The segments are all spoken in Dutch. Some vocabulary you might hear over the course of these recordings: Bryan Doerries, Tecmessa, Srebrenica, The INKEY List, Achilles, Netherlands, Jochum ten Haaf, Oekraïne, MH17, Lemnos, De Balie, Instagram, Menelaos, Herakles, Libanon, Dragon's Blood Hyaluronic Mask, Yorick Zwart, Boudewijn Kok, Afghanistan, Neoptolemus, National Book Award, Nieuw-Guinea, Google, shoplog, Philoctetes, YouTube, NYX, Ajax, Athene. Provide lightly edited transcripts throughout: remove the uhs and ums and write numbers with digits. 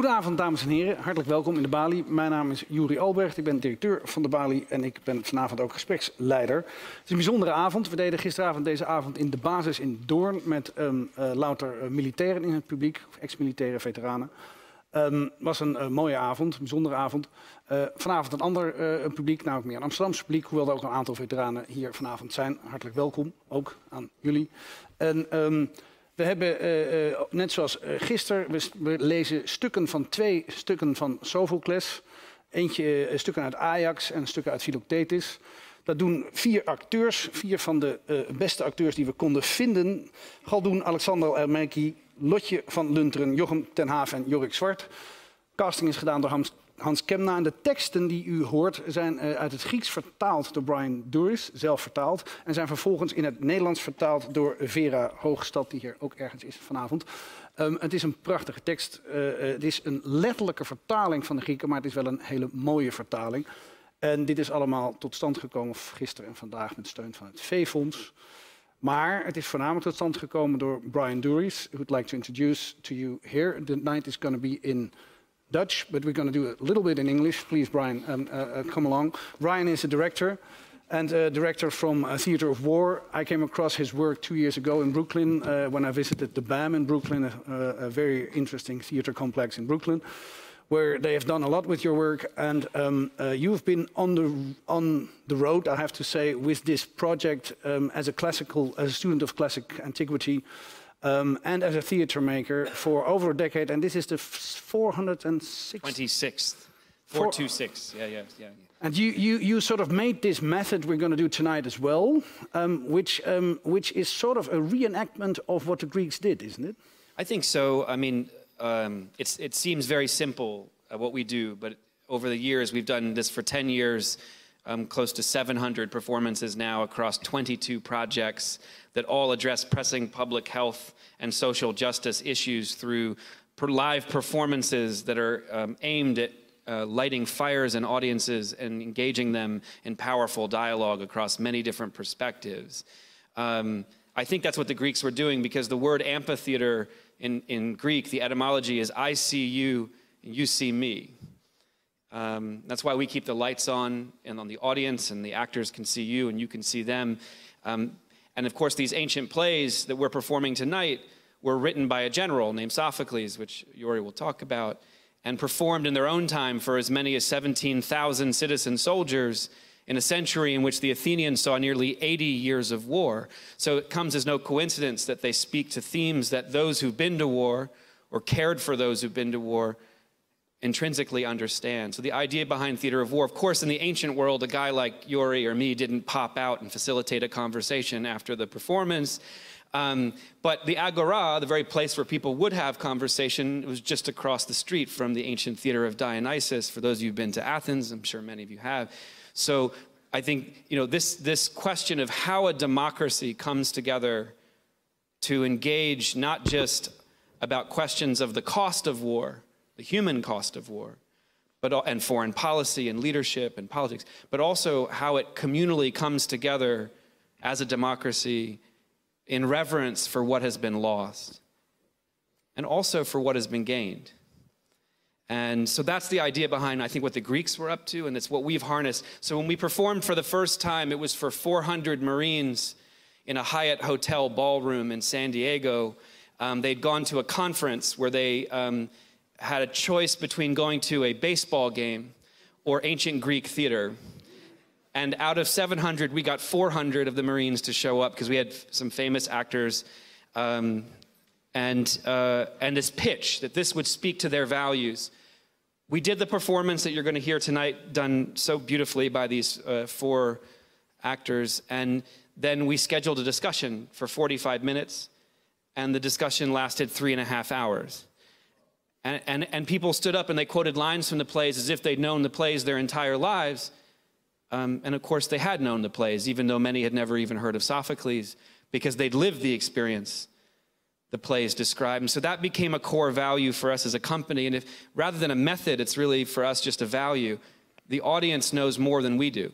Goedenavond, dames en heren. Hartelijk welkom in De Balie. Mijn naam is Juri Alberg, ik ben directeur van De Balie en ik ben vanavond ook gespreksleider. Het is een bijzondere avond. We deden gisteravond deze avond in de basis in Doorn met louter militairen in het publiek, ex-militaire veteranen. Het was een mooie avond, een bijzondere avond. Vanavond een ander publiek, namelijk meer een Amsterdamse publiek, hoewel er ook een aantal veteranen hier vanavond zijn. Hartelijk welkom, ook aan jullie. En, we hebben, net zoals gisteren, we lezen stukken van twee stukken van Sophocles. Eentje stukken uit Ajax en stukken uit Philoctetes. Dat doen vier acteurs, vier van de beste acteurs die we konden vinden. Khaldoun Alexander Elmecky, Lotje van Lunteren, Jochum ten Haaf en Yorick Zwart. Casting is gedaan door Hans Kemna. En de teksten die u hoort zijn uit het Grieks vertaald door Bryan Doerries, zelf vertaald. En zijn vervolgens in het Nederlands vertaald door Vera Hoogstad, die hier ook ergens is vanavond. Het is een prachtige tekst. Het is een letterlijke vertaling van de Grieken, maar het is wel een hele mooie vertaling. En dit is allemaal tot stand gekomen gisteren en vandaag met steun van het Veefonds. Maar het is voornamelijk tot stand gekomen door Bryan Doerries. Who'd like to introduce to you here. The night is going to be in Dutch, but we're going to do a little bit in English. Please, Bryan, come along. Bryan is a director and a director from Theatre of War. I came across his work 2 years ago in Brooklyn when I visited the BAM in Brooklyn, a very interesting theatre complex in Brooklyn, where they have done a lot with your work. And you've been on the road, I have to say, with this project as a student of classic antiquity. And as a theatre maker for over a decade, and this is the 426th. 426, yeah. And you sort of made this method we're going to do tonight as well, which is sort of a reenactment of what the Greeks did, isn't it? I think so. I mean, it seems very simple what we do, but over the years we've done this for 10 years. Close to 700 performances now across 22 projects that all address pressing public health and social justice issues through live performances that are aimed at lighting fires in audiences and engaging them in powerful dialogue across many different perspectives. I think that's what the Greeks were doing, because the word amphitheater in Greek, the etymology is I see you, you see me. That's why we keep the lights on and on the audience, and the actors can see you and you can see them. And of course, these ancient plays that we're performing tonight were written by a general named Sophocles, which Yuri will talk about, and performed in their own time for as many as 17,000 citizen soldiers in a century in which the Athenians saw nearly 80 years of war. So it comes as no coincidence that they speak to themes that those who've been to war or cared for those who've been to war intrinsically understand. So the idea behind theater of war, of course, in the ancient world, a guy like Yuri or me didn't pop out and facilitate a conversation after the performance. But the agora, the very place where people would have conversation, was just across the street from the ancient theater of Dionysus. For those of you who've been to Athens, I'm sure many of you have. So I think, you know, this question of how a democracy comes together to engage not just about questions of the cost of war, the human cost of war, and foreign policy and leadership and politics, but also how it communally comes together as a democracy in reverence for what has been lost and also for what has been gained. And so that's the idea behind, I think, what the Greeks were up to, and it's what we've harnessed. So when we performed for the first time, it was for 400 Marines in a Hyatt Hotel ballroom in San Diego. They'd gone to a conference where they had a choice between going to a baseball game or ancient Greek theater. And out of 700, we got 400 of the Marines to show up, because we had some famous actors. And this pitch, that this would speak to their values. We did the performance that you're going to hear tonight, done so beautifully by these four actors. And then we scheduled a discussion for 45 minutes. And the discussion lasted 3.5 hours. And people stood up and they quoted lines from the plays as if they'd known the plays their entire lives. And of course, they had known the plays, even though many had never even heard of Sophocles, because they'd lived the experience the plays described. And so that became a core value for us as a company. And if rather than a method, it's really for us just a value. The audience knows more than we do.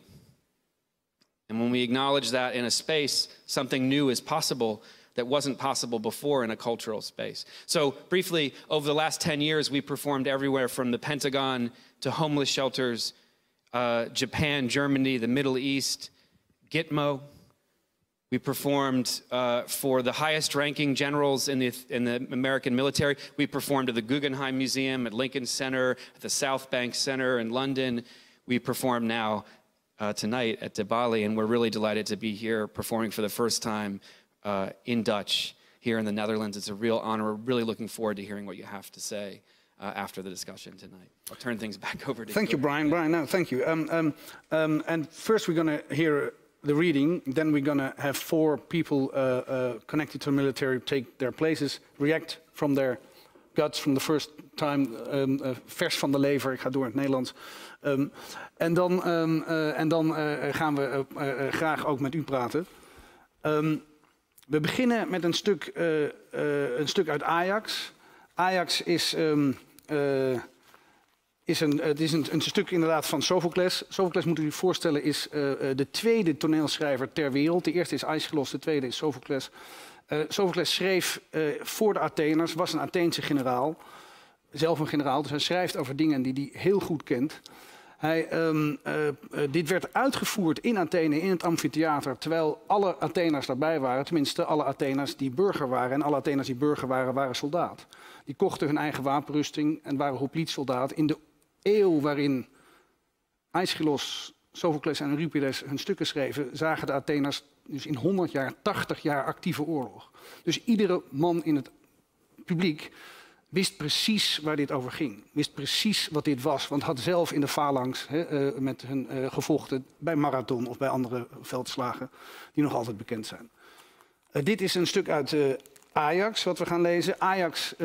And when we acknowledge that in a space, something new is possible. that wasn't possible before in a cultural space. So briefly, over the last 10 years, we performed everywhere from the Pentagon to homeless shelters, Japan, Germany, the Middle East, Gitmo. We performed for the highest ranking generals in the American military. We performed at the Guggenheim Museum, at Lincoln Center, at the South Bank Center in London. We perform now tonight at De Balie, and we're really delighted to be here performing for the first time in Dutch here in the Netherlands. It's a real honor. We're really looking forward to hearing what you have to say after the discussion tonight. I'll turn things back over to you. Thank you, Brian. Brian, no, thank you. And first we're gonna hear the reading, then we're going to have four people connected to the military take their places, react from their guts from the first time, vers van de lever, ik ga door in het Nederlands. En dan gaan we graag ook met u praten. We beginnen met een stuk uit Ajax. Ajax is... Het is een stuk inderdaad van Sophocles. Sophocles, moet u zich voorstellen, is de tweede toneelschrijver ter wereld. De eerste is Aeschylus, de tweede is Sophocles. Sophocles schreef voor de Atheners, was een Atheense generaal. Zelf een generaal, dus hij schrijft over dingen die hij heel goed kent. Dit werd uitgevoerd in Athene, in het amfitheater, terwijl alle Atheners daarbij waren. Tenminste, alle Atheners die burger waren. En alle Atheners die burger waren, waren soldaat. Die kochten hun eigen wapenrusting en waren hoplietssoldaat in de eeuw waarin Aeschylus, Sophocles en Euripides hun stukken schreven, zagen de Atheners dus in 100 jaar, 80 jaar actieve oorlog. Dus iedere man in het publiek wist precies waar dit over ging. Wist precies wat dit was, want had zelf in de phalanx met hun gevochten bij Marathon of bij andere veldslagen die nog altijd bekend zijn. Dit is een stuk uit Ajax, wat we gaan lezen. Ajax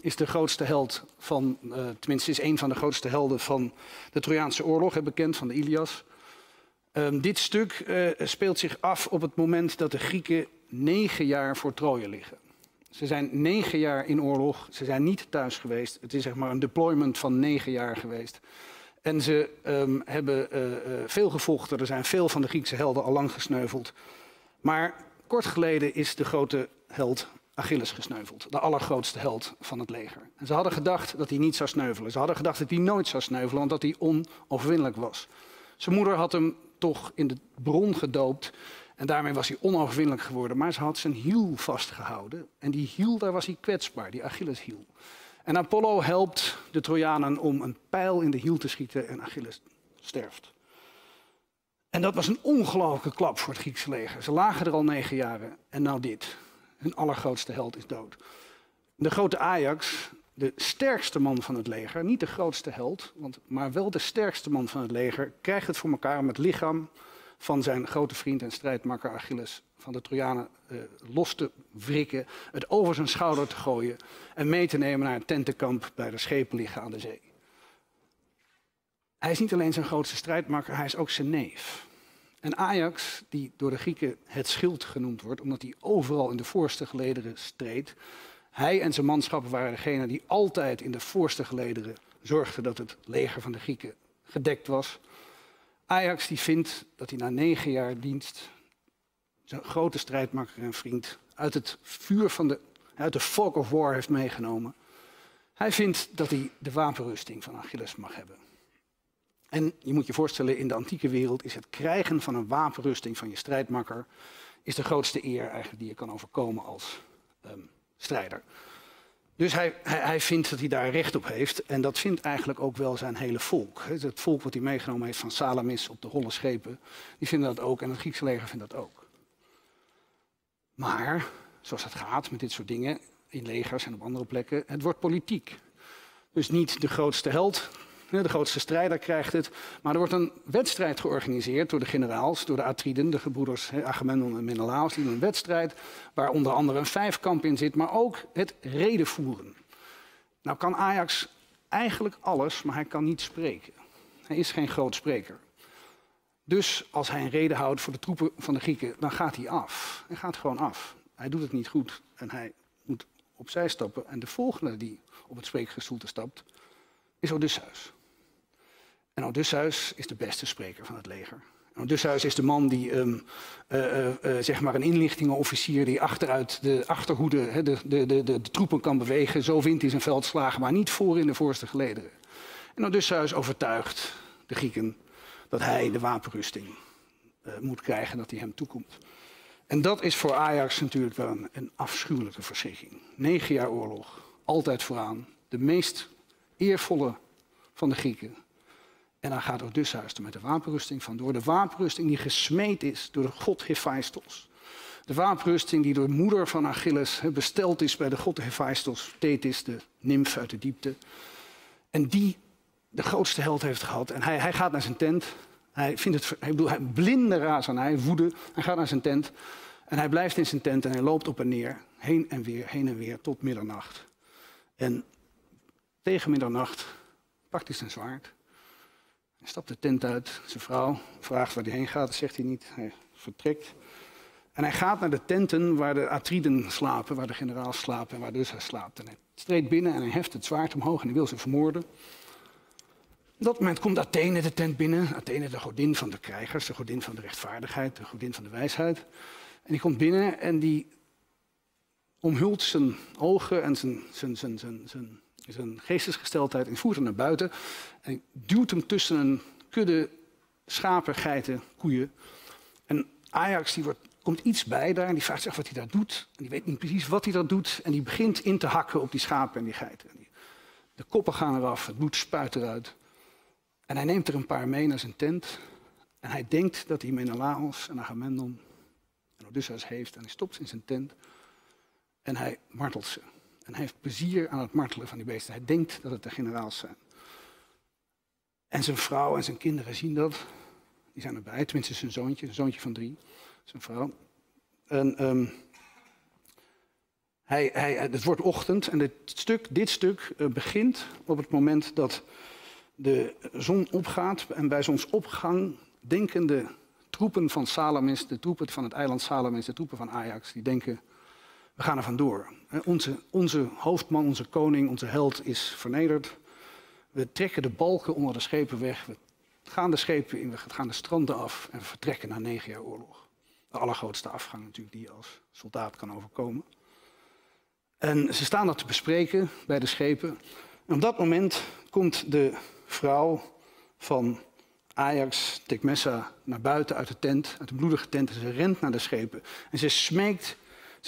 is de grootste held van, tenminste is een van de grootste helden van de Trojaanse oorlog, bekend van de Ilias. Dit stuk speelt zich af op het moment dat de Grieken 9 jaar voor Troje liggen. Ze zijn 9 jaar in oorlog, ze zijn niet thuis geweest. Het is zeg maar een deployment van 9 jaar geweest. En ze hebben veel gevochten, er zijn veel van de Griekse helden al lang gesneuveld. Maar kort geleden is de grote held Achilles gesneuveld, de allergrootste held van het leger. En ze hadden gedacht dat hij niet zou sneuvelen. Ze hadden gedacht dat hij nooit zou sneuvelen, want dat hij onoverwinnelijk was. Zijn moeder had hem toch in de bron gedoopt en daarmee was hij onoverwinnelijk geworden. Maar ze had zijn hiel vastgehouden en die hiel, daar was hij kwetsbaar, die Achilleshiel. En Apollo helpt de Trojanen om een pijl in de hiel te schieten en Achilles sterft. En dat was een ongelooflijke klap voor het Griekse leger. Ze lagen er al 9 jaren en nou dit. Hun allergrootste held is dood. De grote Ajax, de sterkste man van het leger, niet de grootste held, maar wel de sterkste man van het leger, krijgt het voor elkaar om het lichaam van zijn grote vriend en strijdmakker Achilles van de Trojanen los te wrikken, het over zijn schouder te gooien en mee te nemen naar het tentenkamp bij de schepen liggen aan de zee. Hij is niet alleen zijn grootste strijdmakker, hij is ook zijn neef. En Ajax, die door de Grieken het schild genoemd wordt, omdat hij overal in de voorste gelederen streed. Hij en zijn manschappen waren degene die altijd in de voorste gelederen zorgden dat het leger van de Grieken gedekt was. Ajax die vindt dat hij na 9 jaar dienst zijn grote strijdmakker en vriend uit het vuur van de fog of war heeft meegenomen. Hij vindt dat hij de wapenrusting van Achilles mag hebben. En je moet je voorstellen, in de antieke wereld is het krijgen van een wapenrusting van je strijdmakker is de grootste eer eigenlijk die je kan overkomen als strijder. Dus hij vindt dat hij daar recht op heeft en dat vindt eigenlijk ook wel zijn hele volk. Het volk wat hij meegenomen heeft van Salamis op de holle schepen, die vinden dat ook en het Griekse leger vindt dat ook. Maar, zoals het gaat met dit soort dingen, in legers en op andere plekken, het wordt politiek. Dus niet de grootste held, de grootste strijder krijgt het, maar er wordt een wedstrijd georganiseerd door de generaals, door de Atriden, de gebroeders Agamemnon en Menelaos. Die doen een wedstrijd waar onder andere een 5-kamp in zit, maar ook het redenvoeren. Nou kan Ajax eigenlijk alles, maar hij kan niet spreken. Hij is geen groot spreker. Dus als hij een reden houdt voor de troepen van de Grieken, dan gaat hij af. Hij gaat gewoon af. Hij doet het niet goed en hij moet opzij stappen. En de volgende die op het spreekgestoelte stapt, is Odysseus. En Odysseus is de beste spreker van het leger. Dushuis is de man die zeg maar een inlichtingenofficier die achteruit de achterhoede de troepen kan bewegen. Zo vindt hij zijn veldslagen, maar niet voor in de voorste gelederen. En Odysseus overtuigt de Grieken dat hij de wapenrusting moet krijgen, dat die hem toekomt. En dat is voor Ajax natuurlijk wel een afschuwelijke verschrikking. 9 jaar oorlog, altijd vooraan, de meest eervolle van de Grieken. En dan gaat Odysseus er met de wapenrusting vandoor. De wapenrusting die gesmeed is door de god Hephaistos. De wapenrusting die door de moeder van Achilles besteld is bij de god Hephaistos, Thetis, de nimf uit de diepte. En die de grootste held heeft gehad. En hij gaat naar zijn tent. Hij vindt het, hij blinde razernij, woede. Hij gaat naar zijn tent. En hij blijft in zijn tent en hij loopt op en neer. Heen en weer, tot middernacht. En tegen middernacht pakt hij zijn zwaard. Hij stapt de tent uit. Zijn vrouw vraagt waar hij heen gaat. Dat zegt hij niet. Hij vertrekt. En hij gaat naar de tenten waar de Atriden slapen, waar de generaals slapen en waar dus hij slaapt. En hij treedt binnen en hij heft het zwaard omhoog en hij wil ze vermoorden. Op dat moment komt Athene de tent binnen. Athene, de godin van de krijgers, de godin van de rechtvaardigheid, de godin van de wijsheid. En die komt binnen en die omhult zijn ogen en zijn geestesgesteldheid en voert hem naar buiten. En duwt hem tussen een kudde schapen, geiten, koeien. En Ajax die komt iets bij daar en die vraagt zich wat hij daar doet. En die weet niet precies wat hij daar doet. En die begint in te hakken op die schapen en die geiten. De koppen gaan eraf, het bloed spuit eruit. En hij neemt er een paar mee naar zijn tent. En hij denkt dat hij Menelaos en Agamemnon en Odysseus heeft. En hij stopt ze in zijn tent. En hij martelt ze. En hij heeft plezier aan het martelen van die beesten. Hij denkt dat het de generaals zijn. En zijn vrouw en zijn kinderen zien dat. Die zijn erbij, tenminste zijn zoontje. Een zoontje van 3. Zijn vrouw. En het wordt ochtend. En dit stuk begint op het moment dat de zon opgaat en bij zonsopgang denken de troepen van Salamis, de troepen van het eiland Salamis, de troepen van Ajax, die denken, we gaan er vandoor. Onze hoofdman, onze koning, onze held is vernederd. We trekken de balken onder de schepen weg, we gaan de schepen in, we gaan de stranden af en we vertrekken na 9 jaar oorlog. De allergrootste afgang natuurlijk die je als soldaat kan overkomen. En ze staan dat te bespreken bij de schepen. En op dat moment komt de vrouw van Ajax, Tecmessa, naar buiten uit de tent, uit de bloedige tent. En ze rent naar de schepen. En ze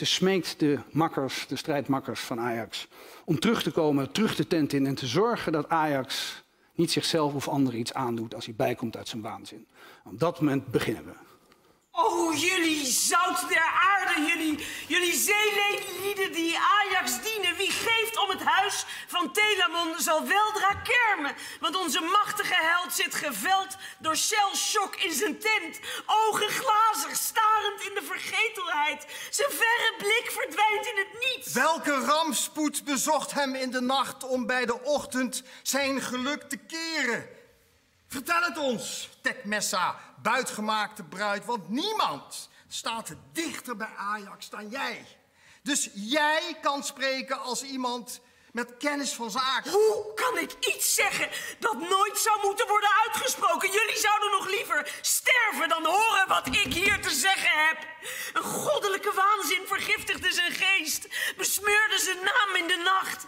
smeekt de makkers, de strijdmakkers van Ajax, om terug te komen, terug de tent in en te zorgen dat Ajax niet zichzelf of anderen iets aandoet als hij bijkomt uit zijn waanzin. Op dat moment beginnen we. Oh, jullie zout der aarde, jullie zeeleedlieden die Ajax dienen. Wie geeft om het huis van Telamon zal weldra kermen. Want onze machtige held zit geveld door shellshock in zijn tent. Ogen glazig, starend in de vergetelheid. Zijn verre blik verdwijnt in het niets. Welke rampspoed bezocht hem in de nacht om bij de ochtend zijn geluk te keren? Vertel het ons, Tecmessa, buitgemaakte bruid, want niemand staat dichter bij Ajax dan jij. Dus jij kan spreken als iemand met kennis van zaken. Hoe kan ik iets zeggen dat nooit zou moeten worden uitgesproken? Jullie zouden nog liever sterven dan horen wat ik hier te zeggen heb. Een goddelijke waanzin vergiftigde zijn geest, besmeurde zijn naam in de nacht.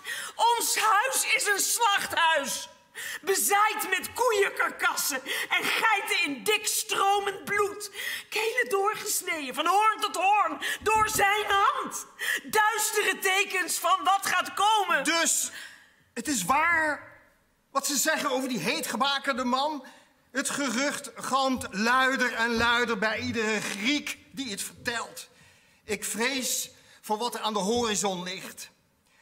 Ons huis is een slachthuis. Bezaaid met koeienkarkassen en geiten in dik stromend bloed. Kelen doorgesneden, van hoorn tot hoorn, door zijn hand. Duistere tekens van wat gaat komen. Dus het is waar wat ze zeggen over die heetgebakerde man. Het gerucht galmt luider en luider bij iedere Griek die het vertelt. Ik vrees voor wat er aan de horizon ligt.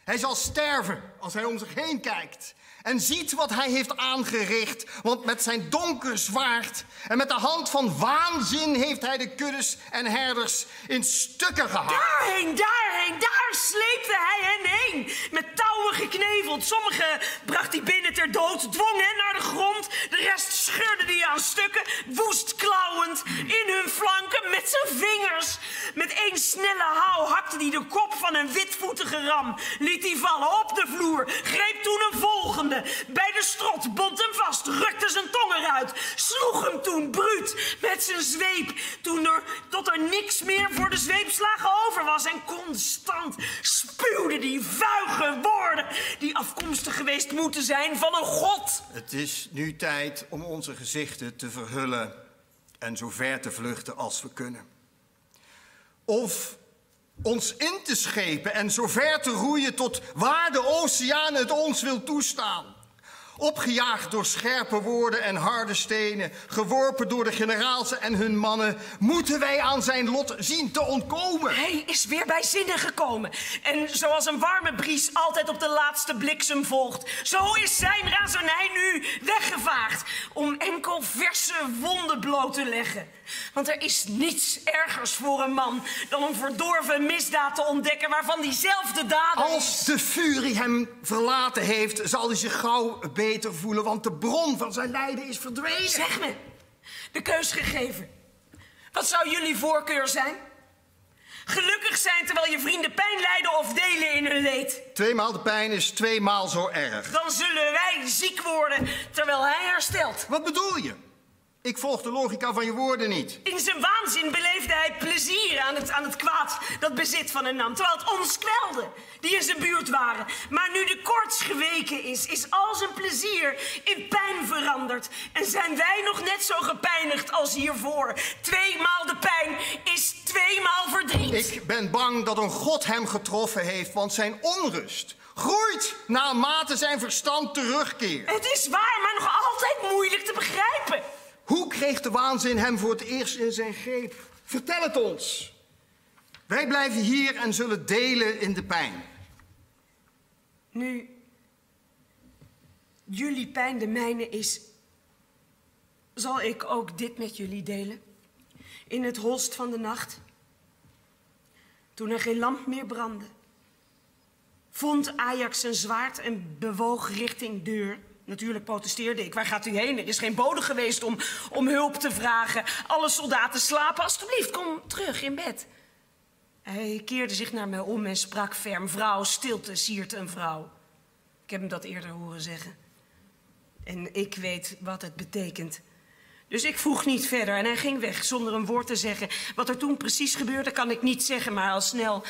Hij zal sterven als hij om zich heen kijkt en ziet wat hij heeft aangericht. Want met zijn donker zwaard en met de hand van waanzin heeft hij de kuddes en herders in stukken gehakt. Daarheen, daar sleepte hij hen heen. Met touw touwen gekneveld. Sommigen bracht hij binnen ter dood, dwong hen naar de grond. De rest scheurde hij aan stukken, woest klauwend, in hun flanken met zijn vingers. Met één snelle houw hakte hij de kop van een witvoetige ram. Liet hij vallen op de vloer, greep toen een volgende. Bij de strot bond hem vast, rukte zijn tong eruit. Sloeg hem toen bruut met zijn zweep. Tot er niks meer voor de zweepslagen over was. En constant spuwde die vuige woorden die afkomstig geweest moeten zijn van een god. Het is nu tijd om onze gezichten te verhullen en zo ver te vluchten als we kunnen. Of ons in te schepen en zo ver te roeien tot waar de oceaan het ons wil toestaan. Opgejaagd door scherpe woorden en harde stenen, geworpen door de generaals en hun mannen, moeten wij aan zijn lot zien te ontkomen. Hij is weer bij zinnen gekomen. En zoals een warme bries altijd op de laatste bliksem volgt, zo is zijn razernij nu weggevaagd om enkel verse wonden bloot te leggen. Want er is niets ergers voor een man dan een verdorven misdaad te ontdekken waarvan diezelfde daden... Als de furie hem verlaten heeft, zal hij zich gauw beter voelen, want de bron van zijn lijden is verdwenen. Zeg me, de keus gegeven. Wat zou jullie voorkeur zijn? Gelukkig zijn terwijl je vrienden pijn lijden of delen in hun leed. Tweemaal de pijn is tweemaal zo erg. Dan zullen wij ziek worden terwijl hij herstelt. Wat bedoel je? Ik volg de logica van je woorden niet. In zijn waanzin beleefde hij plezier aan het kwaad dat bezit van hem nam. Terwijl het ons kwelde, die in zijn buurt waren. Maar nu de koorts geweken is, is al zijn plezier in pijn veranderd. En zijn wij nog net zo gepijnigd als hiervoor. Tweemaal de pijn is tweemaal verdriet. Ik ben bang dat een god hem getroffen heeft, want zijn onrust groeit naarmate zijn verstand terugkeert. Het is waar, maar nog altijd moeilijk te begrijpen. Hoe kreeg de waanzin hem voor het eerst in zijn greep? Vertel het ons. Wij blijven hier en zullen delen in de pijn. Nu jullie pijn de mijne is, zal ik ook dit met jullie delen. In het holst van de nacht, toen er geen lamp meer brandde, vond Ajax zijn zwaard en bewoog richting deur. Natuurlijk protesteerde ik. Waar gaat u heen? Er is geen bode geweest om hulp te vragen. Alle soldaten slapen. Alsjeblieft, kom terug in bed. Hij keerde zich naar mij om en sprak ferm. Vrouw, stilte siert een vrouw. Ik heb hem dat eerder horen zeggen. En ik weet wat het betekent. Dus ik vroeg niet verder en hij ging weg zonder een woord te zeggen. Wat er toen precies gebeurde kan ik niet zeggen, maar al snel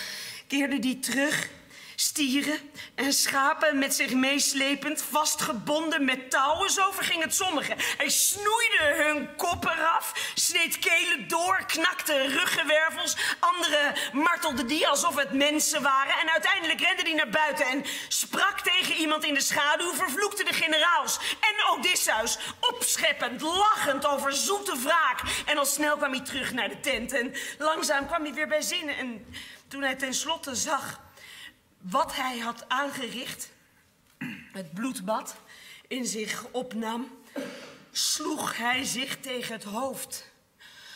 keerde hij terug. Stieren en schapen met zich meeslepend, vastgebonden met touwen, zo verging het sommigen. Hij snoeide hun kop eraf, sneed kelen door, knakte ruggenwervels. Anderen martelden die alsof het mensen waren. En uiteindelijk rende hij naar buiten en sprak tegen iemand in de schaduw, vervloekte de generaals en Odysseus, opscheppend, lachend over zoete wraak. En al snel kwam hij terug naar de tent en langzaam kwam hij weer bij zinnen. En toen hij tenslotte zag wat hij had aangericht, het bloedbad in zich opnam, sloeg hij zich tegen het hoofd,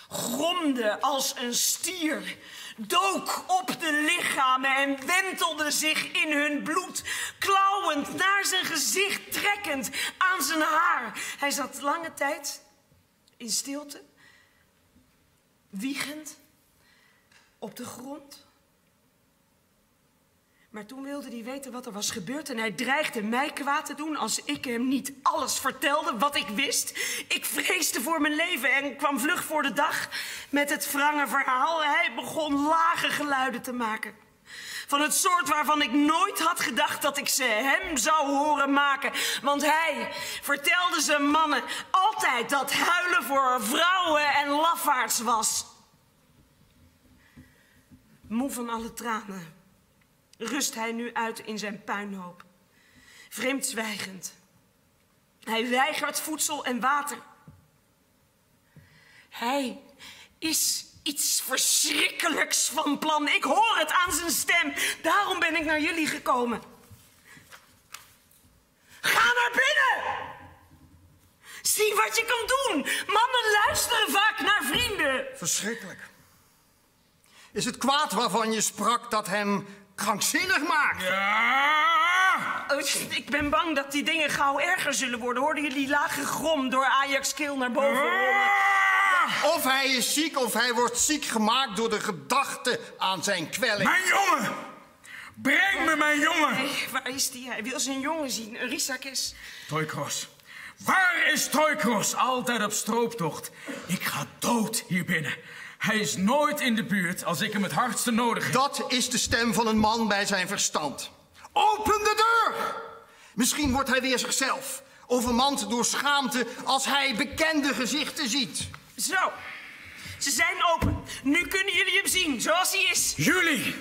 gromde als een stier, dook op de lichamen en wentelde zich in hun bloed, klauwend naar zijn gezicht, trekkend aan zijn haar. Hij zat lange tijd in stilte, wiegend op de grond. Maar toen wilde hij weten wat er was gebeurd en hij dreigde mij kwaad te doen als ik hem niet alles vertelde wat ik wist. Ik vreesde voor mijn leven en kwam vlug voor de dag met het wrange verhaal. Hij begon lage geluiden te maken. Van het soort waarvan ik nooit had gedacht dat ik ze hem zou horen maken. Want hij vertelde zijn mannen altijd dat huilen voor vrouwen en lafaards was. Moe van alle tranen rust hij nu uit in zijn puinhoop, vreemd zwijgend. Hij weigert voedsel en water. Hij is iets verschrikkelijks van plan. Ik hoor het aan zijn stem. Daarom ben ik naar jullie gekomen. Ga naar binnen! Zie wat je kan doen. Mannen luisteren vaak naar vrienden. Verschrikkelijk. Is het kwaad waarvan je sprak dat hem krankzinnig maakt? Ja! Ik ben bang dat die dingen gauw erger zullen worden. Hoorden jullie die lage grom door Ajax keel naar boven rollen? Of hij is ziek, of hij wordt ziek gemaakt door de gedachte aan zijn kwelling. Mijn jongen! Breng me mijn jongen! Nee, waar is die? Hij wil zijn jongen zien. Een riesakes. Troikros. Waar is Troikros? Altijd op strooptocht. Ik ga dood hier binnen. Hij is nooit in de buurt als ik hem het hardste nodig heb. Dat is de stem van een man bij zijn verstand. Open de deur! Misschien wordt hij weer zichzelf. Overmand door schaamte als hij bekende gezichten ziet. Zo, ze zijn open. Nu kunnen jullie hem zien, zoals hij is. Jullie,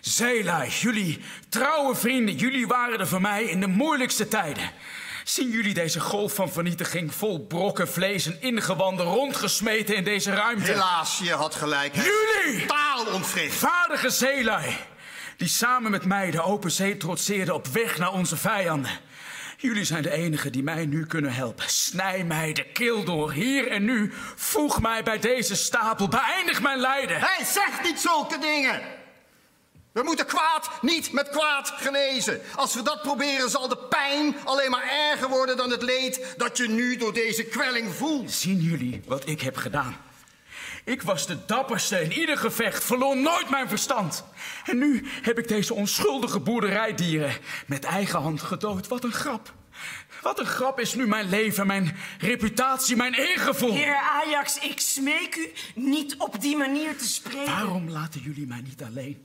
Zela, jullie trouwe vrienden, jullie waren er voor mij in de moeilijkste tijden. Zien jullie deze golf van vernietiging vol brokken, vlees en ingewanden rondgesmeten in deze ruimte? Helaas, je had gelijk. Jullie! Taal ontwricht. Vaardige Zela, die samen met mij de open zee trotseerde op weg naar onze vijanden. Jullie zijn de enigen die mij nu kunnen helpen. Snij mij de keel door, hier en nu. Voeg mij bij deze stapel. Beëindig mijn lijden. Hij zegt niet zulke dingen. We moeten kwaad niet met kwaad genezen. Als we dat proberen, zal de pijn alleen maar erger worden dan het leed dat je nu door deze kwelling voelt. Zien jullie wat ik heb gedaan? Ik was de dapperste in ieder gevecht, verloor nooit mijn verstand. En nu heb ik deze onschuldige boerderijdieren met eigen hand gedood. Wat een grap. Wat een grap is nu mijn leven, mijn reputatie, mijn eergevoel. Heer Ajax, ik smeek u niet op die manier te spreken. Waarom laten jullie mij niet alleen?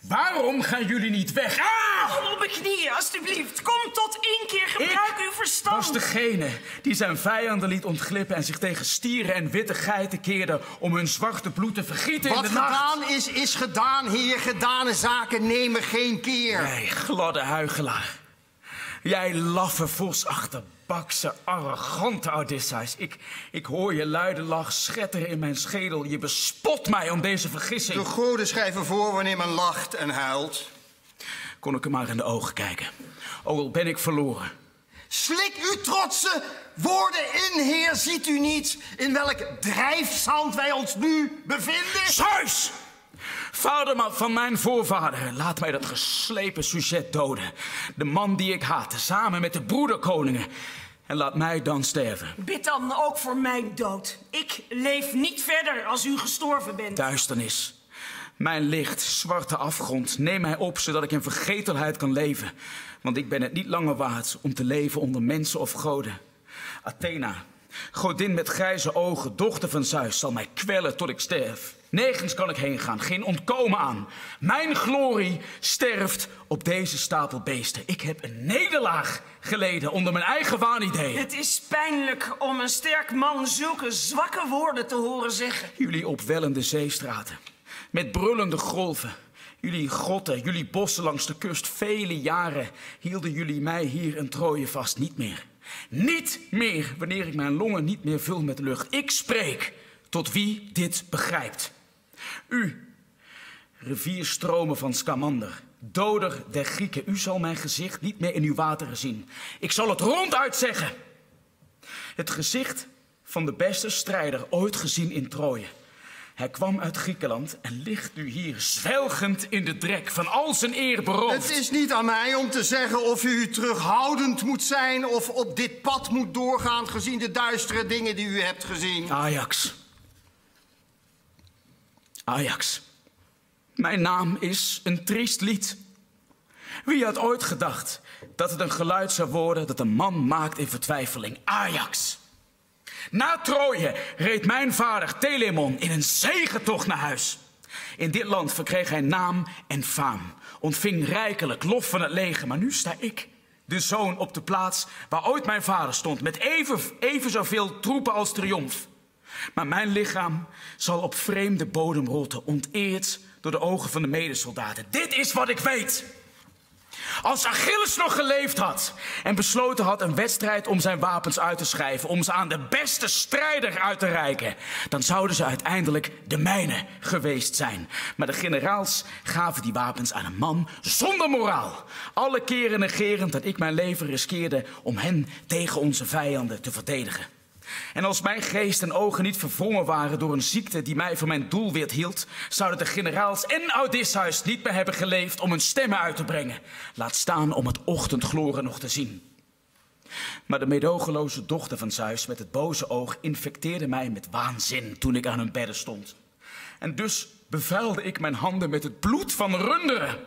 Waarom gaan jullie niet weg? Ah! Op mijn knieën, alstublieft. Kom tot inkeer. Gebruik uw verstand. Ik was degene die zijn vijanden liet ontglippen en zich tegen stieren en witte geiten keerde om hun zwarte bloed te vergieten in de nacht. Wat gedaan is, is gedaan, heer. Gedane zaken nemen geen keer. Jij gladde huichelaar. Jij laffe vosachterbakse, arrogante Odysseus. Ik hoor je luide lach schetteren in mijn schedel. Je bespot mij om deze vergissing. De goden schrijven voor wanneer men lacht en huilt. Kon ik hem maar in de ogen kijken. Ook al ben ik verloren. Slik uw trotse woorden in, heer. Ziet u niet in welk drijfzand wij ons nu bevinden? Zeus! Vader van mijn voorvaderen, laat mij dat geslepen sujet doden. De man die ik haatte, samen met de broederkoningen. En laat mij dan sterven. Bid dan ook voor mijn dood. Ik leef niet verder als u gestorven bent. Duisternis. Mijn licht, zwarte afgrond, neem mij op zodat ik in vergetelheid kan leven. Want ik ben het niet langer waard om te leven onder mensen of goden. Athena, godin met grijze ogen, dochter van Zeus, zal mij kwellen tot ik sterf. Nergens kan ik heen gaan, geen ontkomen aan. Mijn glorie sterft op deze stapel beesten. Ik heb een nederlaag geleden onder mijn eigen waanideeën. Het is pijnlijk om een sterk man zulke zwakke woorden te horen zeggen. Jullie opwellende zeestraten, met brullende golven. Jullie grotten, jullie bossen langs de kust. Vele jaren hielden jullie mij hier in Troje vast. Niet meer. Niet meer, wanneer ik mijn longen niet meer vul met lucht. Ik spreek tot wie dit begrijpt. U, rivierstromen van Scamander, doder der Grieken, u zal mijn gezicht niet meer in uw wateren zien. Ik zal het ronduit zeggen. Het gezicht van de beste strijder ooit gezien in Troje. Hij kwam uit Griekenland en ligt nu hier zwelgend in de drek, van al zijn eer beroofd. Het is niet aan mij om te zeggen of u terughoudend moet zijn of op dit pad moet doorgaan, gezien de duistere dingen die u hebt gezien. Ajax. Ajax, mijn naam is een triest lied. Wie had ooit gedacht dat het een geluid zou worden dat een man maakt in vertwijfeling? Ajax. Na Troje reed mijn vader Telemon in een zegentocht naar huis. In dit land verkreeg hij naam en faam, ontving rijkelijk lof van het leger. Maar nu sta ik, de zoon, op de plaats waar ooit mijn vader stond, met even zoveel troepen als triomf. Maar mijn lichaam zal op vreemde bodem rotten, onteerd door de ogen van de medesoldaten. Dit is wat ik weet. Als Achilles nog geleefd had en besloten had een wedstrijd om zijn wapens uit te schrijven, om ze aan de beste strijder uit te reiken, dan zouden ze uiteindelijk de mijne geweest zijn. Maar de generaals gaven die wapens aan een man zonder moraal. Alle keren negerend dat ik mijn leven riskeerde om hen tegen onze vijanden te verdedigen. En als mijn geest en ogen niet verwrongen waren door een ziekte die mij van mijn doelwit hield, zouden de generaals en Odysseus niet meer hebben geleefd om hun stemmen uit te brengen. Laat staan om het ochtendgloren nog te zien. Maar de meedogenloze dochter van Zeus met het boze oog infecteerde mij met waanzin toen ik aan hun bedden stond. En dus bevuilde ik mijn handen met het bloed van runderen.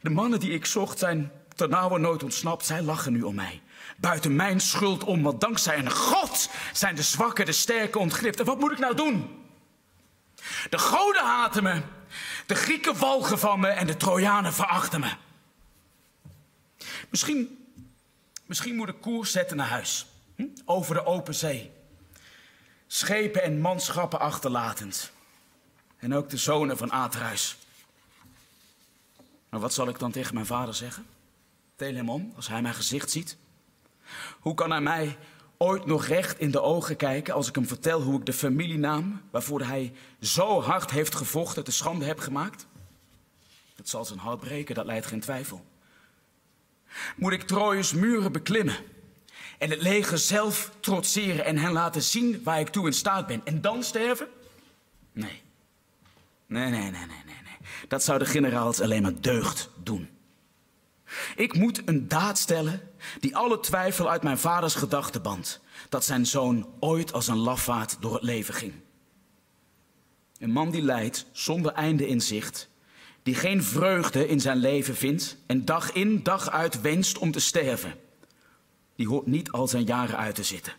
De mannen die ik zocht zijn ternauwernood ontsnapt, zij lachen nu om mij. Buiten mijn schuld om, want dankzij een god zijn de zwakken de sterken ontglipt. En wat moet ik nou doen? De goden haten me, de Grieken walgen van me en de Trojanen verachten me. Misschien moet ik koers zetten naar huis, over de open zee. Schepen en manschappen achterlatend. En ook de zonen van Atreus. Maar wat zal ik dan tegen mijn vader zeggen? Telemon, als hij mijn gezicht ziet. Hoe kan hij mij ooit nog recht in de ogen kijken als ik hem vertel hoe ik de familienaam, waarvoor hij zo hard heeft gevochten, te schande heb gemaakt? Dat zal zijn hart breken, dat lijdt geen twijfel. Moet ik Troje's muren beklimmen en het leger zelf trotseren en hen laten zien waar ik toe in staat ben en dan sterven? Nee. Nee. Dat zou de generaals alleen maar deugd doen. Ik moet een daad stellen die alle twijfel uit mijn vaders gedachten band, dat zijn zoon ooit als een lafaard door het leven ging. Een man die lijdt zonder einde in zicht, die geen vreugde in zijn leven vindt en dag in dag uit wenst om te sterven, die hoort niet al zijn jaren uit te zitten.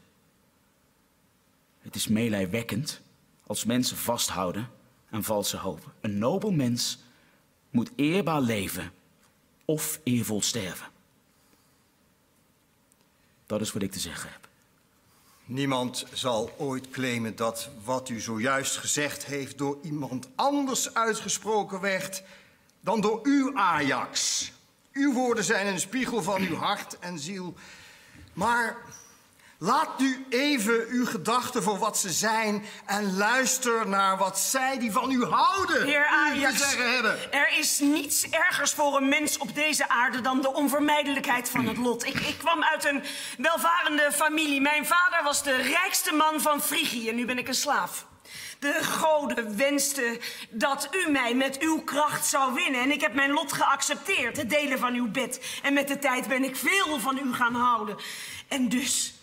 Het is meelijwekkend als mensen vasthouden aan valse hoop. Een nobel mens moet eerbaar leven of eervol sterven. Dat is wat ik te zeggen heb. Niemand zal ooit claimen dat wat u zojuist gezegd heeft door iemand anders uitgesproken werd dan door uw Ajax. Uw woorden zijn een spiegel van uw hart en ziel. Maar laat nu even uw gedachten voor wat ze zijn en luister naar wat zij die van u houden. Heer Ajax, er is niets ergers voor een mens op deze aarde dan de onvermijdelijkheid van het lot. Ik kwam uit een welvarende familie. Mijn vader was de rijkste man van Frigië. Nu ben ik een slaaf. De goden wensten dat u mij met uw kracht zou winnen. En ik heb mijn lot geaccepteerd, het delen van uw bed. En met de tijd ben ik veel van u gaan houden. En dus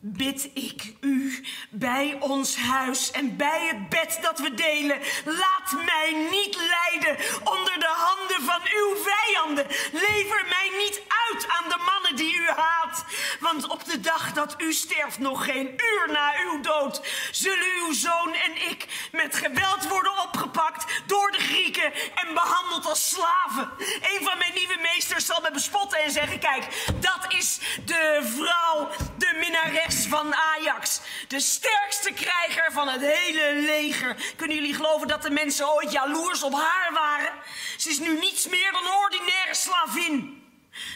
bid ik u bij ons huis en bij het bed dat we delen. Laat mij niet lijden onder de handen van uw vijanden. Lever mij niet uit aan de mannen die u haat. Want op de dag dat u sterft, nog geen uur na uw dood, zullen uw zoon en ik met geweld worden opgepakt door de Grieken en behandeld als slaven. Een van mijn nieuwe meesters zal me bespotten en zeggen: kijk, dat is de vrouw, de minnares van Ajax, de sterkste krijger van het hele leger. Kunnen jullie geloven dat de mensen ooit jaloers op haar waren? Ze is nu niets meer dan een ordinaire slavin.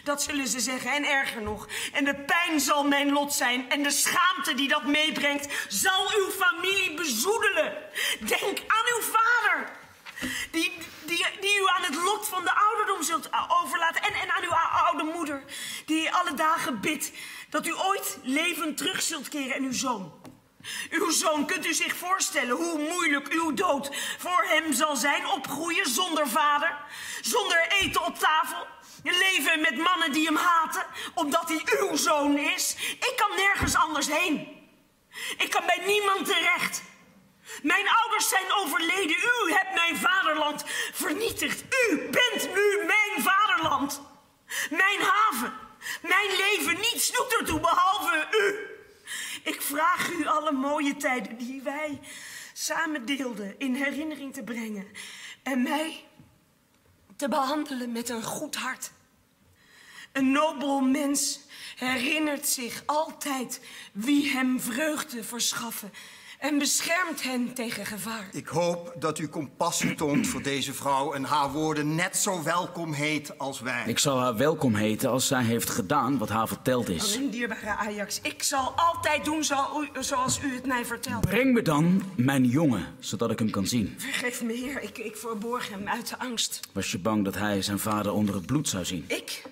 Dat zullen ze zeggen, en erger nog. En de pijn zal mijn lot zijn en de schaamte die dat meebrengt zal uw familie bezoedelen. Denk aan uw vader, die u aan het lot van de ouderdom zult overlaten, en aan uw oude moeder, die alle dagen bidt dat u ooit levend terug zult keren. En uw zoon. Uw zoon, kunt u zich voorstellen hoe moeilijk uw dood voor hem zal zijn? Opgroeien zonder vader, zonder eten op tafel, leven met mannen die hem haten, omdat hij uw zoon is. Ik kan nergens anders heen. Ik kan bij niemand terecht. Mijn ouders zijn overleden. U hebt mijn vaderland vernietigd. U bent nu mijn vaderland. Mijn haven. Mijn leven, niets doet ertoe behalve u. Ik vraag u alle mooie tijden die wij samen deelden in herinnering te brengen. En mij te behandelen met een goed hart. Een nobel mens herinnert zich altijd wie hem vreugde verschaffen en beschermt hen tegen gevaar. Ik hoop dat u compassie toont voor deze vrouw en haar woorden net zo welkom heet als wij. Ik zal haar welkom heten als zij heeft gedaan wat haar verteld is. Mijn dierbare Ajax, ik zal altijd doen zoals u het mij vertelt. Breng me dan mijn jongen, zodat ik hem kan zien. Vergeef me, heer, ik verborg hem uit de angst. Was je bang dat hij zijn vader onder het bloed zou zien? Ik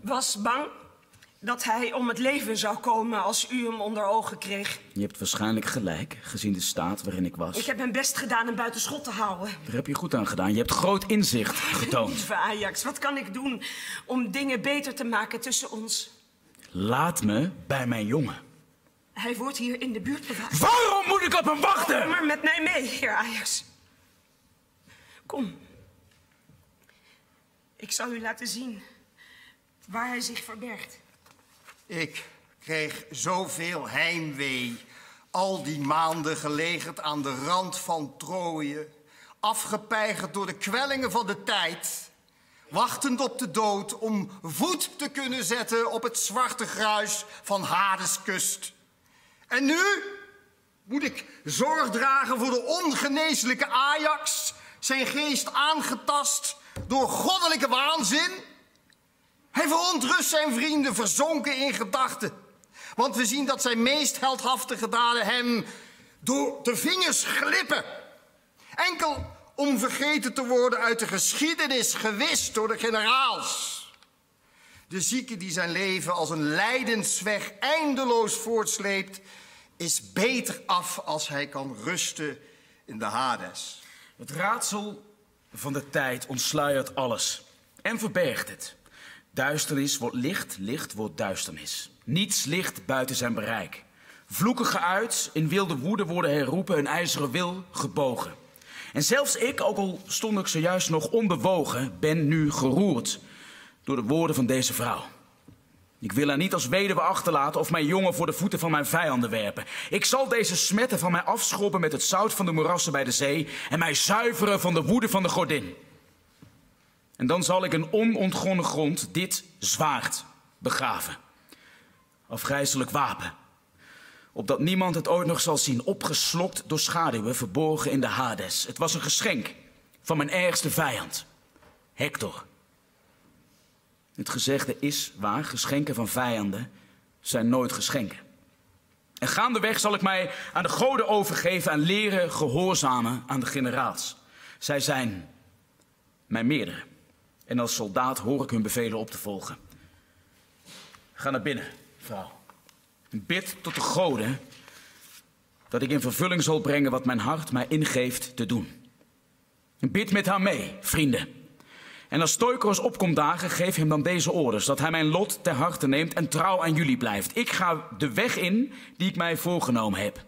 was bang dat hij om het leven zou komen als u hem onder ogen kreeg. Je hebt waarschijnlijk gelijk, gezien de staat waarin ik was. Ik heb mijn best gedaan hem buiten schot te houden. Daar heb je goed aan gedaan. Je hebt groot inzicht getoond. Lieve Ajax, wat kan ik doen om dingen beter te maken tussen ons? Laat me bij mijn jongen. Hij wordt hier in de buurt bewaakt. Waarom moet ik op hem wachten? Kom maar met mij mee, heer Ajax. Kom. Ik zal u laten zien waar hij zich verbergt. Ik kreeg zoveel heimwee. Al die maanden gelegerd aan de rand van Troje. Afgepeigerd door de kwellingen van de tijd. Wachtend op de dood om voet te kunnen zetten op het zwarte gruis van Hadeskust. En nu moet ik zorg dragen voor de ongeneeslijke Ajax. Zijn geest aangetast door goddelijke waanzin. Hij verontrust zijn vrienden, verzonken in gedachten. Want we zien dat zijn meest heldhaftige daden hem door de vingers glippen. Enkel om vergeten te worden uit de geschiedenis, gewist door de generaals. De zieke die zijn leven als een lijdensweg eindeloos voortsleept, is beter af als hij kan rusten in de Hades. Het raadsel van de tijd ontsluiert alles en verbergt het. Duisternis wordt licht, licht wordt duisternis. Niets ligt buiten zijn bereik. Vloeken geuit, in wilde woede worden herroepen, een ijzeren wil gebogen. En zelfs ik, ook al stond ik zojuist nog onbewogen, ben nu geroerd door de woorden van deze vrouw. Ik wil haar niet als weduwe achterlaten of mijn jongen voor de voeten van mijn vijanden werpen. Ik zal deze smetten van mij afschroppen met het zout van de moerassen bij de zee en mij zuiveren van de woede van de godin. En dan zal ik in onontgonnen grond dit zwaard begraven. Afgrijselijk wapen. Opdat niemand het ooit nog zal zien, opgeslokt door schaduwen, verborgen in de Hades. Het was een geschenk van mijn ergste vijand, Hector. Het gezegde is waar, geschenken van vijanden zijn nooit geschenken. En gaandeweg zal ik mij aan de goden overgeven en leren gehoorzamen aan de generaals. Zij zijn mijn meerdere. En als soldaat hoor ik hun bevelen op te volgen. Ga naar binnen, vrouw. En bid tot de goden dat ik in vervulling zal brengen wat mijn hart mij ingeeft te doen. En bid met haar mee, vrienden. En als Stoikos opkomt dagen, geef hem dan deze orders. Dat hij mijn lot ter harte neemt en trouw aan jullie blijft. Ik ga de weg in die ik mij voorgenomen heb.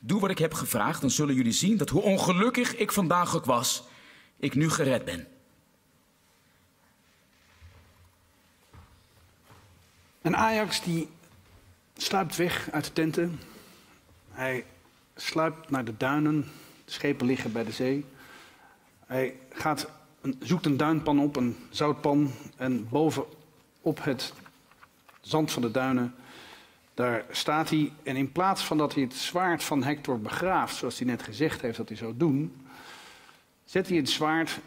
Doe wat ik heb gevraagd, dan zullen jullie zien dat hoe ongelukkig ik vandaag ook was, ik nu gered ben. En Ajax die sluipt weg uit de tenten. Hij sluipt naar de duinen. De schepen liggen bij de zee. Hij gaat... zoekt een duinpan op, een zoutpan, en boven op het zand van de duinen, daar staat hij. En in plaats van dat hij het zwaard van Hector begraaft, zoals hij net gezegd heeft dat hij zou doen, zet hij het zwaard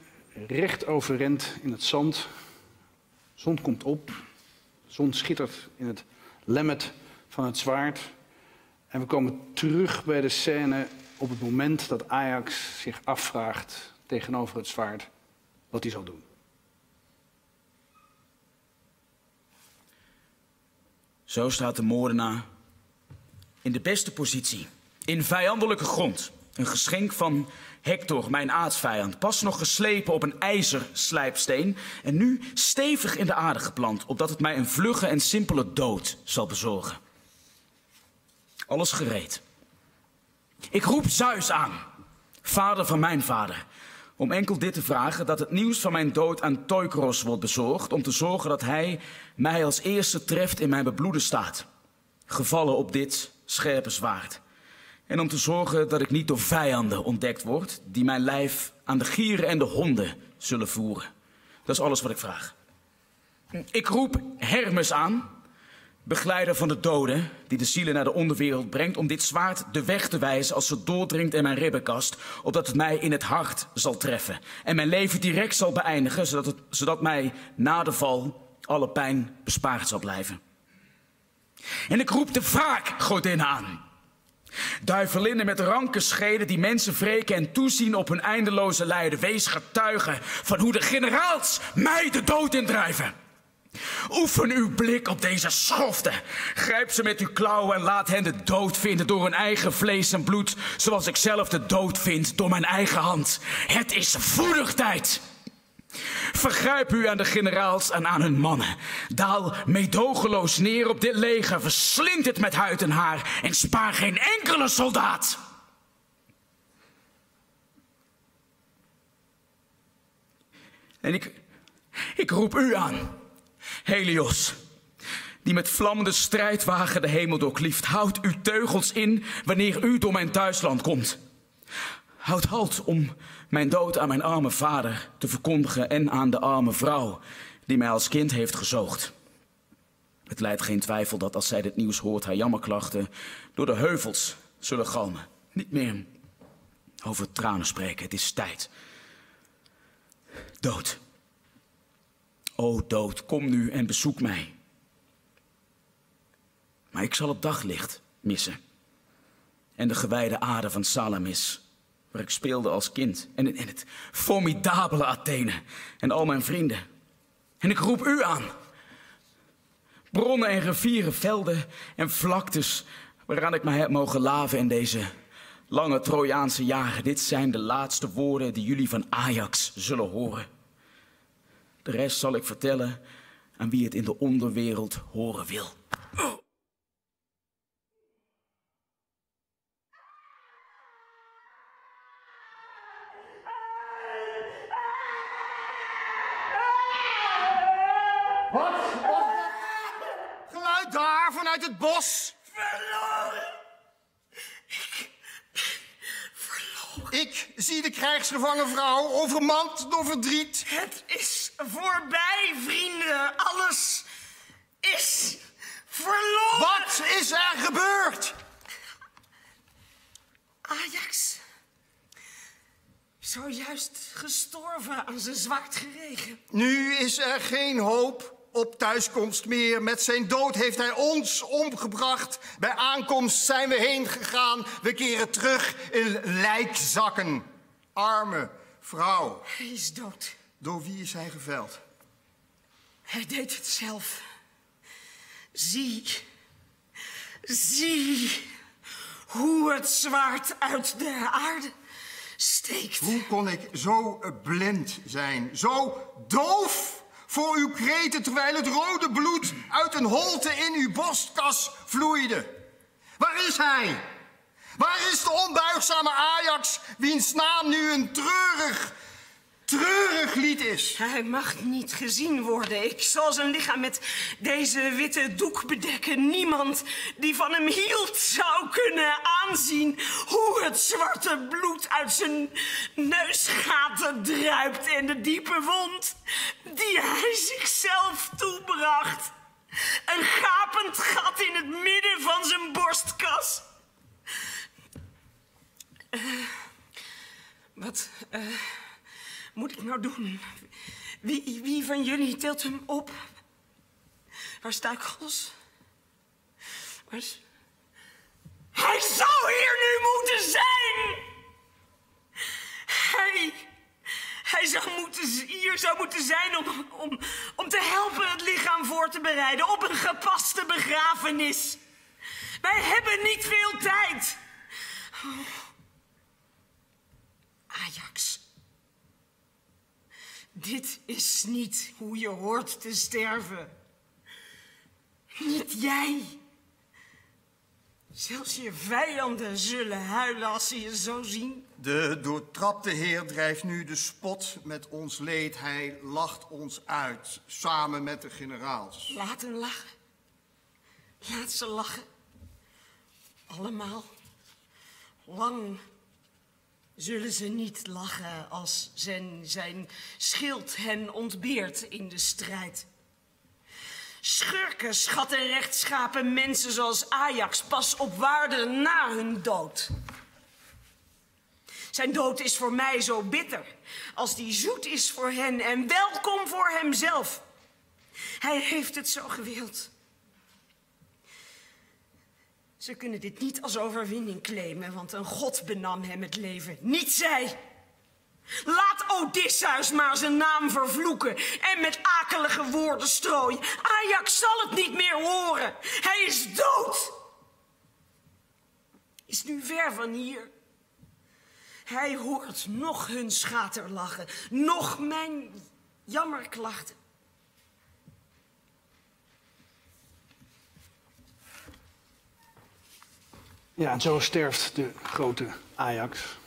recht overeind in het zand. De zon komt op, de zon schittert in het lemmet van het zwaard. En we komen terug bij de scène op het moment dat Ajax zich afvraagt tegenover het zwaard wat hij zal doen. Zo staat de moordenaar in de beste positie, in vijandelijke grond. Een geschenk van Hector, mijn aartsvijand, pas nog geslepen op een ijzerslijpsteen en nu stevig in de aarde geplant, opdat het mij een vlugge en simpele dood zal bezorgen. Alles gereed. Ik roep Zeus aan, vader van mijn vader, om enkel dit te vragen, dat het nieuws van mijn dood aan Teukros wordt bezorgd, om te zorgen dat hij mij als eerste treft in mijn bebloede staat, gevallen op dit scherpe zwaard. En om te zorgen dat ik niet door vijanden ontdekt word, die mijn lijf aan de gieren en de honden zullen voeren. Dat is alles wat ik vraag. Ik roep Hermes aan, begeleider van de doden, die de zielen naar de onderwereld brengt, om dit zwaard de weg te wijzen als ze doordringt in mijn ribbenkast, opdat het mij in het hart zal treffen en mijn leven direct zal beëindigen, zodat mij na de val alle pijn bespaard zal blijven. En ik roep de wraakgodinnen aan. Duivelinnen met ranke scheden die mensen wreken en toezien op hun eindeloze lijden. Wees getuige van hoe de generaals mij de dood indrijven. Oefen uw blik op deze schoften. Grijp ze met uw klauwen en laat hen de dood vinden door hun eigen vlees en bloed, zoals ik zelf de dood vind door mijn eigen hand. Het is voedigtijd. Vergrijp u aan de generaals en aan hun mannen. Daal meedogenloos neer op dit leger. Verslind het met huid en haar en spaar geen enkele soldaat. En ik roep u aan, Helios, die met vlammende strijdwagen de hemel doorklieft. Houd uw teugels in wanneer u door mijn thuisland komt. Houd halt om mijn dood aan mijn arme vader te verkondigen en aan de arme vrouw die mij als kind heeft gezoogd. Het lijdt geen twijfel dat als zij dit nieuws hoort haar jammerklachten door de heuvels zullen galmen. Niet meer over tranen spreken, het is tijd. Dood. O dood, kom nu en bezoek mij. Maar ik zal het daglicht missen en de gewijde aarde van Salamis, waar ik speelde als kind, en het formidabele Athene en al mijn vrienden. En ik roep u aan. Bronnen en rivieren, velden en vlaktes waaraan ik mij heb mogen laven in deze lange Trojaanse jaren. Dit zijn de laatste woorden die jullie van Ajax zullen horen. De rest zal ik vertellen aan wie het in de onderwereld horen wil. Uit het bos. Verloren. Verloren. Ik zie de krijgsgevangen vrouw overmand door verdriet. Het is voorbij, vrienden. Alles is verloren. Wat is er gebeurd? Ajax. Zojuist gestorven aan zijn zwaard geregen. Nu is er geen hoop op thuiskomst meer. Met zijn dood heeft hij ons omgebracht. Bij aankomst zijn we heen gegaan. We keren terug in lijkzakken. Arme vrouw. Hij is dood. Door wie is hij geveld? Hij deed het zelf. Zie hoe het zwaard uit de aarde steekt. Hoe kon ik zo blind zijn? Zo doof voor uw kreten, terwijl het rode bloed uit een holte in uw borstkas vloeide. Waar is hij? Waar is de onbuigzame Ajax, wiens naam nu een treurig lied is? Hij mag niet gezien worden. Ik zal zijn lichaam met deze witte doek bedekken. Niemand die van hem hield zou kunnen aanzien hoe het zwarte bloed uit zijn neusgaten druipt en de diepe wond die hij zichzelf toebracht. Een gapend gat in het midden van zijn borstkas. Wat moet ik nou doen? Wie van jullie tilt hem op? Waar sta ik los? Waar is... Hij zou hier nu moeten zijn! Hij zou moeten zijn om te helpen het lichaam voor te bereiden op een gepaste begrafenis. Wij hebben niet veel tijd. Oh. Ajax. Dit is niet hoe je hoort te sterven. Niet jij. Zelfs je vijanden zullen huilen als ze je zo zien. De doortrapte Heer drijft nu de spot met ons leed. Hij lacht ons uit, samen met de generaals. Laat hen lachen. Laat ze lachen. Allemaal. Lang zullen ze niet lachen als zijn schild hen ontbeert in de strijd. Schurken schatten rechtschapen mensen zoals Ajax pas op waarde na hun dood. Zijn dood is voor mij zo bitter als die zoet is voor hen en welkom voor hemzelf. Hij heeft het zo gewild. Ze kunnen dit niet als overwinning claimen, want een god benam hem het leven, niet zij. Laat Odysseus maar zijn naam vervloeken en met akelige woorden strooien. Ajax zal het niet meer horen. Hij is dood. Is nu ver van hier. Hij hoort nog hun schaterlachen, nog mijn jammerklachten. Ja, en zo sterft de grote Ajax.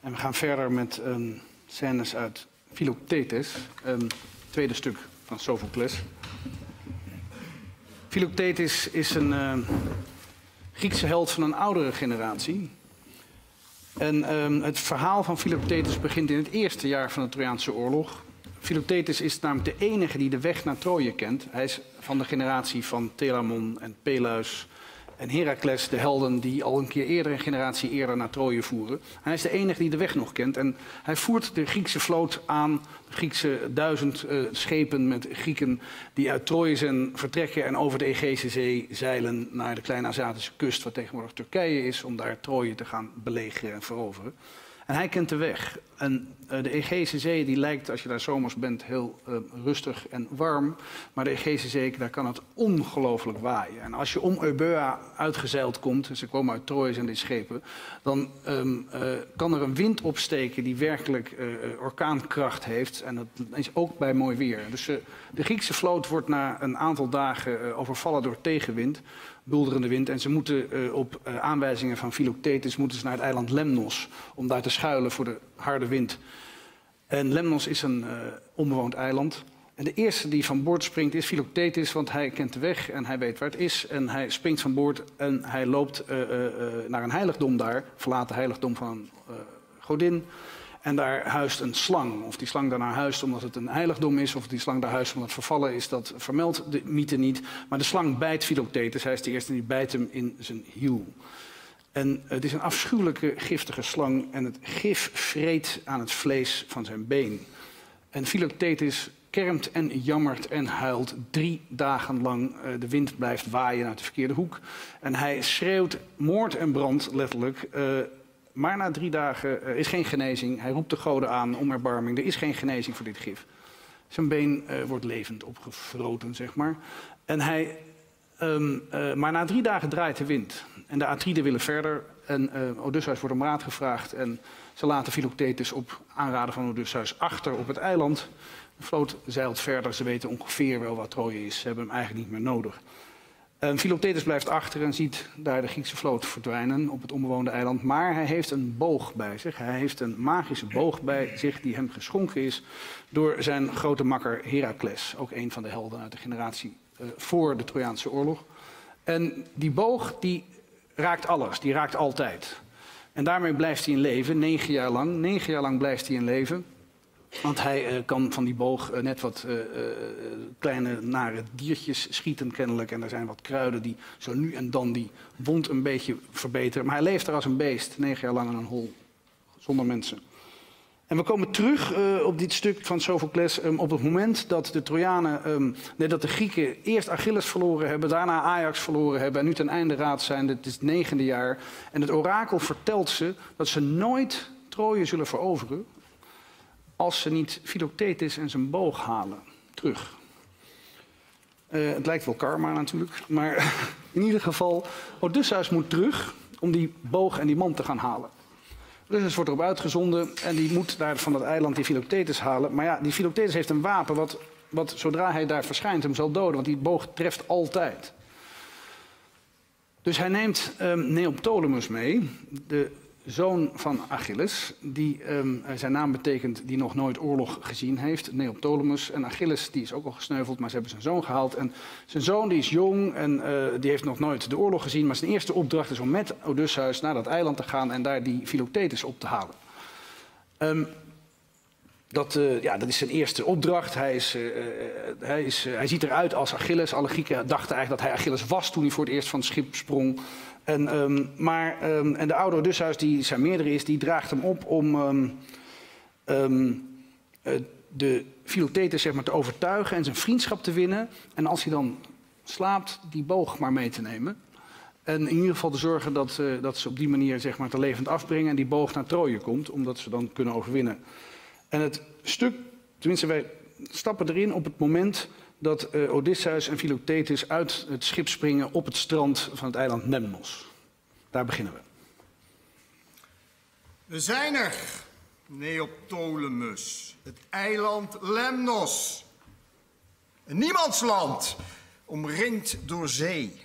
En we gaan verder met scènes uit Philoctetes, tweede stuk van Sophocles. Philoctetes is een Griekse held van een oudere generatie. En het verhaal van Philoctetes begint in het eerste jaar van de Trojaanse oorlog. Philoctetes is namelijk de enige die de weg naar Troje kent. Hij is van de generatie van Telamon en Peleus en Herakles, de helden die al een keer eerder, een generatie eerder, naar Troje voeren. Hij is de enige die de weg nog kent. En hij voert de Griekse vloot aan, de Griekse 1000 schepen met Grieken die uit Troje zijn vertrekken en over de Egeïsche Zee zeilen naar de kleine Aziatische kust, wat tegenwoordig Turkije is, om daar Troje te gaan belegeren en veroveren. En hij kent de weg. En de Egeïsche Zee die lijkt, als je daar zomers bent, heel rustig en warm. Maar de Egeïsche Zee, daar kan het ongelooflijk waaien. En als je om Euboea uitgezeild komt, en ze komen uit Troje en die schepen, dan kan er een wind opsteken die werkelijk orkaankracht heeft. En dat is ook bij mooi weer. Dus de Griekse vloot wordt na een aantal dagen overvallen door tegenwind, bulderende wind. En ze moeten op aanwijzingen van Philoctetes moeten ze naar het eiland Lemnos om daar te schuilen voor de harde wind. En Lemnos is een onbewoond eiland. En de eerste die van boord springt is Philoctetes, want hij kent de weg en hij weet waar het is. En hij springt van boord en hij loopt naar een heiligdom daar, verlaten heiligdom van een godin. En daar huist een slang. Of die slang daarnaar huist omdat het een heiligdom is, of die slang daar huist omdat het vervallen is, dat vermeldt de mythe niet. Maar de slang bijt Philoctetes. Hij is de eerste die bijt hem in zijn hiel. En het is een afschuwelijke, giftige slang en het gif vreet aan het vlees van zijn been. En Philoctetes kermt en jammert en huilt 3 dagen lang. De wind blijft waaien uit de verkeerde hoek. En hij schreeuwt moord en brand, letterlijk. Maar na 3 dagen is geen genezing. Hij roept de goden aan om erbarming. Er is geen genezing voor dit gif. Zijn been wordt levend opgevroten, zeg maar. En hij, maar na 3 dagen draait de wind. En de Atriden willen verder. En Odysseus wordt om raad gevraagd. En ze laten Philoctetes op aanraden van Odysseus achter op het eiland. De vloot zeilt verder. Ze weten ongeveer wel wat Troje is. Ze hebben hem eigenlijk niet meer nodig. Philoctetes blijft achter en ziet daar de Griekse vloot verdwijnen op het onbewoonde eiland. Maar hij heeft een boog bij zich. Hij heeft een magische boog bij zich die hem geschonken is door zijn grote makker Herakles. Ook een van de helden uit de generatie voor de Trojaanse oorlog. En die boog die raakt alles, die raakt altijd. En daarmee blijft hij in leven, 9 jaar lang. 9 jaar lang blijft hij in leven. Want hij kan van die boog net wat kleine nare diertjes schieten kennelijk. En er zijn wat kruiden die zo nu en dan die wond een beetje verbeteren. Maar hij leeft er als een beest, 9 jaar lang in een hol, zonder mensen. En we komen terug op dit stuk van Sophocles op het moment dat de Trojanen, dat de Grieken eerst Achilles verloren hebben, daarna Ajax verloren hebben en nu ten einde raad zijn. Dit is het 9e jaar. En het orakel vertelt ze dat ze nooit Troje zullen veroveren als ze niet Philoctetes en zijn boog halen terug. Het lijkt wel karma natuurlijk, maar in ieder geval, Odysseus moet terug om die boog en die man te gaan halen. Odysseus wordt erop uitgezonden en die moet daar van dat eiland die Philoctetes halen. Maar ja, die Philoctetes heeft een wapen wat zodra hij daar verschijnt hem zal doden, want die boog treft altijd. Dus hij neemt Neoptolemus mee, de zoon van Achilles, die zijn naam betekent die nog nooit oorlog gezien heeft, Neoptolemus. En Achilles die is ook al gesneuveld, maar ze hebben zijn zoon gehaald. En zijn zoon die is jong en die heeft nog nooit de oorlog gezien. Maar zijn eerste opdracht is om met Odysseus naar dat eiland te gaan en daar die Philoctetes op te halen. Dat is zijn eerste opdracht. Hij ziet eruit als Achilles. Alle Grieken dachten eigenlijk dat hij Achilles was toen hij voor het eerst van het schip sprong. En, en de oude Odysseus, die zijn meerdere is, die draagt hem op om de Philoctetes zeg maar, te overtuigen en zijn vriendschap te winnen. En als hij dan slaapt, die boog maar mee te nemen. En in ieder geval te zorgen dat ze op die manier, zeg maar, te levend afbrengen en die boog naar Troje komt, omdat ze dan kunnen overwinnen. En het stuk, tenminste wij stappen erin op het moment dat Odysseus en Philoctetes uit het schip springen op het strand van het eiland Lemnos. Daar beginnen we. We zijn er, Neoptolemus, het eiland Lemnos. Een niemandsland, omringd door zee.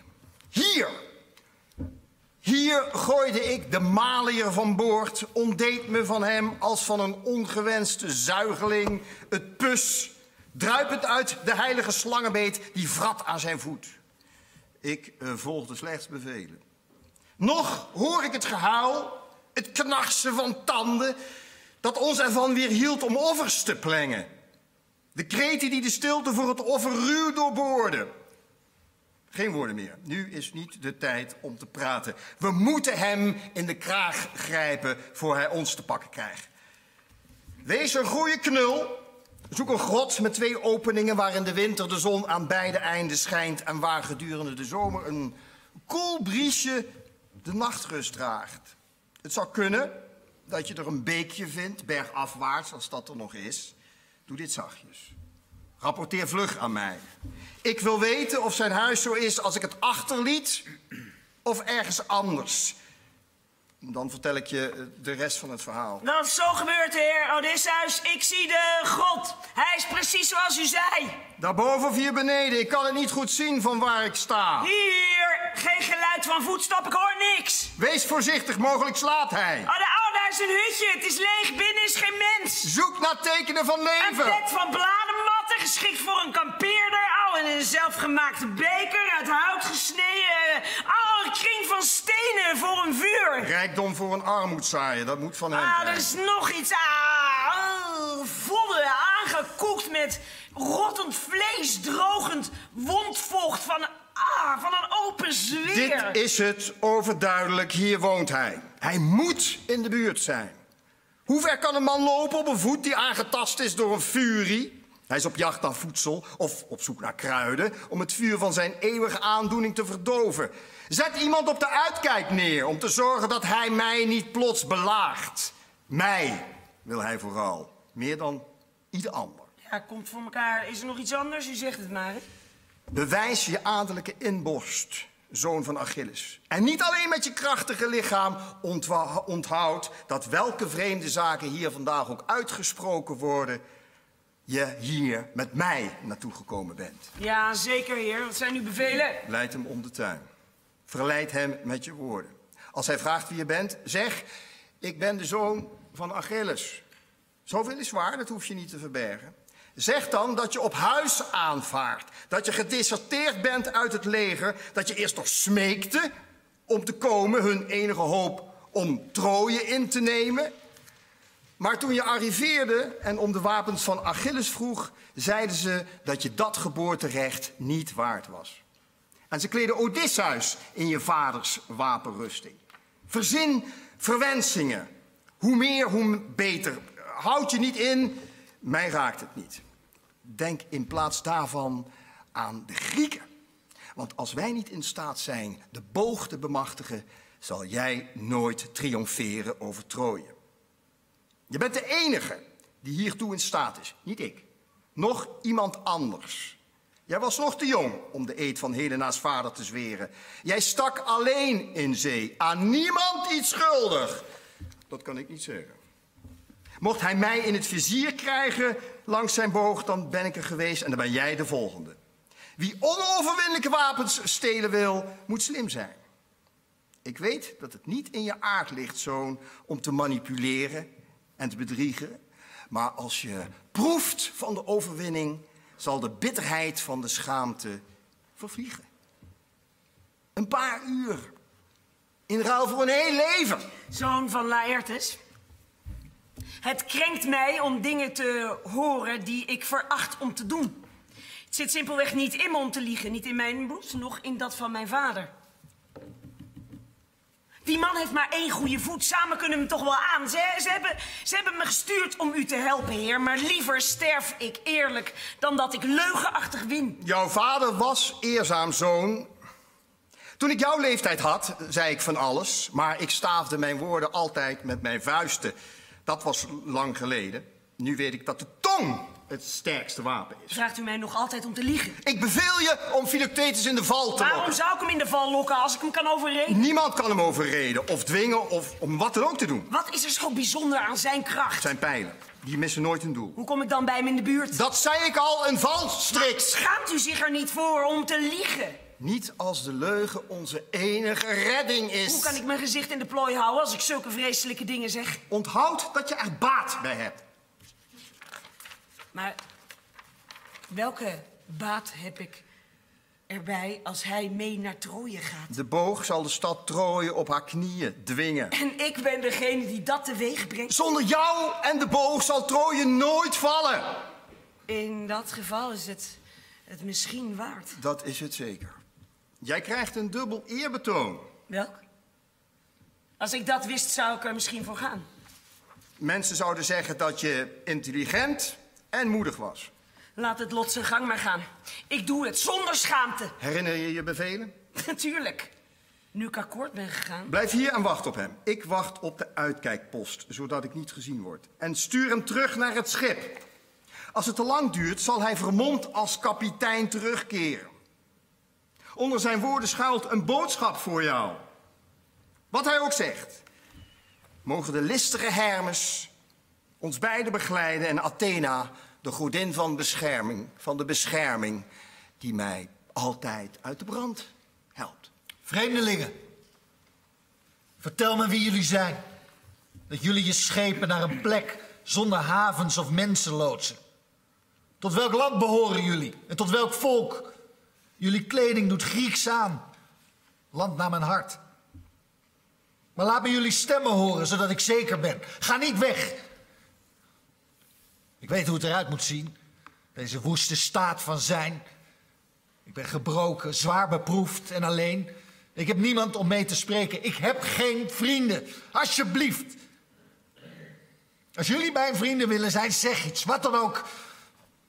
Hier gooide ik de maliër van boord, ontdeed me van hem als van een ongewenste zuigeling, het pus, druipend uit de heilige slangenbeet die vrat aan zijn voet. Ik volgde slechts bevelen. Nog hoor ik het gehuil, het knarsen van tanden, dat ons ervan weer hield om offers te plengen. De kreten die de stilte voor het offer ruw doorboorden. Geen woorden meer. Nu is niet de tijd om te praten. We moeten hem in de kraag grijpen voor hij ons te pakken krijgt. Wees een goede knul. Zoek een grot met twee openingen waarin de winter de zon aan beide einden schijnt en waar gedurende de zomer een koel briesje de nachtrust draagt. Het zou kunnen dat je er een beekje vindt, bergafwaarts, als dat er nog is. Doe dit zachtjes. Rapporteer vlug aan mij. Ik wil weten of zijn huis zo is als ik het achterliet of ergens anders. Dan vertel ik je de rest van het verhaal. Dat is zo gebeurd, heer Odysseus. Ik zie de grot. Hij is precies zoals u zei. Daarboven of hier beneden? Ik kan het niet goed zien van waar ik sta. Hier! Geen geluid van voetstappen. Ik hoor niks. Wees voorzichtig. Mogelijk slaat hij. Oh, daar is een hutje. Het is leeg. Binnen is geen mens. Zoek naar tekenen van leven. Een bed van bladermatten, geschikt voor een kampeerder. En een zelfgemaakte beker, uit hout gesneden. Een kring van stenen voor een vuur. Rijkdom voor een armoedzaaier, dat moet van hem. Er is nog iets. Vodden, aangekoekt met rottend vlees, drogend wondvocht van een open zweer. Dit is het, overduidelijk. Hier woont hij. Hij moet in de buurt zijn. Hoe ver kan een man lopen op een voet die aangetast is door een furie? Hij is op jacht naar voedsel of op zoek naar kruiden om het vuur van zijn eeuwige aandoening te verdoven. Zet iemand op de uitkijk neer om te zorgen dat hij mij niet plots belaagt. Mij wil hij vooral. Meer dan ieder ander. Ja, komt voor elkaar. Is er nog iets anders? U zegt het maar. Hè? Bewijs je adellijke inborst, zoon van Achilles. En niet alleen met je krachtige lichaam. Onthoud dat welke vreemde zaken hier vandaag ook uitgesproken worden, je hier met mij naartoe gekomen bent. Ja, zeker, heer. Wat zijn uw bevelen? Leid hem om de tuin. Verleid hem met je woorden. Als hij vraagt wie je bent, zeg: ik ben de zoon van Achilles. Zoveel is waar, dat hoef je niet te verbergen. Zeg dan dat je op huis aanvaardt. Dat je gedeserteerd bent uit het leger. Dat je eerst nog smeekte om te komen, hun enige hoop om Troje in te nemen. Maar toen je arriveerde en om de wapens van Achilles vroeg, zeiden ze dat je dat geboorterecht niet waard was. En ze kleden Odysseus in je vaders wapenrusting. Verzin verwensingen. Hoe meer, hoe beter. Houd je niet in, mij raakt het niet. Denk in plaats daarvan aan de Grieken. Want als wij niet in staat zijn de boog te bemachtigen, zal jij nooit triomferen over Troje. Je bent de enige die hiertoe in staat is. Niet ik. Nog iemand anders. Jij was nog te jong om de eed van Helena's vader te zweren. Jij stak alleen in zee. Aan niemand iets schuldig. Dat kan ik niet zeggen. Mocht hij mij in het vizier krijgen langs zijn boog, dan ben ik er geweest en dan ben jij de volgende. Wie onoverwinnelijke wapens stelen wil, moet slim zijn. Ik weet dat het niet in je aard ligt, zoon, om te manipuleren en te bedriegen. Maar als je proeft van de overwinning, zal de bitterheid van de schaamte vervliegen. Een paar uur. In ruil voor een heel leven. Zoon van Laertes. Het krenkt mij om dingen te horen die ik veracht om te doen. Het zit simpelweg niet in me om te liegen. Niet in mijn bloed, noch in dat van mijn vader. Die man heeft maar één goede voet. Samen kunnen we hem toch wel aan. Ze hebben me gestuurd om u te helpen, heer. Maar liever sterf ik eerlijk dan dat ik leugenachtig win. Jouw vader was eerzaam, zoon. Toen ik jouw leeftijd had, zei ik van alles, maar ik staafde mijn woorden altijd met mijn vuisten. Dat was lang geleden. Nu weet ik dat de tong het sterkste wapen is. Vraagt u mij nog altijd om te liegen? Ik beveel je om Philoctetes in de val te lokken. Waarom zou ik hem in de val lokken als ik hem kan overreden? Niemand kan hem overreden of dwingen of om wat dan ook te doen. Wat is er zo bijzonder aan zijn kracht? Zijn pijlen. Die missen nooit een doel. Hoe kom ik dan bij hem in de buurt? Dat zei ik al, een valstrik. Schaamt u zich er niet voor om te liegen? Niet als de leugen onze enige redding is. Hoe kan ik mijn gezicht in de plooi houden als ik zulke vreselijke dingen zeg? Onthoud dat je er baat bij hebt. Maar welke baat heb ik erbij als hij mee naar Troje gaat? De boog zal de stad Troje op haar knieën dwingen. En ik ben degene die dat teweeg brengt. Zonder jou en de boog zal Troje nooit vallen. In dat geval is het misschien waard. Dat is het zeker. Jij krijgt een dubbel eerbetoon. Welk? Als ik dat wist, zou ik er misschien voor gaan. Mensen zouden zeggen dat je intelligent en moedig was. Laat het lot zijn gang maar gaan. Ik doe het zonder schaamte. Herinner je je bevelen? Natuurlijk. Nu ik akkoord ben gegaan... Blijf hier en wacht op hem. Ik wacht op de uitkijkpost, zodat ik niet gezien word. En stuur hem terug naar het schip. Als het te lang duurt, zal hij vermomd als kapitein terugkeren. Onder zijn woorden schuilt een boodschap voor jou. Wat hij ook zegt. Mogen de listige Hermes ons beiden begeleiden en Athena, de godin van bescherming, van de bescherming, die mij altijd uit de brand helpt. Vreemdelingen, vertel me wie jullie zijn. Dat jullie je schepen naar een plek zonder havens of mensen loodsen. Tot welk land behoren jullie en tot welk volk? Jullie kleding doet Grieks aan. Land naar mijn hart. Maar laat me jullie stemmen horen, zodat ik zeker ben. Ga niet weg. Ik weet hoe het eruit moet zien. Deze woeste staat van zijn. Ik ben gebroken, zwaar beproefd en alleen. Ik heb niemand om mee te spreken. Ik heb geen vrienden. Alsjeblieft. Als jullie mijn vrienden willen zijn, zeg iets. Wat dan ook.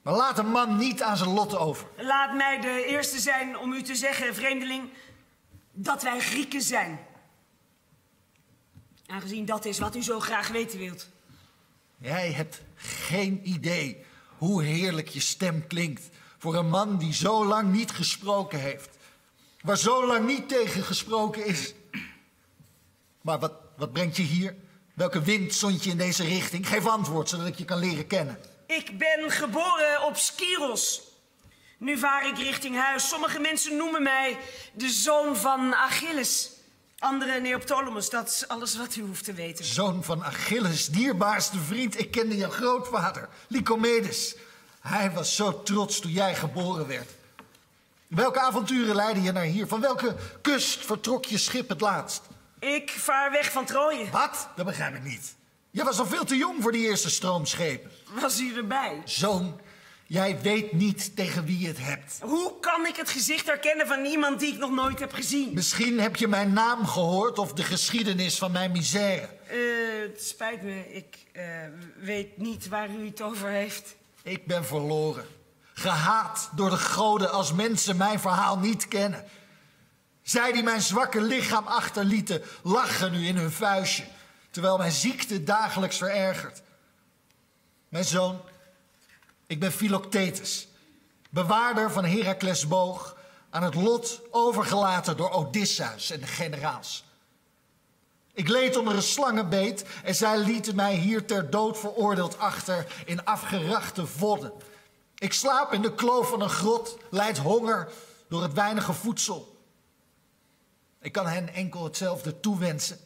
Maar laat een man niet aan zijn lot over. Laat mij de eerste zijn om u te zeggen, vreemdeling, dat wij Grieken zijn. Aangezien dat is wat u zo graag weten wilt. Jij hebt geen idee hoe heerlijk je stem klinkt voor een man die zo lang niet gesproken heeft. Waar zo lang niet tegen gesproken is. Maar wat brengt je hier? Welke wind zond je in deze richting? Geef antwoord, zodat ik je kan leren kennen. Ik ben geboren op Skyros. Nu vaar ik richting huis. Sommige mensen noemen mij de zoon van Achilles. Andere Neoptolemus, dat is alles wat u hoeft te weten. Zoon van Achilles, dierbaarste vriend. Ik kende jouw grootvader, Lycomedes. Hij was zo trots toen jij geboren werd. Welke avonturen leidden je naar hier? Van welke kust vertrok je schip het laatst? Ik vaar weg van Troje. Wat? Dat begrijp ik niet. Je was al veel te jong voor die eerste stroomschepen. Was u erbij? Zoon, jij weet niet tegen wie je het hebt. Hoe kan ik het gezicht herkennen van iemand die ik nog nooit heb gezien? Misschien heb je mijn naam gehoord of de geschiedenis van mijn misère. Het spijt me, ik weet niet waar u het over heeft. Ik ben verloren. Gehaat door de goden als mensen mijn verhaal niet kennen. Zij die mijn zwakke lichaam achterlieten, lachen nu in hun vuistje. Terwijl mijn ziekte dagelijks verergert. Mijn zoon, ik ben Philoctetes, bewaarder van Herakles' boog, aan het lot overgelaten door Odysseus en de generaals. Ik leed onder een slangenbeet en zij lieten mij hier ter dood veroordeeld achter in afgerachte vodden. Ik slaap in de kloof van een grot, lijd honger door het weinige voedsel. Ik kan hen enkel hetzelfde toewensen.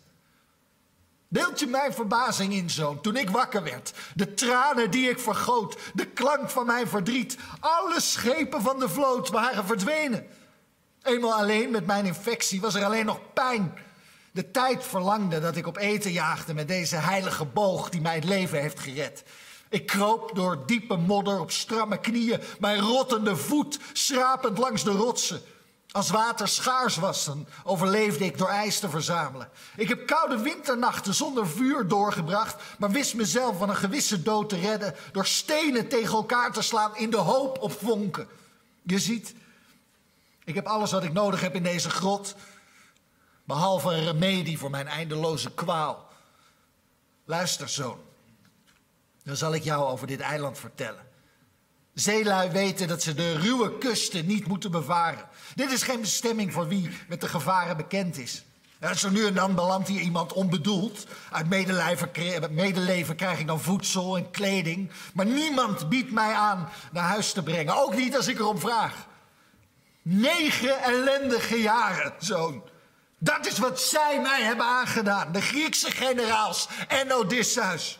Beeld je mijn verbazing in, zoon, toen ik wakker werd. De tranen die ik vergoot, de klank van mijn verdriet. Alle schepen van de vloot waren verdwenen. Eenmaal alleen met mijn infectie was er alleen nog pijn. De tijd verlangde dat ik op eten jaagde met deze heilige boog die mij het leven heeft gered. Ik kroop door diepe modder op stramme knieën, mijn rottende voet schrapend langs de rotsen. Als water schaars was, dan overleefde ik door ijs te verzamelen. Ik heb koude winternachten zonder vuur doorgebracht, maar wist mezelf van een gewisse dood te redden door stenen tegen elkaar te slaan in de hoop op vonken. Je ziet, ik heb alles wat ik nodig heb in deze grot. behalve een remedie voor mijn eindeloze kwaal. Luister, zoon. Dan zal ik jou over dit eiland vertellen. Zeelui weten dat ze de ruwe kusten niet moeten bevaren. Dit is geen bestemming voor wie met de gevaren bekend is. Zo nu en dan belandt hier iemand onbedoeld. Uit medeleven krijg ik dan voedsel en kleding. Maar niemand biedt mij aan naar huis te brengen. Ook niet als ik erom vraag. 9 ellendige jaren, zoon. Dat is wat zij mij hebben aangedaan. De Griekse generaals en Odysseus.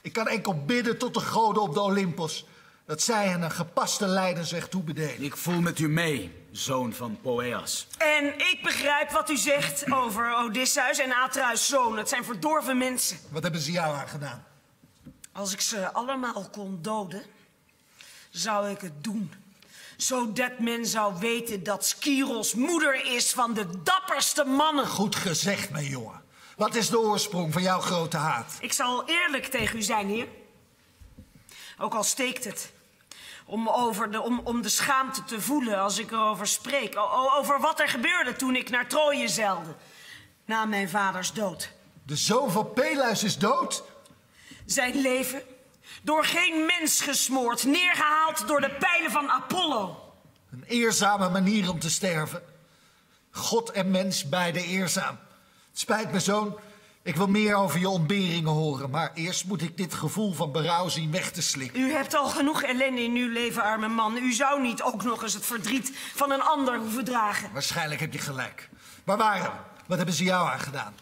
Ik kan enkel bidden tot de goden op de Olympos. Dat zij hen een gepaste leidersweg toebedelen. Ik voel met u mee, zoon van Poeas. En ik begrijp wat u zegt over Odysseus en Atreus' zoon. Het zijn verdorven mensen. Wat hebben ze jou aan gedaan? Als ik ze allemaal kon doden, zou ik het doen. Zodat men zou weten dat Skyros moeder is van de dapperste mannen. Goed gezegd, mijn jongen. Wat is de oorsprong van jouw grote haat? Ik zal eerlijk tegen u zijn, heer. Ook al steekt het. Om de schaamte te voelen als ik erover spreek. Over wat er gebeurde toen ik naar Troje zeilde. Na mijn vaders dood. De zoon van Peleus is dood? Zijn leven door geen mens gesmoord. Neergehaald door de pijlen van Apollo. Een eerzame manier om te sterven. God en mens beide eerzaam. Spijt me, zoon. Ik wil meer over je ontberingen horen, maar eerst moet ik dit gevoel van berouw zien weg te slikken. U hebt al genoeg ellende in uw leven, arme man. U zou niet ook nog eens het verdriet van een ander hoeven dragen. Waarschijnlijk heb je gelijk. Maar waarom? Wat hebben ze jou aangedaan?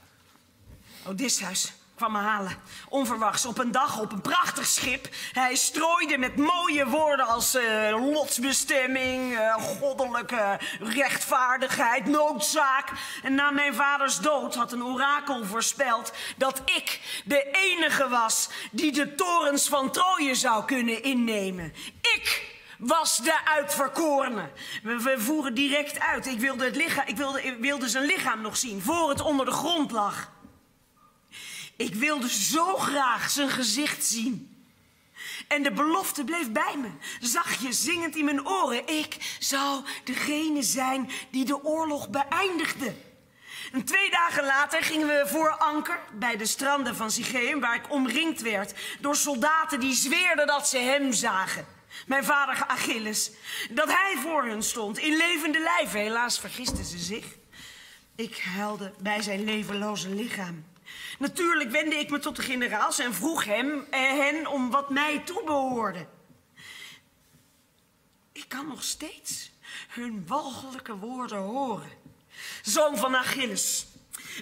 Odysseus kwam me halen. Onverwachts, op een dag, op een prachtig schip. Hij strooide met mooie woorden als lotsbestemming, goddelijke rechtvaardigheid, noodzaak. En na mijn vaders dood had een orakel voorspeld dat ik de enige was die de torens van Troje zou kunnen innemen. Ik was de uitverkorene. We voeren direct uit. Ik wilde zijn lichaam nog zien, voor het onder de grond lag. Ik wilde zo graag zijn gezicht zien. En de belofte bleef bij me, zachtjes zingend in mijn oren. Ik zou degene zijn die de oorlog beëindigde. En 2 dagen later gingen we voor anker bij de stranden van Sigeum, waar ik omringd werd door soldaten die zweerden dat ze hem zagen. Mijn vader Achilles, dat hij voor hun stond, in levende lijven. Helaas vergisten ze zich. Ik huilde bij zijn levenloze lichaam. Natuurlijk wendde ik me tot de generaals en vroeg hen om wat mij toebehoorde. Ik kan nog steeds hun walgelijke woorden horen. Zoon van Achilles,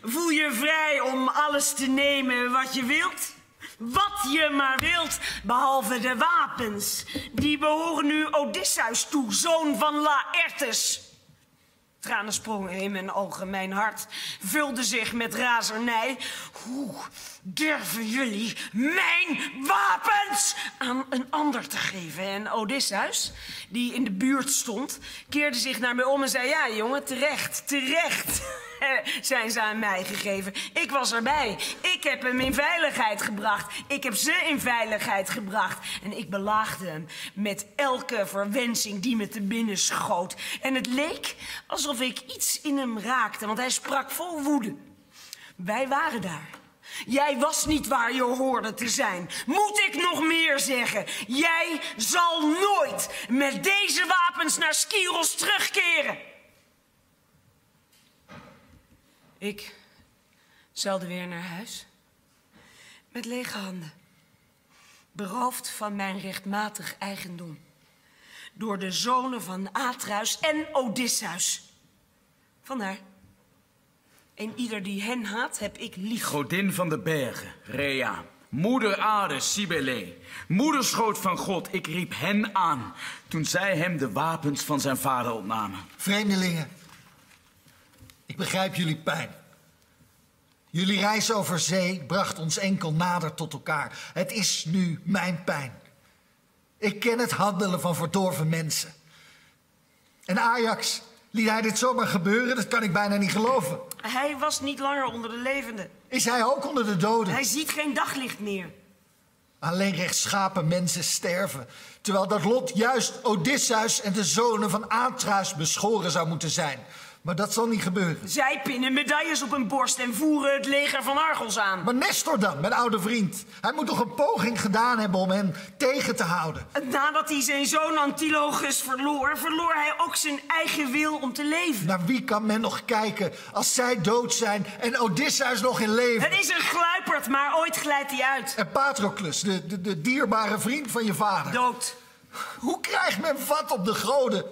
voel je vrij om alles te nemen wat je wilt? Wat je maar wilt, behalve de wapens. Die behoren nu Odysseus toe, zoon van Laertes. Tranen sprongen in mijn ogen, mijn hart vulde zich met razernij. Hoe durven jullie mijn wapens aan een ander te geven? En Odysseus, die in de buurt stond, keerde zich naar mij om en zei... Ja, jongen, terecht zijn ze aan mij gegeven. Ik was erbij. Ik heb hem in veiligheid gebracht. Ik heb ze in veiligheid gebracht. En ik belaagde hem met elke verwensing die me te binnen schoot. En het leek alsof ik iets in hem raakte, want hij sprak vol woede. Wij waren daar. Jij was niet waar je hoorde te zijn. Moet ik nog meer zeggen? Jij zal nooit met deze wapens naar Skyros terugkeren. Ik zeilde weer naar huis. Met lege handen. Beroofd van mijn rechtmatig eigendom. Door de zonen van Atreus en Odysseus. Vandaar. En ieder die hen haat, heb ik lief. Godin van de bergen, Rhea. Moeder aarde, Cybele. Moederschoot van God, ik riep hen aan. Toen zij hem de wapens van zijn vader opnamen. Vreemdelingen. Ik begrijp jullie pijn. Jullie reis over zee bracht ons enkel nader tot elkaar. Het is nu mijn pijn. Ik ken het handelen van verdorven mensen. En Ajax, liet hij dit zomaar gebeuren? Dat kan ik bijna niet geloven. Hij was niet langer onder de levenden. Is hij ook onder de doden? Hij ziet geen daglicht meer. Alleen rechtschapen mensen sterven. Terwijl dat lot juist Odysseus en de zonen van Atreus beschoren zou moeten zijn. Maar dat zal niet gebeuren. Zij pinnen medailles op hun borst en voeren het leger van Argos aan. Maar Nestor dan, mijn oude vriend. Hij moet toch een poging gedaan hebben om hen tegen te houden. Nadat hij zijn zoon Antilochus verloor, verloor hij ook zijn eigen wil om te leven. Naar wie kan men nog kijken als zij dood zijn en Odysseus nog in leven? Het is een gluiperd, maar ooit glijdt hij uit. En Patroclus, de dierbare vriend van je vader. Dood. Hoe krijgt men vat op de goden?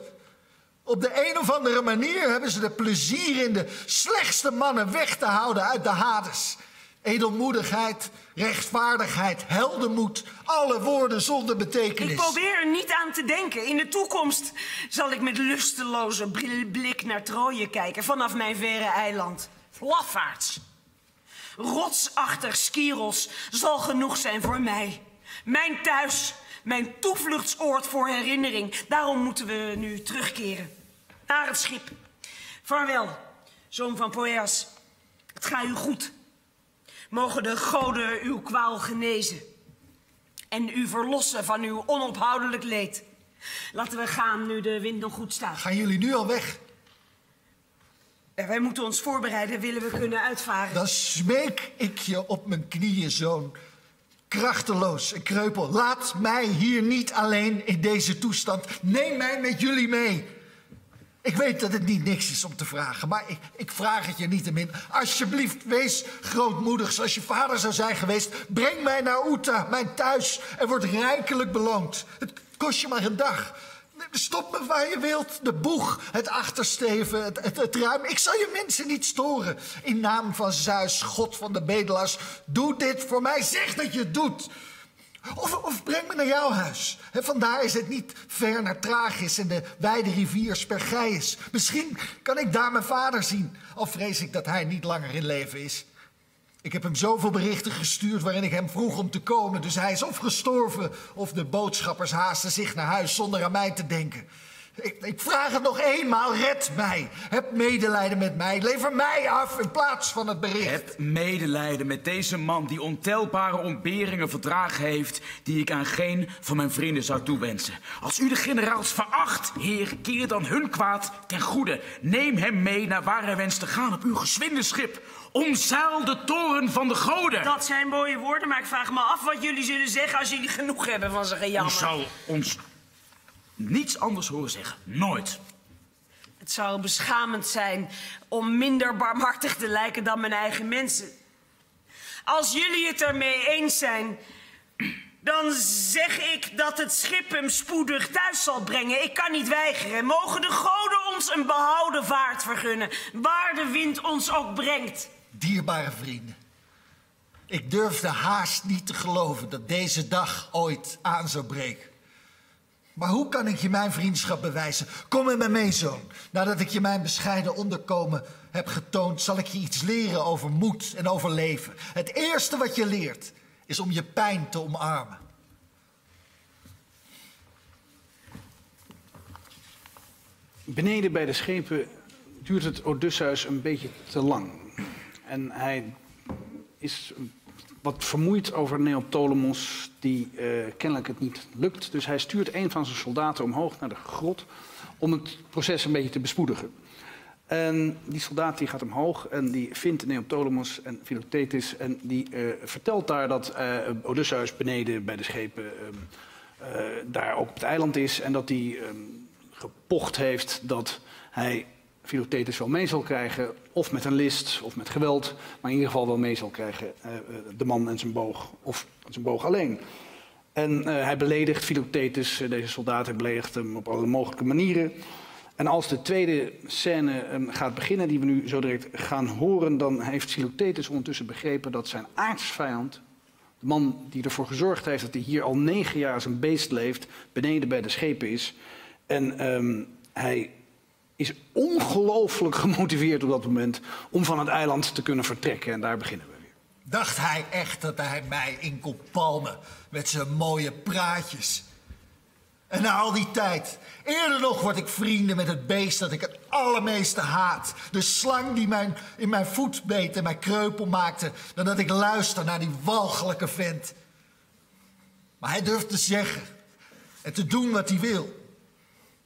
Op de een of andere manier hebben ze de plezier in de slechtste mannen weg te houden uit de Hades. Edelmoedigheid, rechtvaardigheid, heldenmoed. Alle woorden zonder betekenis. Ik probeer er niet aan te denken. In de toekomst zal ik met lusteloze blik naar Troje kijken vanaf mijn verre eiland. Lafaards. Rotsachtig Skyros zal genoeg zijn voor mij. Mijn thuis. Mijn toevluchtsoord voor herinnering. Daarom moeten we nu terugkeren. Naar het schip. Vaarwel, zoon van Poeas. Het gaat u goed. Mogen de goden uw kwaal genezen. En u verlossen van uw onophoudelijk leed. Laten we gaan nu de wind nog goed staat. Gaan jullie nu al weg? En wij moeten ons voorbereiden, willen we kunnen uitvaren. Dan smeek ik je op mijn knieën, zoon. Krachteloos en kreupel, laat mij hier niet alleen in deze toestand. Neem mij met jullie mee. Ik weet dat het niet niks is om te vragen, maar ik vraag het je niettemin. Alsjeblieft, wees grootmoedig zoals je vader zou zijn geweest. Breng mij naar Oeta, mijn thuis, en word rijkelijk beloond. Het kost je maar een dag. Stop me waar je wilt. De boeg, het achtersteven, het ruim. Ik zal je mensen niet storen. In naam van Zeus, god van de bedelaars. Doe dit voor mij. Zeg dat je het doet. Of breng me naar jouw huis. He, vandaar is het niet ver naar Thrachis en de wijde rivier Spergeius. Misschien kan ik daar mijn vader zien. Al vrees ik dat hij niet langer in leven is. Ik heb hem zoveel berichten gestuurd waarin ik hem vroeg om te komen. Dus hij is of gestorven of de boodschappers haasten zich naar huis zonder aan mij te denken. Ik vraag het nog eenmaal. Red mij. Heb medelijden met mij. Lever mij af in plaats van het bericht. Heb medelijden met deze man die ontelbare ontberingen verdragen heeft... die ik aan geen van mijn vrienden zou toewensen. Als u de generaals veracht, heer, keer dan hun kwaad ten goede. Neem hem mee naar waar hij wenst te gaan op uw gezwinde schip... Omzeil de toren van de goden. Dat zijn mooie woorden, maar ik vraag me af wat jullie zullen zeggen als jullie genoeg hebben van zijn gejammer. U zou ons niets anders horen zeggen. Nooit. Het zou beschamend zijn om minder barmhartig te lijken dan mijn eigen mensen. Als jullie het ermee eens zijn, dan zeg ik dat het schip hem spoedig thuis zal brengen. Ik kan niet weigeren. Mogen de goden ons een behouden vaart vergunnen, waar de wind ons ook brengt. Dierbare vrienden, ik durfde haast niet te geloven dat deze dag ooit aan zou breken. Maar hoe kan ik je mijn vriendschap bewijzen? Kom met me mee, zoon. Nadat ik je mijn bescheiden onderkomen heb getoond, zal ik je iets leren over moed en over leven. Het eerste wat je leert is om je pijn te omarmen. Beneden bij de schepen duurt het Odysseus een beetje te lang. En hij is wat vermoeid over Neoptolemos, die kennelijk het niet lukt. Dus hij stuurt een van zijn soldaten omhoog naar de grot om het proces een beetje te bespoedigen. En die soldaat die gaat omhoog en die vindt Neoptolemos en Philoctetes... en die vertelt daar dat Odysseus beneden bij de schepen daar ook op het eiland is... en dat hij gepocht heeft dat hij Philoctetes wel mee zal krijgen... of met een list of met geweld, maar in ieder geval wel mee zal krijgen... de man en zijn boog of zijn boog alleen. En hij beledigt Philoctetes, deze soldaat, hij beledigt hem op alle mogelijke manieren... En als de tweede scène gaat beginnen, die we nu zo direct gaan horen... dan heeft Philoctetes ondertussen begrepen dat zijn aartsvijand... de man die ervoor gezorgd heeft dat hij hier al 9 jaar als een beest leeft... beneden bij de schepen is. En hij is ongelooflijk gemotiveerd op dat moment... om van het eiland te kunnen vertrekken. En daar beginnen we weer. Dacht hij echt dat hij mij in kon palmen met zijn mooie praatjes... En na al die tijd, eerder nog word ik vrienden met het beest dat ik het allermeeste haat. De slang die in mijn voet beet en mij kreupel maakte, dan dat ik luister naar die walgelijke vent. Maar hij durft te zeggen en te doen wat hij wil.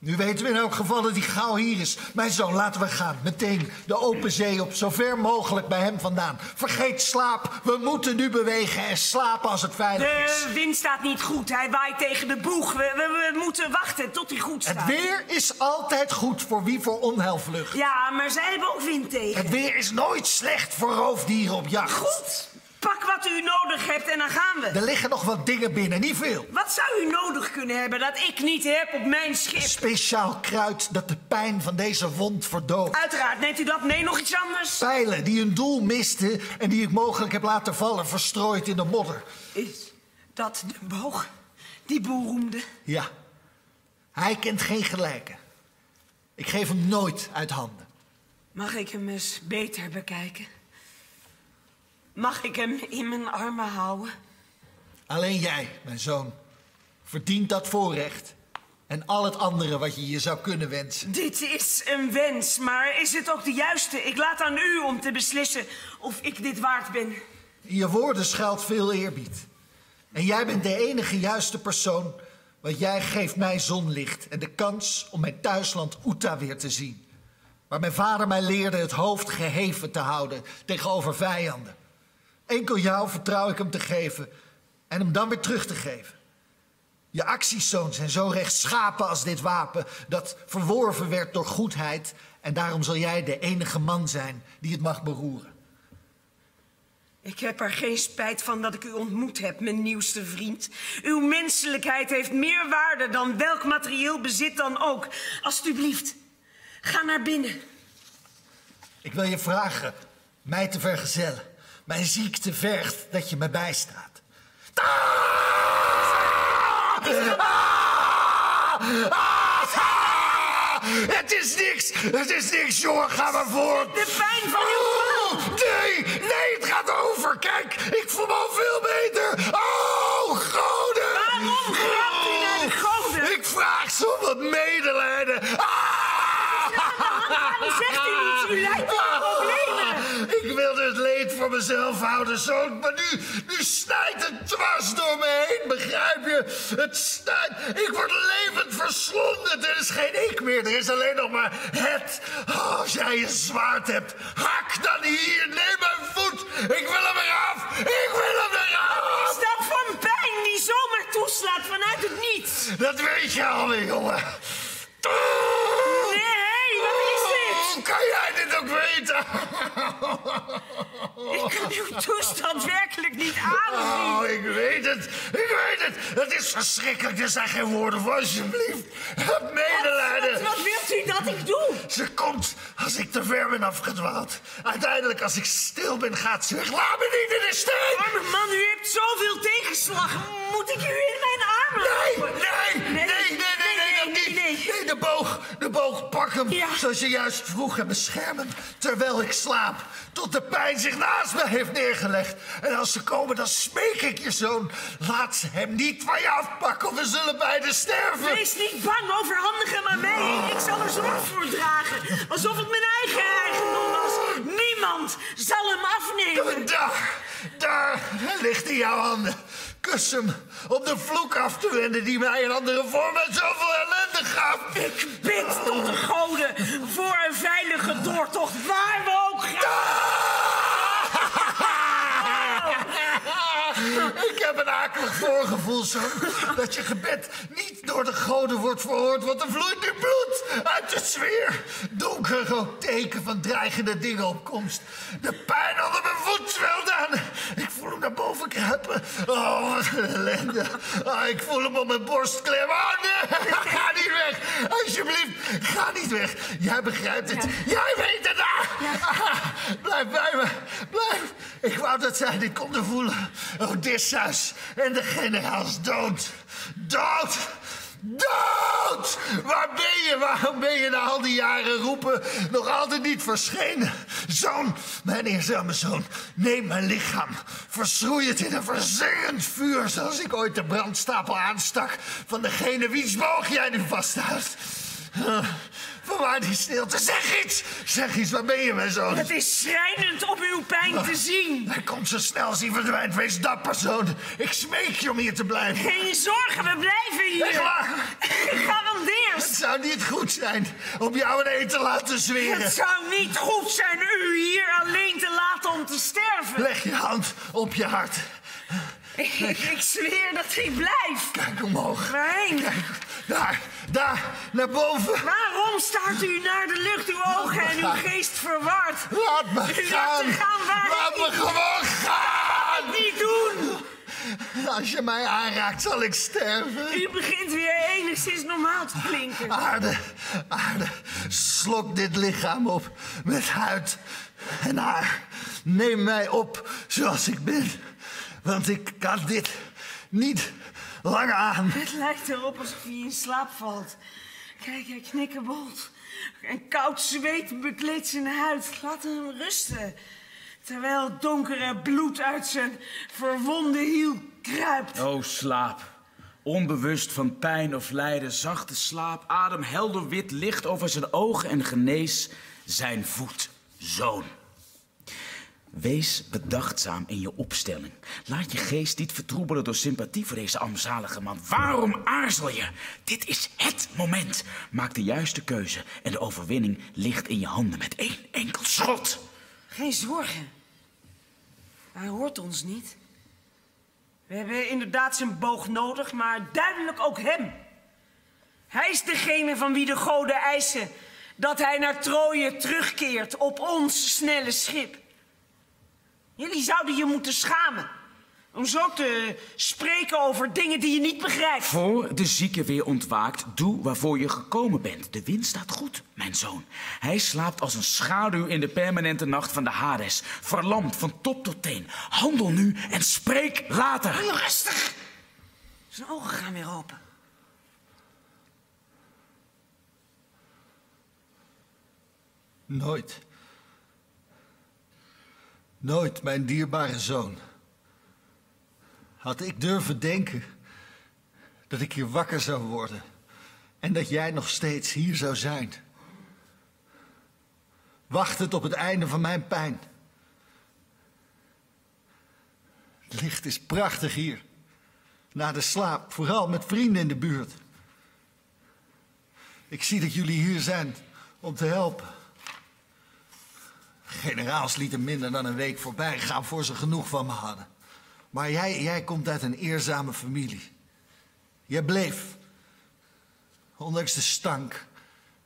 Nu weten we in elk geval dat hij gauw hier is. Mijn zoon, laten we gaan. Meteen de open zee op, zover mogelijk bij hem vandaan. Vergeet slaap. We moeten nu bewegen en slapen als het veilig is. De wind staat niet goed. Hij waait tegen de boeg. We moeten wachten tot hij goed staat. Het weer is altijd goed voor wie voor onheil vlucht. Ja, maar zij hebben ook wind tegen. Het weer is nooit slecht voor roofdieren op jacht. Goed. Pak wat u nodig hebt en dan gaan we. Er liggen nog wat dingen binnen, niet veel. Wat zou u nodig kunnen hebben dat ik niet heb op mijn schip? Een speciaal kruid dat de pijn van deze wond verdooft. Uiteraard, neemt u dat? Nee, nog iets anders? Pijlen die hun doel misten en die ik mogelijk heb laten vallen, verstrooid in de modder. Is dat de boog? Die beroemde? Ja. Hij kent geen gelijke. Ik geef hem nooit uit handen. Mag ik hem eens beter bekijken? Mag ik hem in mijn armen houden? Alleen jij, mijn zoon, verdient dat voorrecht. En al het andere wat je je zou kunnen wensen. Dit is een wens, maar is het ook de juiste? Ik laat aan u om te beslissen of ik dit waard ben. In je woorden schuilt veel eerbied. En jij bent de enige juiste persoon, want jij geeft mij zonlicht en de kans om mijn thuisland Oeta weer te zien. Waar mijn vader mij leerde het hoofd geheven te houden tegenover vijanden. Enkel jou vertrouw ik hem te geven en hem dan weer terug te geven. Je acties, zoon, zijn zo rechtschapen als dit wapen dat verworven werd door goedheid. En daarom zal jij de enige man zijn die het mag beroeren. Ik heb er geen spijt van dat ik u ontmoet heb, mijn nieuwste vriend. Uw menselijkheid heeft meer waarde dan welk materieel bezit dan ook. Alsjeblieft, ga naar binnen. Ik wil je vragen mij te vergezellen. Mijn ziekte vergt dat je me bijstaat. Het is niks, jongen, ga maar voort. De pijn van je... Nee, het gaat over. Kijk, ik voel me al veel beter. Oh, goden! Waarom grapt u naar de goden? Ik vraag zo wat medelijden. Waarom zegt u iets? U lijkt op problemen. Ik wilde het leed voor mezelf houden, zoon. Maar nu snijdt het dwars door me heen, begrijp je? Het snijdt. Ik word levend verslonden. Er is geen ik meer. Er is alleen nog maar het. Oh, als jij een zwaard hebt, hak dan hier. Neem mijn voet. Ik wil hem eraf. Ik wil hem eraf. Wat is dat van pijn die zomaar toeslaat vanuit het niets? Dat weet je alweer, jongen. Kan jij dit ook weten? Ik kan uw toestand werkelijk niet aanzien. Oh, ik weet het. Ik weet het. Het is verschrikkelijk. Er zijn geen woorden voor. Alsjeblieft, heb medelijden. Wat wilt u dat ik doe? Ze komt als ik te ver ben afgedwaald. Uiteindelijk, als ik stil ben, gaat ze weg. Laat me niet in de steek. Arme man, u hebt zoveel tegenslag. Moet ik u in mijn armen? Nee, de boog, pak hem, ja. Zoals je juist vroeg, en bescherm hem terwijl ik slaap. Tot de pijn zich naast me heeft neergelegd. En als ze komen, dan smeek ik je, zoon. Laat ze hem niet van je afpakken, of we zullen beiden sterven. Wees niet bang, overhandig hem aan mij. Ik zal er zorg voor dragen. Alsof het mijn eigen eigendom was. Niemand zal hem afnemen. Daar ligt in jouw handen. Kus hem om de vloek af te wenden die mij in andere vormen zoveel ellende gaf. Ik bid tot de goden voor een veilige doortocht, waar we ook gaan. Ik heb een akelig voorgevoel, zoon, dat je gebed niet door de goden wordt verhoord, want er vloeit nu bloed uit de sfeer. Donkerrood teken van dreigende dingen op komst. De pijn onder mijn voet zwelt aan. Ik voel hem naar boven kruipen. Oh, wat een ellende. Oh, ik voel hem op mijn borst klemmen. Oh, nee, ga niet weg. Alsjeblieft, ga niet weg. Jij begrijpt het. Ja. Jij weet het. Blijf bij me. Blijf. Ik wou dat zij dit konden voelen. Odysseus en de generaals dood. Dood. Dood! Waar ben je? Waarom ben je na al die jaren roepen nog altijd niet verschenen? Zoon, mijn eerzame zoon, neem mijn lichaam. Verschroei het in een verzengend vuur, zoals ik ooit de brandstapel aanstak van degene wiens boog jij nu vasthoudt. Vanwaar die stilte? Zeg iets! Zeg iets, waar ben je, mijn zoon? Het is schrijnend om uw pijn te zien. Hij komt zo snel als hij verdwijnt. Wees dapper, zoon. Ik smeek je om hier te blijven. Geen zorgen, we blijven hier. Echt waar? Gegarandeerd. Het zou niet goed zijn om jou en eten te laten zweren. Het zou niet goed zijn u hier alleen te laten om te sterven. Leg je hand op je hart. Ik zweer dat ik blijf. Kijk omhoog. Waarheen? Kijk, daar, naar boven. Waarom staart u naar de lucht, uw ogen en uw geest verward? Laat me gaan. Laat me gewoon gaan. Dat niet doen. Als je mij aanraakt, zal ik sterven. U begint weer enigszins normaal te klinken. Aarde, slok dit lichaam op met huid en haar. Neem mij op zoals ik ben. Want ik kan dit niet lang aan. Het lijkt erop alsof hij in slaap valt. Kijk, hij knikkerbolt. En koud zweet bekleedt zijn huid. Laat hem rusten. Terwijl het donkere bloed uit zijn verwonde hiel kruipt. O, slaap. Onbewust van pijn of lijden. Zachte slaap. Adem helder wit licht over zijn ogen en genees zijn voet. Zoon. Wees bedachtzaam in je opstelling. Laat je geest niet vertroebelen door sympathie voor deze armzalige man. Waarom aarzel je? Dit is het moment. Maak de juiste keuze en de overwinning ligt in je handen met één enkel schot. Geen zorgen. Hij hoort ons niet. We hebben inderdaad zijn boog nodig, maar duidelijk ook hem. Hij is degene van wie de goden eisen dat hij naar Troje terugkeert op ons snelle schip. Jullie zouden je moeten schamen. Om zo te spreken over dingen die je niet begrijpt. Voor de zieke weer ontwaakt, doe waarvoor je gekomen bent. De wind staat goed, mijn zoon. Hij slaapt als een schaduw in de permanente nacht van de Hades. Verlamd van top tot teen. Handel nu en spreek later. Heel rustig. Zijn ogen gaan weer open. Nooit. Nooit, mijn dierbare zoon, had ik durven denken dat ik hier wakker zou worden en dat jij nog steeds hier zou zijn. Wachtend op het einde van mijn pijn. Het licht is prachtig hier, na de slaap, vooral met vrienden in de buurt. Ik zie dat jullie hier zijn om te helpen. Generaals lieten minder dan een week voorbij gaan voor ze genoeg van me hadden. Maar jij komt uit een eerzame familie. Jij bleef. Ondanks de stank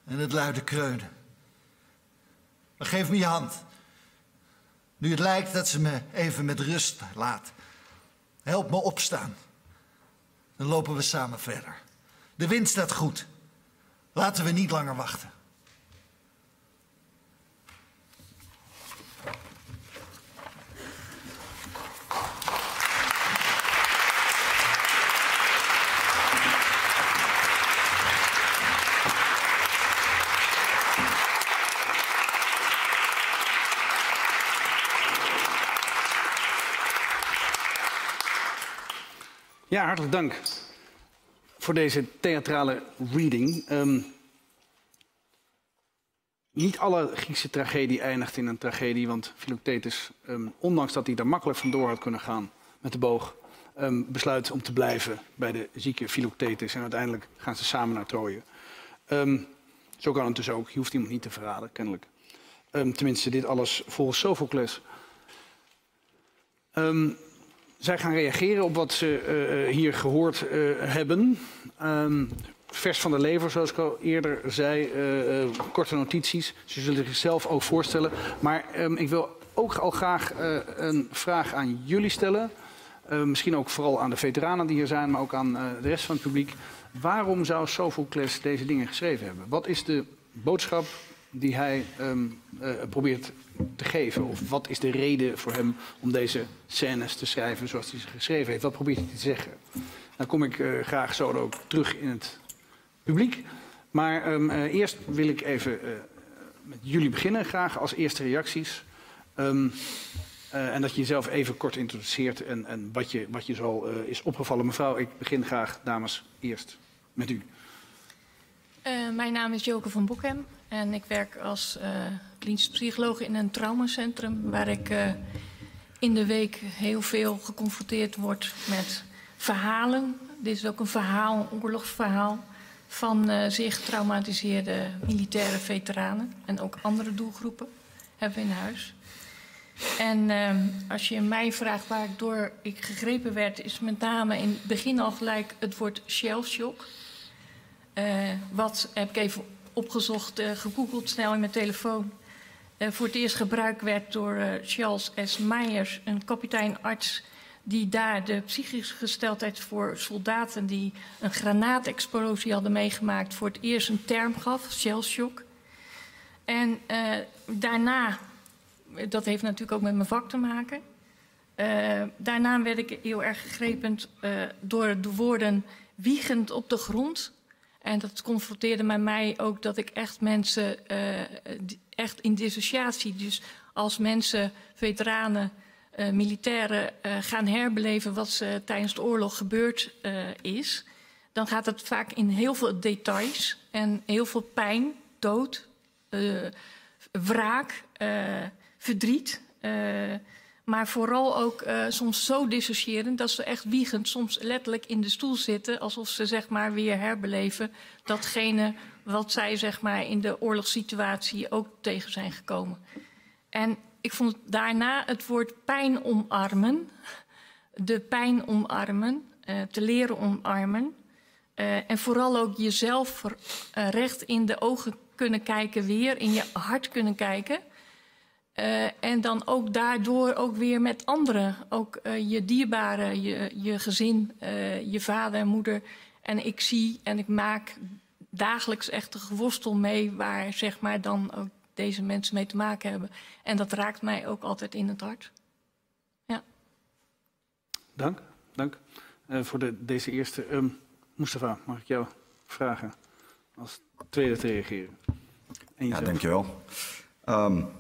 en het luide kreunen. Maar geef me je hand. Nu het lijkt dat ze me even met rust laat. Help me opstaan. Dan lopen we samen verder. De wind staat goed. Laten we niet langer wachten. Ja, hartelijk dank voor deze theatrale reading. Niet alle Griekse tragedie eindigt in een tragedie, want Philoctetes, ondanks dat hij daar makkelijk vandoor had kunnen gaan met de boog, besluit om te blijven bij de zieke Philoctetes en uiteindelijk gaan ze samen naar Troje. Zo kan het dus ook, je hoeft iemand niet te verraden, kennelijk. Tenminste, dit alles volgens Sophocles. Zij gaan reageren op wat ze hier gehoord hebben. Vers van de lever, zoals ik al eerder zei. Korte notities. Ze zullen zichzelf ook voorstellen. Maar ik wil ook al graag een vraag aan jullie stellen. Misschien ook vooral aan de veteranen die hier zijn, maar ook aan de rest van het publiek. Waarom zou Sophocles deze dingen geschreven hebben? Wat is de boodschap die hij probeert te geven? Of wat is de reden voor hem om deze scènes te schrijven zoals hij ze geschreven heeft? Wat probeert hij te zeggen? Dan kom ik graag zo ook terug in het publiek. Maar eerst wil ik even met jullie beginnen, graag als eerste reacties. En dat je jezelf even kort introduceert en wat je zo is opgevallen. Mevrouw, ik begin graag, dames, eerst met u. Mijn naam is Jolke van Boekhem en ik werk als klinisch psycholoog in een traumacentrum, waar ik in de week heel veel geconfronteerd word met verhalen. Dit is ook een verhaal, een oorlogsverhaal, van zeer getraumatiseerde militaire veteranen. En ook andere doelgroepen hebben we in huis. En als je mij vraagt waar ik door gegrepen werd, is met name in het begin al gelijk het woord shellshock. Wat heb ik even opgezocht, gegoogeld snel in mijn telefoon. Voor het eerst gebruikt werd door Charles S. Myers, een kapitein-arts, die daar de psychische gesteldheid voor soldaten die een granaatexplosie hadden meegemaakt voor het eerst een term gaf, shellshock. En daarna, dat heeft natuurlijk ook met mijn vak te maken, daarna werd ik heel erg gegrepen door de woorden wiegend op de grond. En dat confronteerde met mij ook dat ik echt mensen, echt in dissociatie, dus als mensen, veteranen, militairen gaan herbeleven wat ze tijdens de oorlog gebeurd is, dan gaat het vaak in heel veel details en heel veel pijn, dood, wraak, verdriet. Maar vooral ook soms zo dissociërend dat ze echt wiegend, soms letterlijk in de stoel zitten, alsof ze zeg maar weer herbeleven datgene wat zij zeg maar in de oorlogssituatie ook tegen zijn gekomen. En ik vond daarna het woord pijn omarmen, de pijn omarmen, te leren omarmen. En vooral ook jezelf recht in de ogen kunnen kijken weer, in je hart kunnen kijken. En dan ook daardoor ook weer met anderen, ook je dierbaren, je gezin, je vader en moeder. En ik zie en ik maak dagelijks echt een geworstel mee waar zeg maar dan ook deze mensen mee te maken hebben. En dat raakt mij ook altijd in het hart. Ja. Dank. Voor deze eerste. Mostafa, mag ik jou vragen als tweede te reageren? En ja, dankjewel.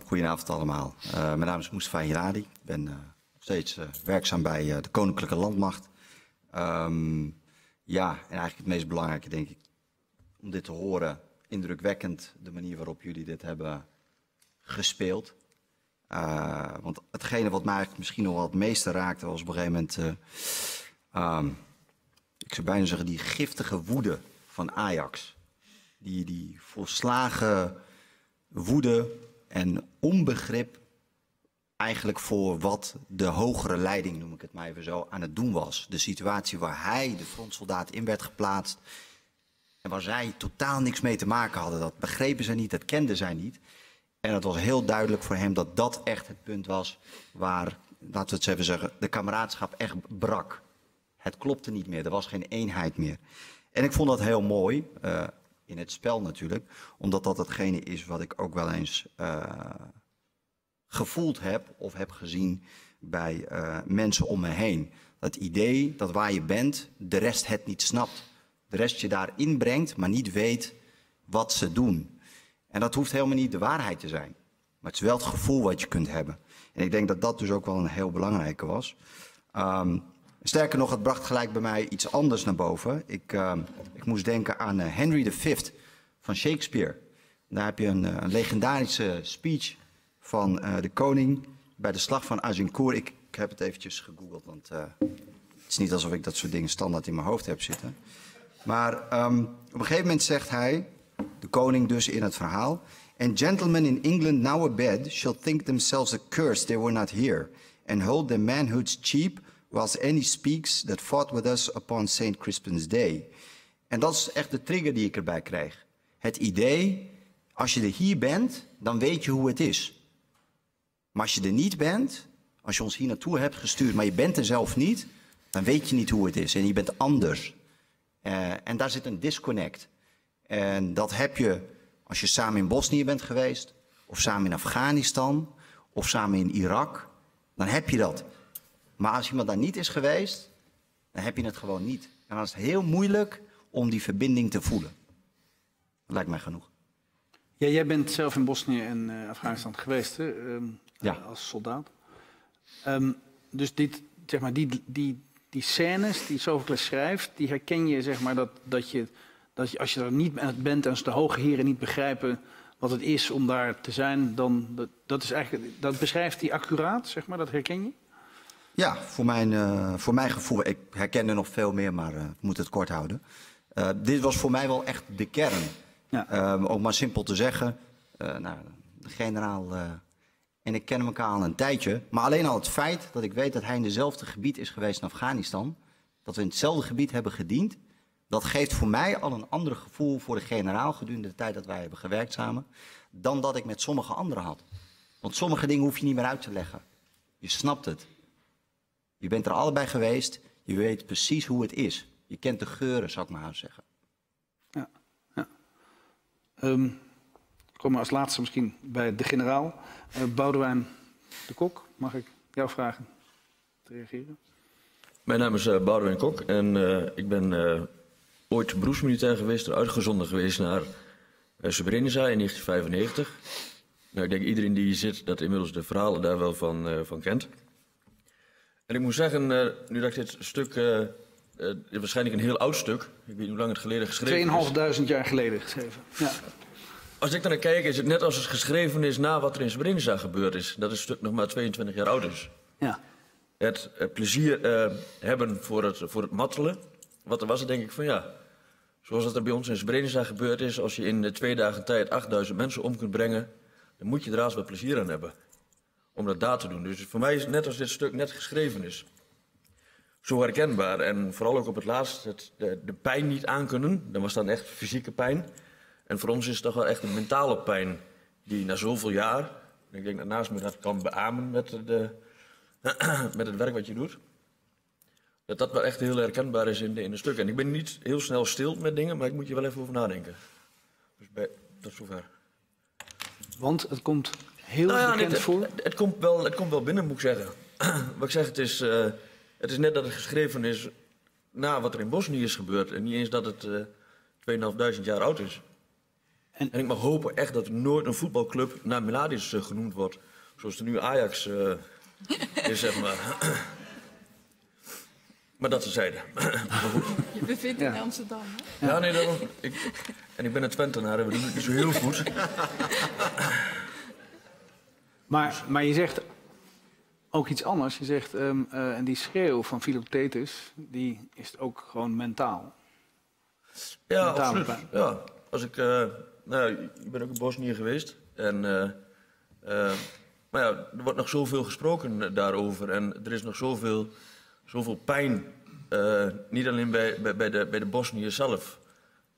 Goedenavond allemaal. Mijn naam is Mostafa Hilali. Ik ben nog steeds werkzaam bij de Koninklijke Landmacht. Ja, en eigenlijk het meest belangrijke, denk ik, om dit te horen. Indrukwekkend de manier waarop jullie dit hebben gespeeld. Want hetgene wat mij misschien nog wel het meeste raakte was op een gegeven moment, ik zou bijna zeggen, die giftige woede van Ajax. Die volslagen woede en onbegrip eigenlijk voor wat de hogere leiding, noem ik het maar even zo, aan het doen was. De situatie waar hij, de frontsoldaat, in werd geplaatst. En waar zij totaal niks mee te maken hadden. Dat begrepen zij niet, dat kenden zij niet. En het was heel duidelijk voor hem dat dat echt het punt was waar, laten we het even zeggen, de kameraadschap echt brak. Het klopte niet meer, er was geen eenheid meer. En ik vond dat heel mooi, in het spel natuurlijk, omdat dat hetgene is wat ik ook wel eens gevoeld heb of heb gezien bij mensen om me heen. Dat idee dat waar je bent, de rest het niet snapt. De rest je daarin brengt, maar niet weet wat ze doen. En dat hoeft helemaal niet de waarheid te zijn. Maar het is wel het gevoel wat je kunt hebben. En ik denk dat dat dus ook wel een heel belangrijke was. Sterker nog, het bracht gelijk bij mij iets anders naar boven. Ik moest denken aan Henry V van Shakespeare. Daar heb je een legendarische speech van de koning bij de slag van Agincourt. Ik heb het eventjes gegoogeld, want het is niet alsof ik dat soort dingen standaard in mijn hoofd heb zitten. Maar op een gegeven moment zegt hij, de koning dus in het verhaal, "And gentlemen in England now abed shall think themselves accursed they were not here, and hold their manhoods cheap whilst any speaks that fought with us upon St. Crispin's Day." En dat is echt de trigger die ik erbij kreeg. Het idee, als je er hier bent, dan weet je hoe het is. Maar als je er niet bent, als je ons hier naartoe hebt gestuurd, maar je bent er zelf niet, dan weet je niet hoe het is en je bent anders. En daar zit een disconnect. En dat heb je als je samen in Bosnië bent geweest, of samen in Afghanistan, of samen in Irak. Dan heb je dat. Maar als iemand daar niet is geweest, dan heb je het gewoon niet. En dan is het heel moeilijk om die verbinding te voelen. Dat lijkt mij genoeg. Ja, jij bent zelf in Bosnië en Afghanistan geweest, hè? Ja. Als soldaat. Dus dit, zeg maar, die scènes die Sophocles schrijft, die herken je, zeg maar, dat, dat je dat je, als je er niet aan bent en als de hoge heren niet begrijpen wat het is om daar te zijn, dan dat is eigenlijk, dat beschrijft hij accuraat, zeg maar, dat herken je? Ja, voor mijn gevoel, ik herken er nog veel meer, maar ik moet het kort houden. Dit was voor mij wel echt de kern. Ja. Ook maar simpel te zeggen, nou, de generaal en ik kennen elkaar al een tijdje. Maar alleen al het feit dat ik weet dat hij in dezelfde gebied is geweest in Afghanistan, dat we in hetzelfde gebied hebben gediend, dat geeft voor mij al een ander gevoel voor de generaal gedurende de tijd dat wij hebben gewerkt samen, dan dat ik met sommige anderen had. Want sommige dingen hoef je niet meer uit te leggen. Je snapt het. Je bent er allebei geweest, je weet precies hoe het is. Je kent de geuren, zou ik maar zeggen. Ja, ja. Kom maar als laatste misschien bij de generaal. Boudewijn de Kok, mag ik jou vragen te reageren? Mijn naam is Boudewijn Kok en ik ben ooit beroepsmilitair geweest, uitgezonden geweest naar Srebrenica in 1995. Nou, ik denk iedereen die hier zit dat inmiddels de verhalen daar wel van kent. En ik moet zeggen, nu dat ik dit stuk, waarschijnlijk een heel oud stuk, ik weet niet hoe lang het geleden geschreven is. 2.500 jaar geleden geschreven, ja. Als ik naar kijk, is het net als het geschreven is na wat er in Srebrenica gebeurd is. Dat het stuk nog maar 22 jaar oud is. Ja. Het plezier hebben voor het mattelen, wat er was, denk ik van ja. Zoals dat er bij ons in Srebrenica gebeurd is, als je in 2 dagen tijd 8000 mensen om kunt brengen, dan moet je er haast wel plezier aan hebben. Om dat daar te doen. Dus voor mij is het net als dit stuk net geschreven is. Zo herkenbaar. En vooral ook op het laatst de pijn niet aankunnen. Dan was dan echt fysieke pijn. En voor ons is het toch wel echt een mentale pijn. Die na zoveel jaar, ik denk dat naast me dat kan beamen met het werk wat je doet. Dat dat wel echt heel herkenbaar is in de stukken. En ik ben niet heel snel stil met dingen, maar ik moet je wel even over nadenken. Dus tot zover. Want het komt... Heel bekend voor? Het komt wel binnen, moet ik zeggen. Wat ik zeg, het is net dat het geschreven is na wat er in Bosnië is gebeurd. En niet eens dat het 2.500 jaar oud is. En ik mag hopen echt dat er nooit een voetbalclub naar Miladius genoemd wordt. Zoals er nu Ajax is, zeg maar. Maar dat terzijde. Je bevindt in Amsterdam, hè? Ja, nee, daarom. Ik ben een Twentenaar en we doen het niet zo heel goed. Maar je zegt ook iets anders. Je zegt, en die schreeuw van Philoctetes, die is ook gewoon mentaal. Ja, mentaal absoluut. Ja. Als ik, nou, ik ben ook in Bosnië geweest. En, maar ja, er wordt nog zoveel gesproken daarover. En er is nog zoveel pijn. Niet alleen bij de Bosniërs zelf.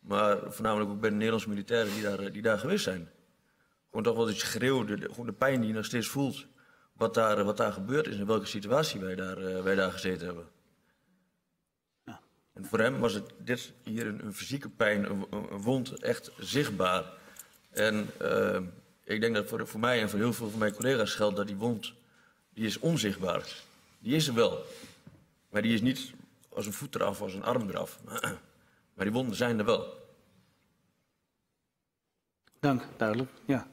Maar voornamelijk ook bij de Nederlandse militairen die daar geweest zijn. Gewoon toch wel die schreeuw, gewoon de pijn die je nog steeds voelt. Wat daar gebeurd is en welke situatie wij daar gezeten hebben. Ja. En voor hem was dit hier een fysieke pijn, een wond, echt zichtbaar. En ik denk dat voor mij en voor heel veel van mijn collega's geldt dat die wond, die is onzichtbaar. Die is er wel. Maar die is niet als een voet eraf, als een arm eraf. Maar die wonden zijn er wel. Dank, duidelijk. Ja.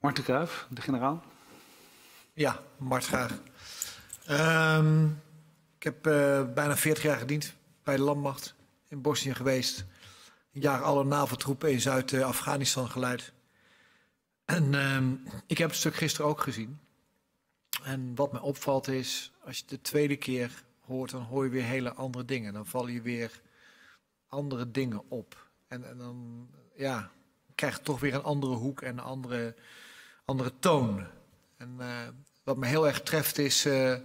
Mart de Kruif, de generaal. Ja, Mart graag. Ik heb bijna 40 jaar gediend bij de landmacht in Bosnië geweest. Een jaar alle NAVO-troepen in Zuid-Afghanistan geleid. En ik heb het stuk gisteren ook gezien. En wat me opvalt is, als je de tweede keer hoort, dan hoor je weer hele andere dingen. Dan vallen je weer andere dingen op. En dan... Ja, krijg je toch weer een andere hoek en een andere toon. En wat me heel erg treft is de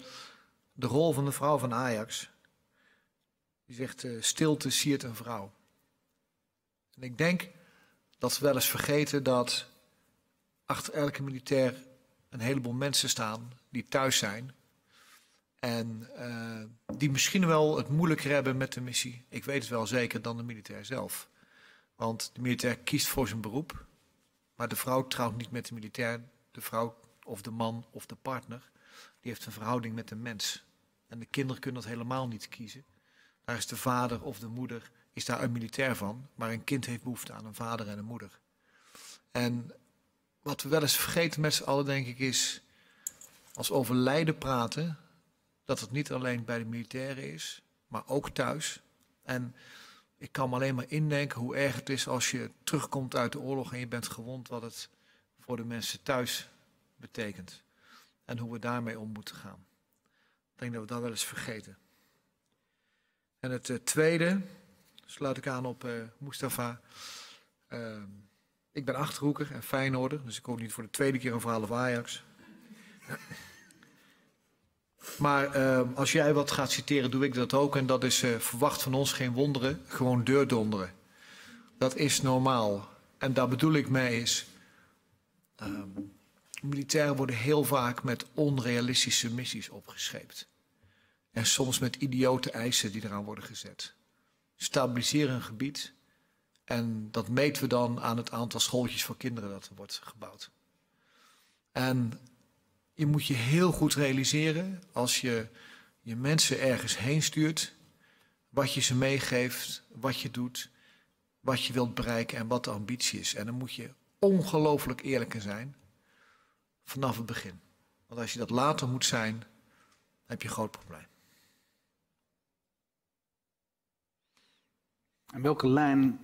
rol van de vrouw van Ajax. Die zegt, stilte siert een vrouw. En ik denk dat we wel eens vergeten dat achter elke militair een heleboel mensen staan die thuis zijn. En die misschien wel het moeilijker hebben met de missie. Ik weet het wel zeker dan de militair zelf. Want de militair kiest voor zijn beroep, maar de vrouw trouwt niet met de militair. De vrouw of de man of de partner, die heeft een verhouding met de mens. En de kinderen kunnen dat helemaal niet kiezen. Daar is de vader of de moeder, is daar een militair van, maar een kind heeft behoefte aan een vader en een moeder. En wat we wel eens vergeten met z'n allen, denk ik, is als over lijden praten, dat het niet alleen bij de militairen is, maar ook thuis. En Ik kan me alleen maar indenken hoe erg het is als je terugkomt uit de oorlog en je bent gewond, wat het voor de mensen thuis betekent. En hoe we daarmee om moeten gaan. Ik denk dat we dat wel eens vergeten. En het tweede, sluit ik aan op Mostafa. Ik ben Achterhoeker en Feyenoorder, dus ik hoor niet voor de tweede keer een verhaal over Ajax. Maar als jij wat gaat citeren, doe ik dat ook. En dat is verwacht van ons geen wonderen, gewoon deurdonderen. Dat is normaal. En daar bedoel ik mee is... militairen worden heel vaak met onrealistische missies opgescheept. En soms met idiote eisen die eraan worden gezet. Stabiliseer een gebied. En dat meten we dan aan het aantal schooltjes voor kinderen dat er wordt gebouwd. En... je moet je heel goed realiseren, als je je mensen ergens heen stuurt, wat je ze meegeeft, wat je doet, wat je wilt bereiken en wat de ambitie is. En dan moet je ongelooflijk eerlijk in zijn vanaf het begin. Want als je dat later moet zijn, heb je een groot probleem. En welke lijn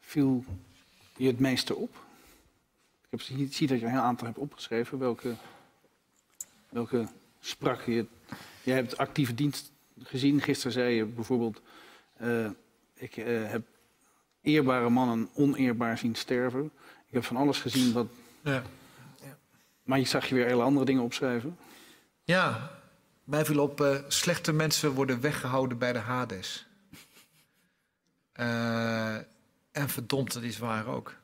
viel je het meeste op? Ik zie dat je een heel aantal hebt opgeschreven. Welke sprak je? Jij hebt actieve dienst gezien. Gisteren zei je bijvoorbeeld... Ik heb eerbare mannen oneerbaar zien sterven. Ik heb van alles gezien wat... Ja. Ja. Maar je zag je weer hele andere dingen opschrijven. Ja, mij viel op... slechte mensen worden weggehouden bij de Hades. En verdomd, dat is waar ook.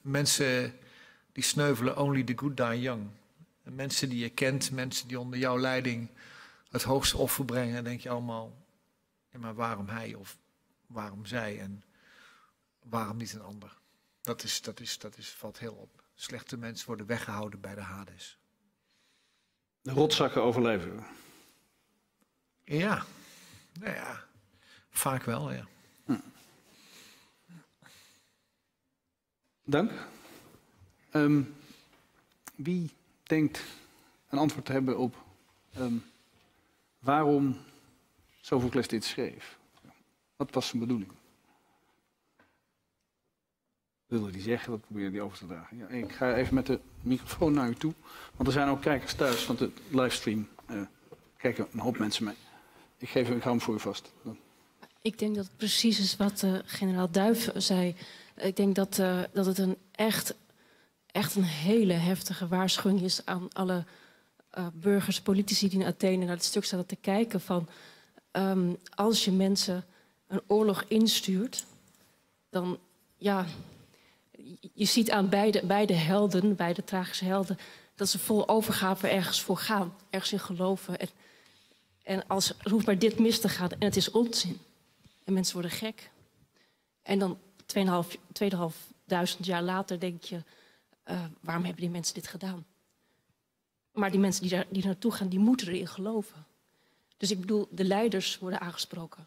Mensen die sneuvelen, only the good die young. Mensen die je kent, mensen die onder jouw leiding het hoogste offer brengen. Dan denk je allemaal, maar waarom hij of waarom zij en waarom niet een ander? Dat valt heel op. Slechte mensen worden weggehouden bij de Hades. De rotzakken overleven we. Ja, nou ja, vaak wel, ja. Dank. Wie denkt een antwoord te hebben op waarom Sophocles dit schreef? Wat was zijn bedoeling? Wilde die zeggen, dat probeerde die over te dragen. Ja, ik ga even met de microfoon naar u toe, want er zijn ook kijkers thuis, want de livestream kijken een hoop mensen mee. Ik hou hem voor u vast. Ik denk dat het precies is wat generaal Duyf zei. Ik denk dat het een echt een hele heftige waarschuwing is aan alle burgers, politici die in Athene naar het stuk zaten te kijken van... als je mensen een oorlog instuurt, dan, ja... Je ziet aan beide helden, beide tragische helden, dat ze vol overgave ergens voor gaan, ergens in geloven. En als er hoeft maar dit mis te gaan en het is onzin. En mensen worden gek. En dan... 2500 jaar later denk je, waarom hebben die mensen dit gedaan? Maar die mensen die naartoe gaan, die moeten erin geloven. Dus ik bedoel, de leiders worden aangesproken.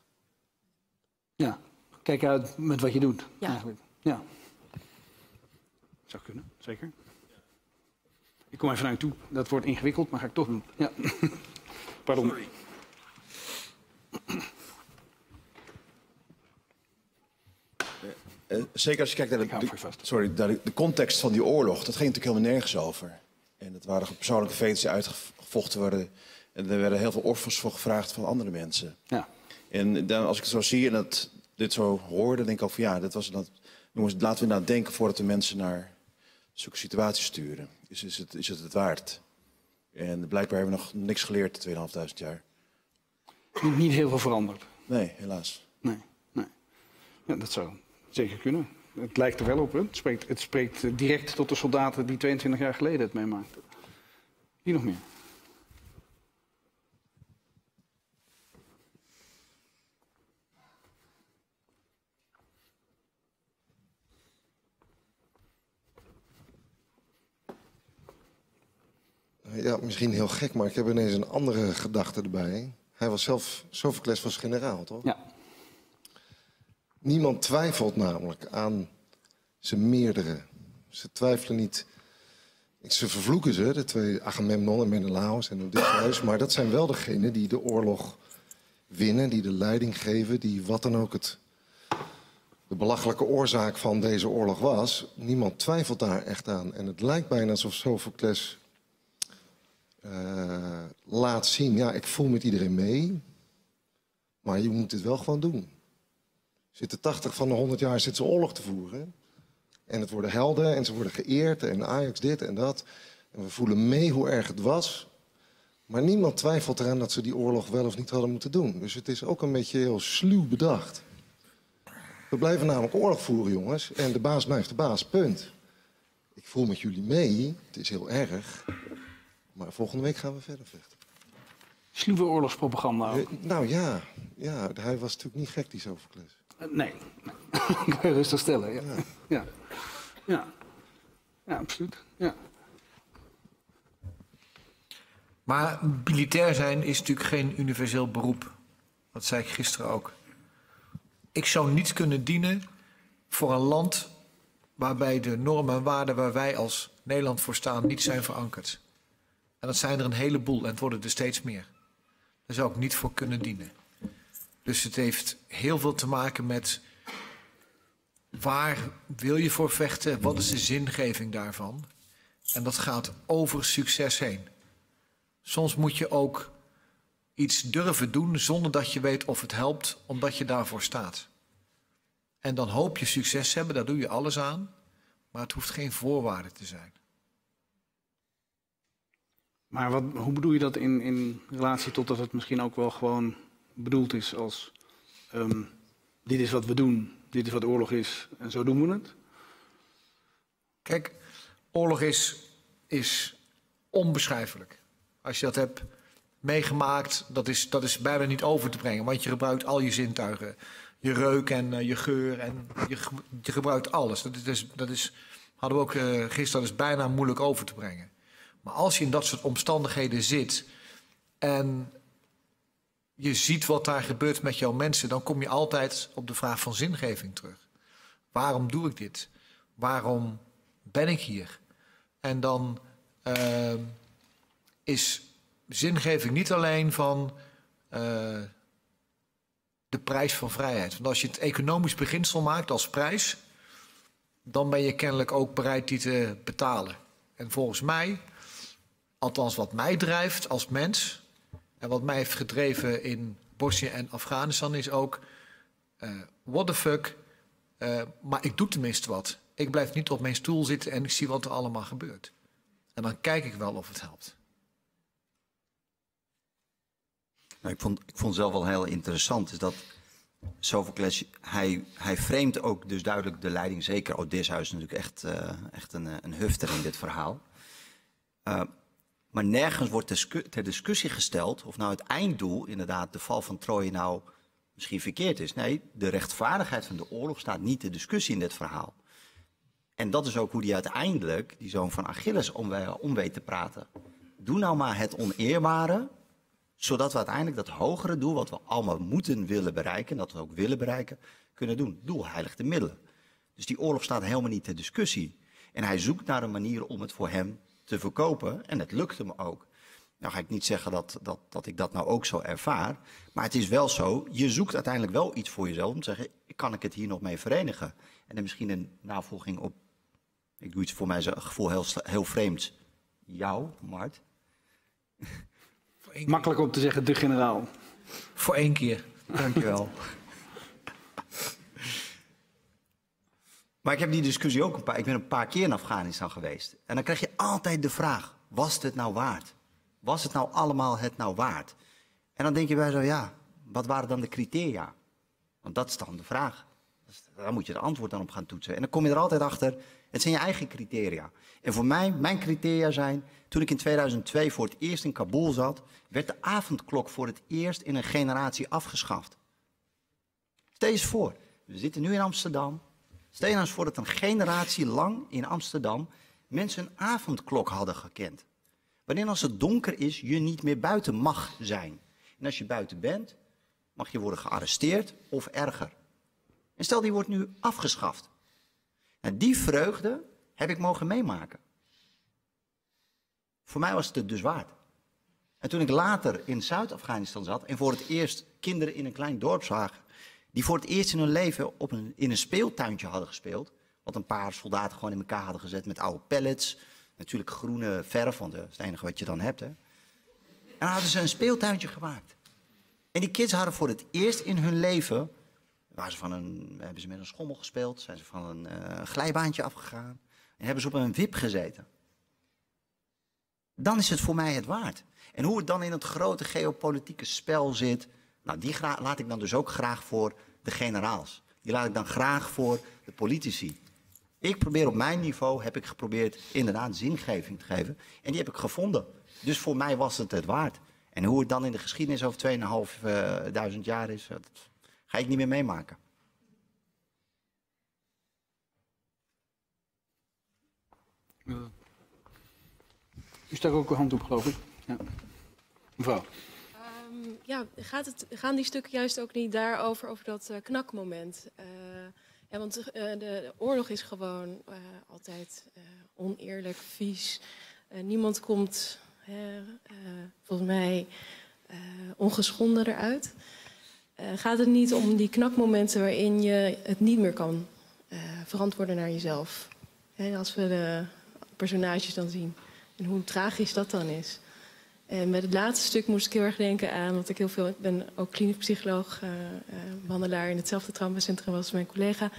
Ja, kijk uit met wat je doet. Ja. Eigenlijk. Ja. Zou kunnen, zeker. Ik kom even naar je toe. Dat wordt ingewikkeld, maar ga ik toch doen. Ja. Pardon. Sorry. Zeker als je kijkt naar de context van die oorlog, dat ging natuurlijk helemaal nergens over. En dat waren persoonlijke veens die uitgevochten werden. En er werden heel veel offers voor gevraagd van andere mensen. Ja. En dan, als ik het zo zie en dit zo hoor, dan denk ik ook van ja, dat was dat. Jongens, laten we nou denken voordat we mensen naar zulke situaties sturen. Is het waard? En blijkbaar hebben we nog niks geleerd in 2500 jaar. Niet heel veel veranderd. Nee, helaas. Nee. Ja, dat zou... Zeker kunnen. Het lijkt er wel op. Hè? Het spreekt direct tot de soldaten die 22 jaar geleden het meemaakten. Wie nog meer? Ja, misschien heel gek, maar ik heb ineens een andere gedachte erbij. Hij was zelf, Sophocles was generaal, toch? Ja. Niemand twijfelt namelijk aan zijn meerdere. Ze twijfelen niet. Ze vervloeken ze, de twee Agamemnon en Menelaos en Odysseus. Maar dat zijn wel degenen die de oorlog winnen, die de leiding geven, die wat dan ook het, de belachelijke oorzaak van deze oorlog was. Niemand twijfelt daar echt aan. En het lijkt bijna alsof Sophocles laat zien, ja, ik voel met iedereen mee, maar je moet dit wel gewoon doen. Zitten 80 van de 100 jaar zitten ze oorlog te voeren. En het worden helden en ze worden geëerd en Ajax dit en dat. En we voelen mee hoe erg het was. Maar niemand twijfelt eraan dat ze die oorlog wel of niet hadden moeten doen. Dus het is ook een beetje heel sluw bedacht. We blijven namelijk oorlog voeren, jongens. En de baas blijft de baas, punt. Ik voel met jullie mee, het is heel erg. Maar volgende week gaan we verder vechten. Sluwe oorlogspropaganda ook. Nou ja, ja, hij was natuurlijk niet gek, die Sophocles. Nee, kan je rustig stellen. Ja. Ja. Ja. Ja. Ja, absoluut. Ja. Maar militair zijn is natuurlijk geen universeel beroep. Dat zei ik gisteren ook. Ik zou niet kunnen dienen voor een land waarbij de normen en waarden waar wij als Nederland voor staan niet zijn verankerd. En dat zijn er een heleboel en het worden er steeds meer. Daar zou ik niet voor kunnen dienen. Dus het heeft heel veel te maken met waar wil je voor vechten? Wat is de zingeving daarvan? En dat gaat over succes heen. Soms moet je ook iets durven doen zonder dat je weet of het helpt, omdat je daarvoor staat. En dan hoop je succes te hebben, daar doe je alles aan. Maar het hoeft geen voorwaarde te zijn. Maar wat, hoe bedoel je dat in relatie tot dat het misschien ook wel gewoon bedoeld is als dit is wat we doen, dit is wat oorlog is en zo doen we het? Kijk, oorlog is onbeschrijfelijk. Als je dat hebt meegemaakt, dat is bijna niet over te brengen. Want je gebruikt al je zintuigen. Je reuk en je geur en je gebruikt alles. Dat is, hadden we ook gisteren, dat is bijna moeilijk over te brengen. Maar als je in dat soort omstandigheden zit en je ziet wat daar gebeurt met jouw mensen, dan kom je altijd op de vraag van zingeving terug. Waarom doe ik dit? Waarom ben ik hier? En dan is zingeving niet alleen van de prijs van vrijheid. Want als je het economisch beginsel maakt als prijs, dan ben je kennelijk ook bereid die te betalen. En volgens mij, althans wat mij drijft als mens, en wat mij heeft gedreven in Bosnië en Afghanistan is ook, what the fuck, maar ik doe tenminste wat. Ik blijf niet op mijn stoel zitten en ik zie wat er allemaal gebeurt. En dan kijk ik wel of het helpt. Nou, ik vond zelf wel heel interessant is dat Sophocles, hij framet ook dus duidelijk de leiding. Zeker Odysseus is natuurlijk echt een hufter in dit verhaal. Maar nergens wordt ter discussie gesteld of nou het einddoel, inderdaad, de val van Troje nou misschien verkeerd is. Nee, de rechtvaardigheid van de oorlog staat niet ter discussie in dit verhaal. En dat is ook hoe die uiteindelijk, die zoon van Achilles, om weet te praten. Doe nou maar het oneerbare, zodat we uiteindelijk dat hogere doel, wat we allemaal moeten willen bereiken, en dat we ook willen bereiken, kunnen doen. Doel heiligt de middelen. Dus die oorlog staat helemaal niet ter discussie. En hij zoekt naar een manier om het voor hem te verkopen. En het lukt hem ook. Nou ga ik niet zeggen dat ik dat nou ook zo ervaar. Maar het is wel zo, je zoekt uiteindelijk wel iets voor jezelf. Om te zeggen, kan ik het hier nog mee verenigen? En dan misschien een navolging op, ik doe iets voor mij, een gevoel heel vreemd. Jou, Mart. Makkelijk om te zeggen, de generaal. Voor één keer. Dankjewel. Maar ik heb die discussie ook ik ben een paar keer in Afghanistan geweest. En dan krijg je altijd de vraag, was het nou waard? Was het nou allemaal waard? En dan denk je bij zo, ja, wat waren dan de criteria? Want dat is dan de vraag. Daar moet je het antwoord dan op gaan toetsen. En dan kom je er altijd achter, het zijn je eigen criteria. En voor mij, mijn criteria zijn, toen ik in 2002 voor het eerst in Kabul zat, werd de avondklok voor het eerst in een generatie afgeschaft. Stel je eens voor, we zitten nu in Amsterdam. Stel je nou eens voor dat een generatie lang in Amsterdam mensen een avondklok hadden gekend. Wanneer als het donker is, je niet meer buiten mag zijn. En als je buiten bent, mag je worden gearresteerd of erger. En stel die wordt nu afgeschaft. Nou, die vreugde heb ik mogen meemaken. Voor mij was het dus waard. En toen ik later in Zuid-Afghanistan zat en voor het eerst kinderen in een klein dorp zag, die voor het eerst in hun leven op in een speeltuintje hadden gespeeld, wat een paar soldaten gewoon in elkaar hadden gezet met oude pellets, natuurlijk groene verf, want dat is het enige wat je dan hebt, hè. En dan hadden ze een speeltuintje gemaakt. En die kids hadden voor het eerst in hun leven, hebben ze met een schommel gespeeld, zijn ze van een glijbaantje afgegaan en hebben ze op een wip gezeten. Dan is het voor mij het waard. En hoe het dan in het grote geopolitieke spel zit, nou, die laat ik dan dus ook graag voor de generaals. Die laat ik dan graag voor de politici. Ik probeer op mijn niveau, heb ik geprobeerd inderdaad zingeving te geven. En die heb ik gevonden. Dus voor mij was het waard. En hoe het dan in de geschiedenis over 2500 jaar is, dat ga ik niet meer meemaken. U stak ook uw hand op, geloof ik. Ja. Mevrouw. Ja, gaan die stukken juist ook niet daarover, over dat knakmoment? Ja, want de oorlog is gewoon altijd oneerlijk, vies. Niemand komt, volgens mij, ongeschonden eruit. Gaat het niet om die knakmomenten waarin je het niet meer kan verantwoorden naar jezelf? Hè, als we de personages dan zien. En hoe tragisch dat dan is. En met het laatste stuk moest ik heel erg denken aan, want ik ben ook klinisch psycholoog, behandelaar in hetzelfde traumacentrum als mijn collega.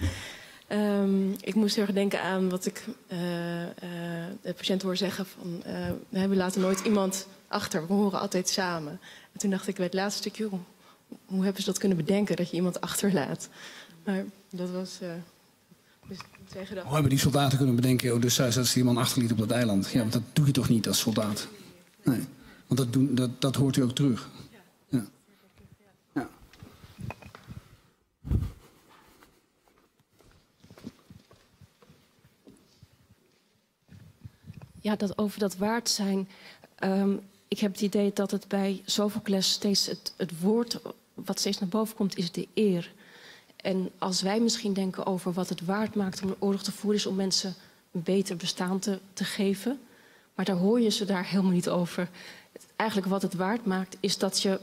Ik moest heel erg denken aan wat ik de patiënt hoor zeggen van, we laten nooit iemand achter, we horen altijd samen. En toen dacht ik bij het laatste stuk, joh, hoe hebben ze dat kunnen bedenken dat je iemand achterlaat? Maar dat was... Hoe hebben die soldaten kunnen bedenken, oh, dus dat ze iemand achterliet op dat eiland? Ja, want dat doe je toch niet als soldaat? Nee, want dat hoort u ook terug. Ja. Ja. Ja, dat over dat waard zijn. Ik heb het idee dat het bij Sophocles steeds het woord wat steeds naar boven komt is de eer. En als wij misschien denken over wat het waard maakt om een oorlog te voeren, is om mensen een beter bestaan te geven. Maar daar hoor je ze daar helemaal niet over. Eigenlijk wat het waard maakt is dat je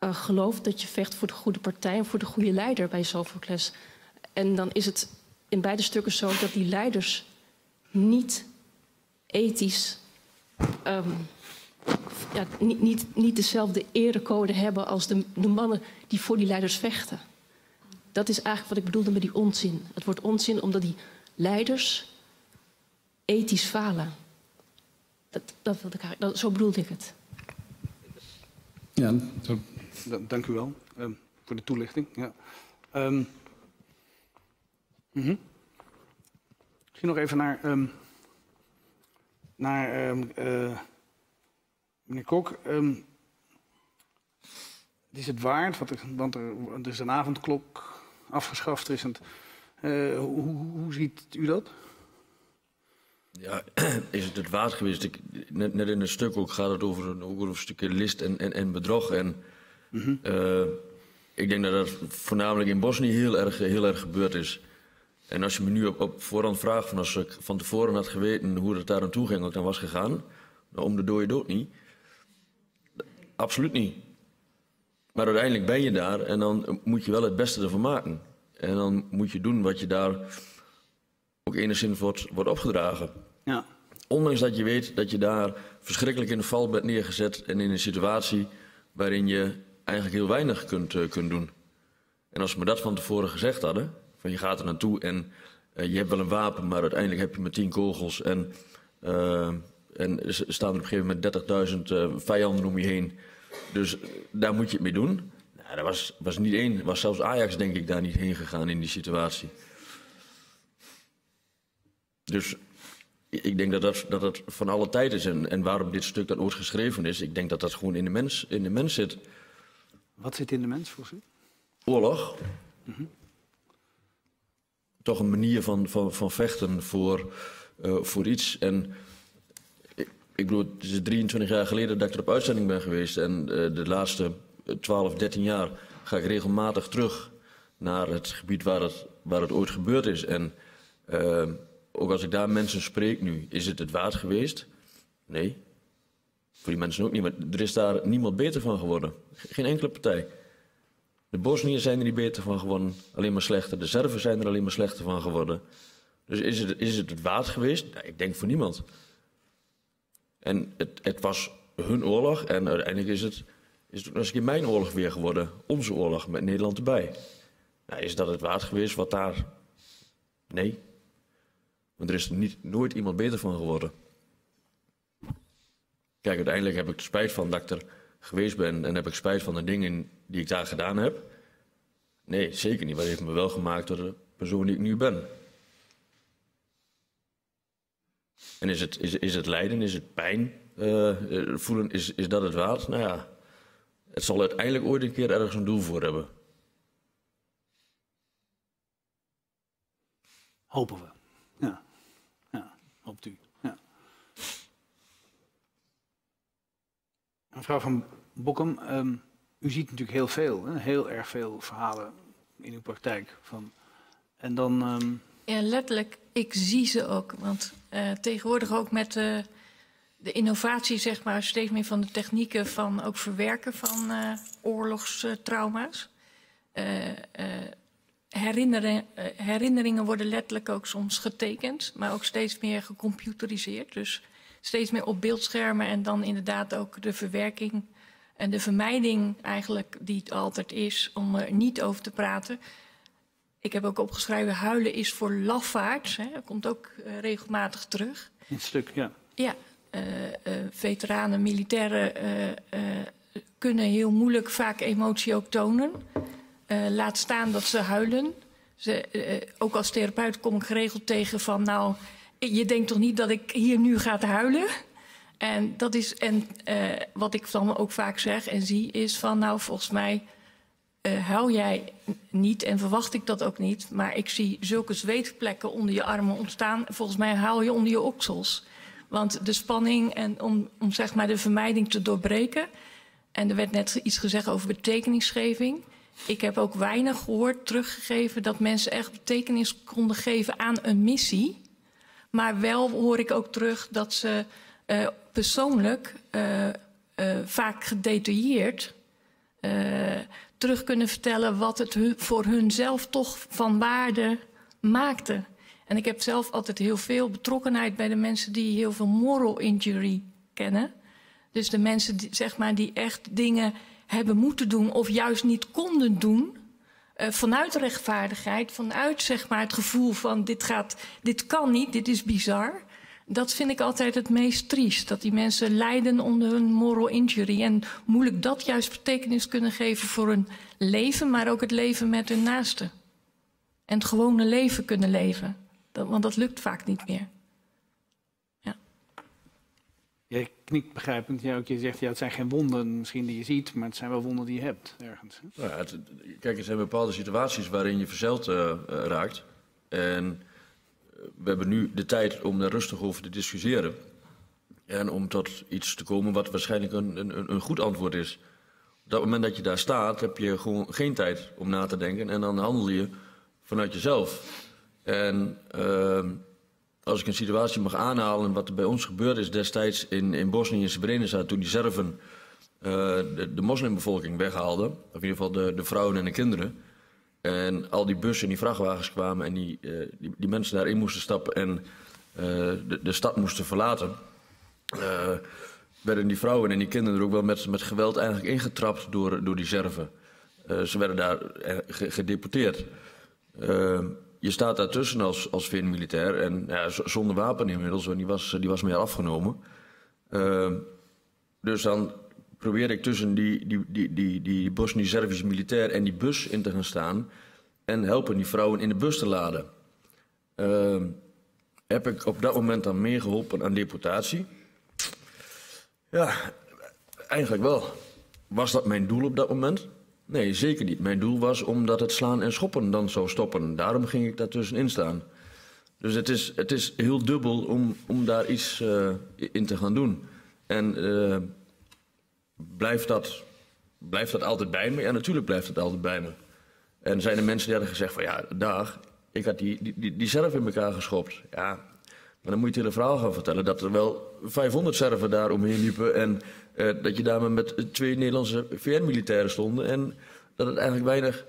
gelooft dat je vecht voor de goede partij en voor de goede leider bij Sophocles. En dan is het in beide stukken zo dat die leiders niet ethisch, niet dezelfde erecode hebben als de mannen die voor die leiders vechten. Dat is eigenlijk wat ik bedoelde met die onzin. Het wordt onzin omdat die leiders ethisch falen. Zo bedoelde ik het. Ja, dank u wel voor de toelichting. Ja. Misschien nog even naar, meneer Kok. Is het waard, want er is een avondklok afgeschaft. Er is een, hoe ziet u dat? Ja, is het waard geweest? Net in een stuk ook gaat het over een stukje list en bedrog. En, ik denk dat dat voornamelijk in Bosnië heel erg gebeurd is. En als je me nu op voorhand vraagt, van als ik van tevoren had geweten hoe het daar aan toe ging, ook dan was gegaan, om de dode dood niet. Absoluut niet. Maar uiteindelijk ben je daar en dan moet je wel het beste ervan maken. En dan moet je doen wat je daar ook enigszins wordt opgedragen. Ja. Ondanks dat je weet dat je daar verschrikkelijk in de val bent neergezet en in een situatie waarin je eigenlijk heel weinig kunt doen. En als we me dat van tevoren gezegd hadden, van je gaat er naartoe en je hebt wel een wapen, maar uiteindelijk heb je maar 10 kogels en er staan er op een gegeven moment 30.000 vijanden om je heen. Dus daar moet je het mee doen. Nou, dat was niet één. Was zelfs Ajax denk ik daar niet heen gegaan in die situatie. Dus ik denk dat van alle tijd is. En waarom dit stuk dat ooit geschreven is, ik denk dat dat gewoon in de mens zit. Wat zit in de mens volgens u? Oorlog. Toch een manier van vechten voor iets. En ik bedoel, het is 23 jaar geleden dat ik er op uitzending ben geweest. En de laatste 12, 13 jaar ga ik regelmatig terug naar het gebied waar het ooit gebeurd is. En ook als ik daar mensen spreek nu, is het waard geweest? Nee. Voor die mensen ook niet, maar er is daar niemand beter van geworden. Geen enkele partij. De Bosniërs zijn er niet beter van geworden, alleen maar slechter. De Serven zijn er alleen maar slechter van geworden. Dus is het waard geweest? Nou, ik denk voor niemand. En het was hun oorlog en uiteindelijk is het ook nog eens een keer mijn oorlog weer geworden. Onze oorlog met Nederland erbij. Nou, is dat het waard geweest wat daar... Nee. Want er is nooit iemand beter van geworden. Kijk, uiteindelijk heb ik er spijt van dat ik er geweest ben en heb ik spijt van de dingen die ik daar gedaan heb. Nee, zeker niet. Maar het heeft me wel gemaakt tot de persoon die ik nu ben. En is het lijden, is het pijn voelen, is dat het waard? Nou ja, het zal uiteindelijk ooit een keer ergens een doel voor hebben. Hopen we. Ja, ja, hoopt u. Ja. Mevrouw van Boekhem, u ziet natuurlijk heel veel, hè? Heel erg veel verhalen in uw praktijk. En dan... Ja, letterlijk, ik zie ze ook. Want tegenwoordig ook met de innovatie, zeg maar, steeds meer van de technieken van ook verwerken van oorlogstrauma's. Herinneringen worden letterlijk ook soms getekend, maar ook steeds meer gecomputeriseerd. Dus steeds meer op beeldschermen en dan inderdaad ook de verwerking en de vermijding eigenlijk die het altijd is om er niet over te praten. Ik heb ook opgeschreven, huilen is voor lafaards. Hè. Dat komt ook regelmatig terug. Een stuk, ja. Ja, veteranen, militairen kunnen heel moeilijk vaak emotie ook tonen. Laat staan dat ze huilen. Ook als therapeut kom ik geregeld tegen van... nou, je denkt toch niet dat ik hier nu ga huilen? En dat is, wat ik dan ook vaak zeg en zie is van... nou, volgens mij huil jij niet en verwacht ik dat ook niet... maar ik zie zulke zweetplekken onder je armen ontstaan. Volgens mij huil je onder je oksels. Want de spanning en om zeg maar de vermijding te doorbreken... en er werd net iets gezegd over betekenisgeving... Ik heb ook weinig gehoord, teruggegeven... dat mensen echt betekenis konden geven aan een missie. Maar wel hoor ik ook terug dat ze persoonlijk... vaak gedetailleerd terug kunnen vertellen... wat het voor hunzelf toch van waarde maakte. En ik heb zelf altijd heel veel betrokkenheid... bij de mensen die heel veel moral injury kennen. Dus de mensen die, zeg maar, die echt dingen... hebben moeten doen of juist niet konden doen... vanuit rechtvaardigheid, vanuit zeg maar, het gevoel van... dit kan niet, dit is bizar. Dat vind ik altijd het meest triest. Dat die mensen lijden onder hun moral injury... en moeilijk dat juist betekenis kunnen geven voor hun leven... maar ook het leven met hun naasten. En het gewone leven kunnen leven. Want dat lukt vaak niet meer. Jij knikt begrijpend. Ja, ook je zegt, ja, het zijn geen wonden misschien die je ziet, maar het zijn wel wonden die je hebt ergens. Ja, kijk, er zijn bepaalde situaties waarin je verzeild raakt. En we hebben nu de tijd om daar rustig over te discussiëren. En om tot iets te komen wat waarschijnlijk een goed antwoord is. Op dat moment dat je daar staat, heb je gewoon geen tijd om na te denken. En dan handel je vanuit jezelf. En... als ik een situatie mag aanhalen, wat er bij ons gebeurd is destijds in Bosnië en Srebrenica... toen die Serven de moslimbevolking weghaalden, of in ieder geval de vrouwen en de kinderen... en al die bussen en die vrachtwagens kwamen en die mensen daarin moesten stappen... en de stad moesten verlaten... werden die vrouwen en die kinderen er ook wel met geweld eigenlijk ingetrapt door die Serven. Ze werden daar gedeporteerd. Je staat daartussen als VN-militair en ja, zonder wapen inmiddels, want die was meer afgenomen. Dus dan probeer ik tussen die Bosnisch-Servische militair en die bus in te gaan staan en helpen die vrouwen in de bus te laden. Heb ik op dat moment dan meer geholpen aan deportatie? Ja, eigenlijk wel. Was dat mijn doel op dat moment? Nee, zeker niet. Mijn doel was omdat het slaan en schoppen dan zou stoppen. Daarom ging ik daartussenin staan. Dus het is heel dubbel om daar iets in te gaan doen. En blijft dat altijd bij me? Ja, natuurlijk blijft dat altijd bij me. En zijn er mensen die hadden gezegd van ja, dag, ik had die zelf in elkaar geschopt. Ja, Maar dan moet je het hele verhaal gaan vertellen dat er wel 500 Serven daar omheen liepen. En dat je daar met 2 Nederlandse VN-militairen stonden. En dat het eigenlijk weinig...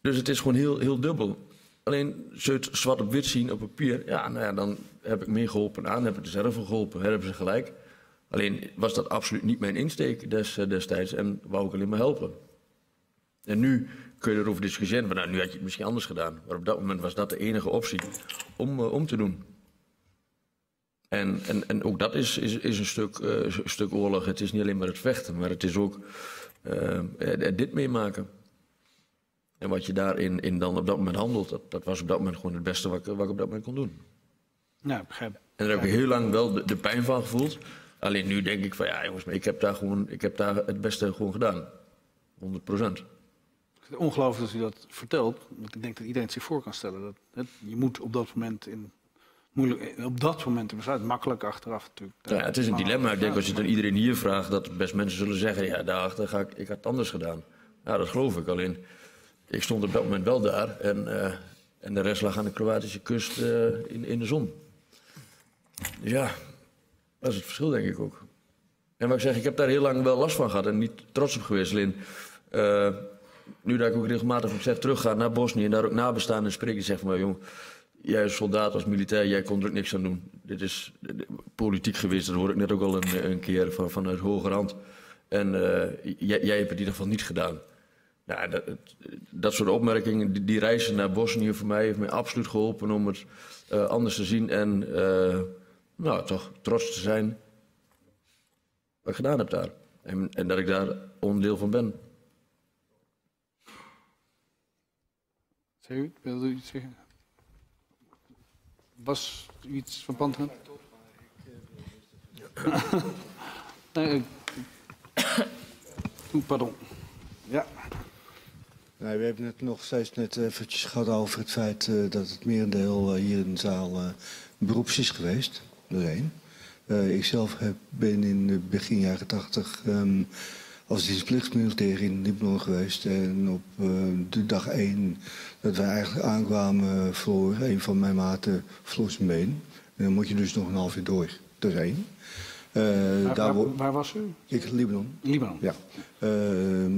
Dus het is gewoon heel dubbel. Alleen ze het zwart op wit zien op papier. Ja, nou ja, dan heb ik meer geholpen aan. Heb ik de Serven geholpen. Hebben ze gelijk. Alleen was dat absoluut niet mijn insteek destijds. En wou ik alleen maar helpen. En nu kun je erover discussiëren. Maar nou, nu had je het misschien anders gedaan. Maar op dat moment was dat de enige optie om te doen. En ook dat is een stuk oorlog. Het is niet alleen maar het vechten, maar het is ook dit meemaken. En wat je daarin dan op dat moment handelt, dat was op dat moment gewoon het beste wat ik op dat moment kon doen. Nou, begrijp. En daar heb ik heel lang wel de pijn van gevoeld. Alleen nu denk ik van ja jongens, maar ik heb daar het beste gewoon gedaan. 100%. Ongelooflijk dat u dat vertelt, want ik denk dat iedereen het zich voor kan stellen. Je moet op dat moment in... Moeilijk, op dat moment te besluiten, makkelijk achteraf natuurlijk. Ja, het is een dilemma. Ik denk als je het aan iedereen hier vraagt, dat best mensen zullen zeggen, ja, daarachter ga ik had het anders gedaan. Ja, dat geloof ik. Alleen, ik stond op dat moment wel daar en de rest lag aan de Kroatische kust in de zon. Dus ja, dat is het verschil denk ik ook. En wat ik zeg, ik heb daar heel lang wel last van gehad en niet trots op geweest. Alleen, nu dat ik ook regelmatig op zeg terugga naar Bosnië en daar ook nabestaanden en spreek, die zegt van, jongen, jij als soldaat, als militair, jij kon er ook niks aan doen. Dit is politiek geweest, dat hoorde ik net ook al een keer vanuit hoger hand. En jij hebt het in ieder geval niet gedaan. Nou, dat soort opmerkingen, die reizen naar Bosnië voor mij, heeft mij absoluut geholpen om het anders te zien. En nou, toch trots te zijn wat ik gedaan heb daar. En dat ik daar onderdeel van ben. Zeg u, wilde u iets zeggen? Was iets van pand? Nee, pardon. Ja. Nee, we hebben het nog steeds net eventjes gehad over het feit dat het merendeel hier in de zaal beroeps is geweest. Doorheen. Ik ben in begin jaren 80 als dienstplichtmilitair in Libanon geweest. En op de dag 1 dat wij eigenlijk aankwamen, verloor een van mijn maten zijn been. En dan moet je dus nog een half uur door erheen. Waar was u? Ik, Libanon. Libanon? Ja.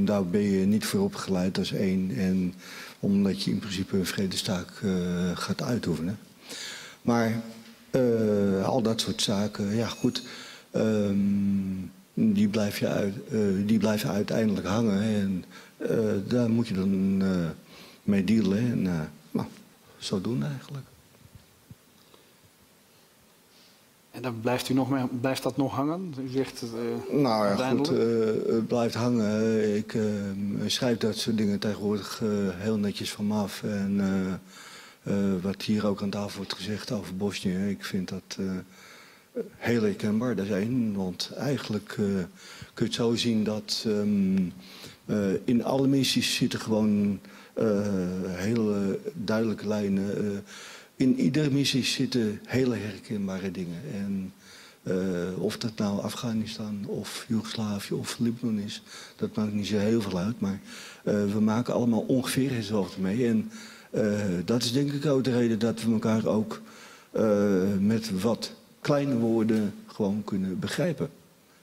Daar ben je niet voor opgeleid als één. En omdat je in principe een vredestaak gaat uitoefenen. Maar al dat soort zaken, ja goed... Die blijven uiteindelijk hangen en daar moet je dan mee dealen en nou, zo doen eigenlijk. En dan blijft dat nog hangen? U zegt het, nou ja, goed, het blijft hangen. Ik schrijf dat soort dingen tegenwoordig heel netjes van me af. En wat hier ook aan tafel wordt gezegd over Bosnië, ik vind dat... heel herkenbaar, dat is één. Want eigenlijk kun je het zo zien dat in alle missies zitten gewoon hele duidelijke lijnen. In iedere missie zitten hele herkenbare dingen. En of dat nou Afghanistan of Joegoslavië of Libanon is, dat maakt niet zo heel veel uit. Maar we maken allemaal ongeveer hetzelfde mee. En dat is denk ik ook de reden dat we elkaar ook met wat... kleine woorden gewoon kunnen begrijpen.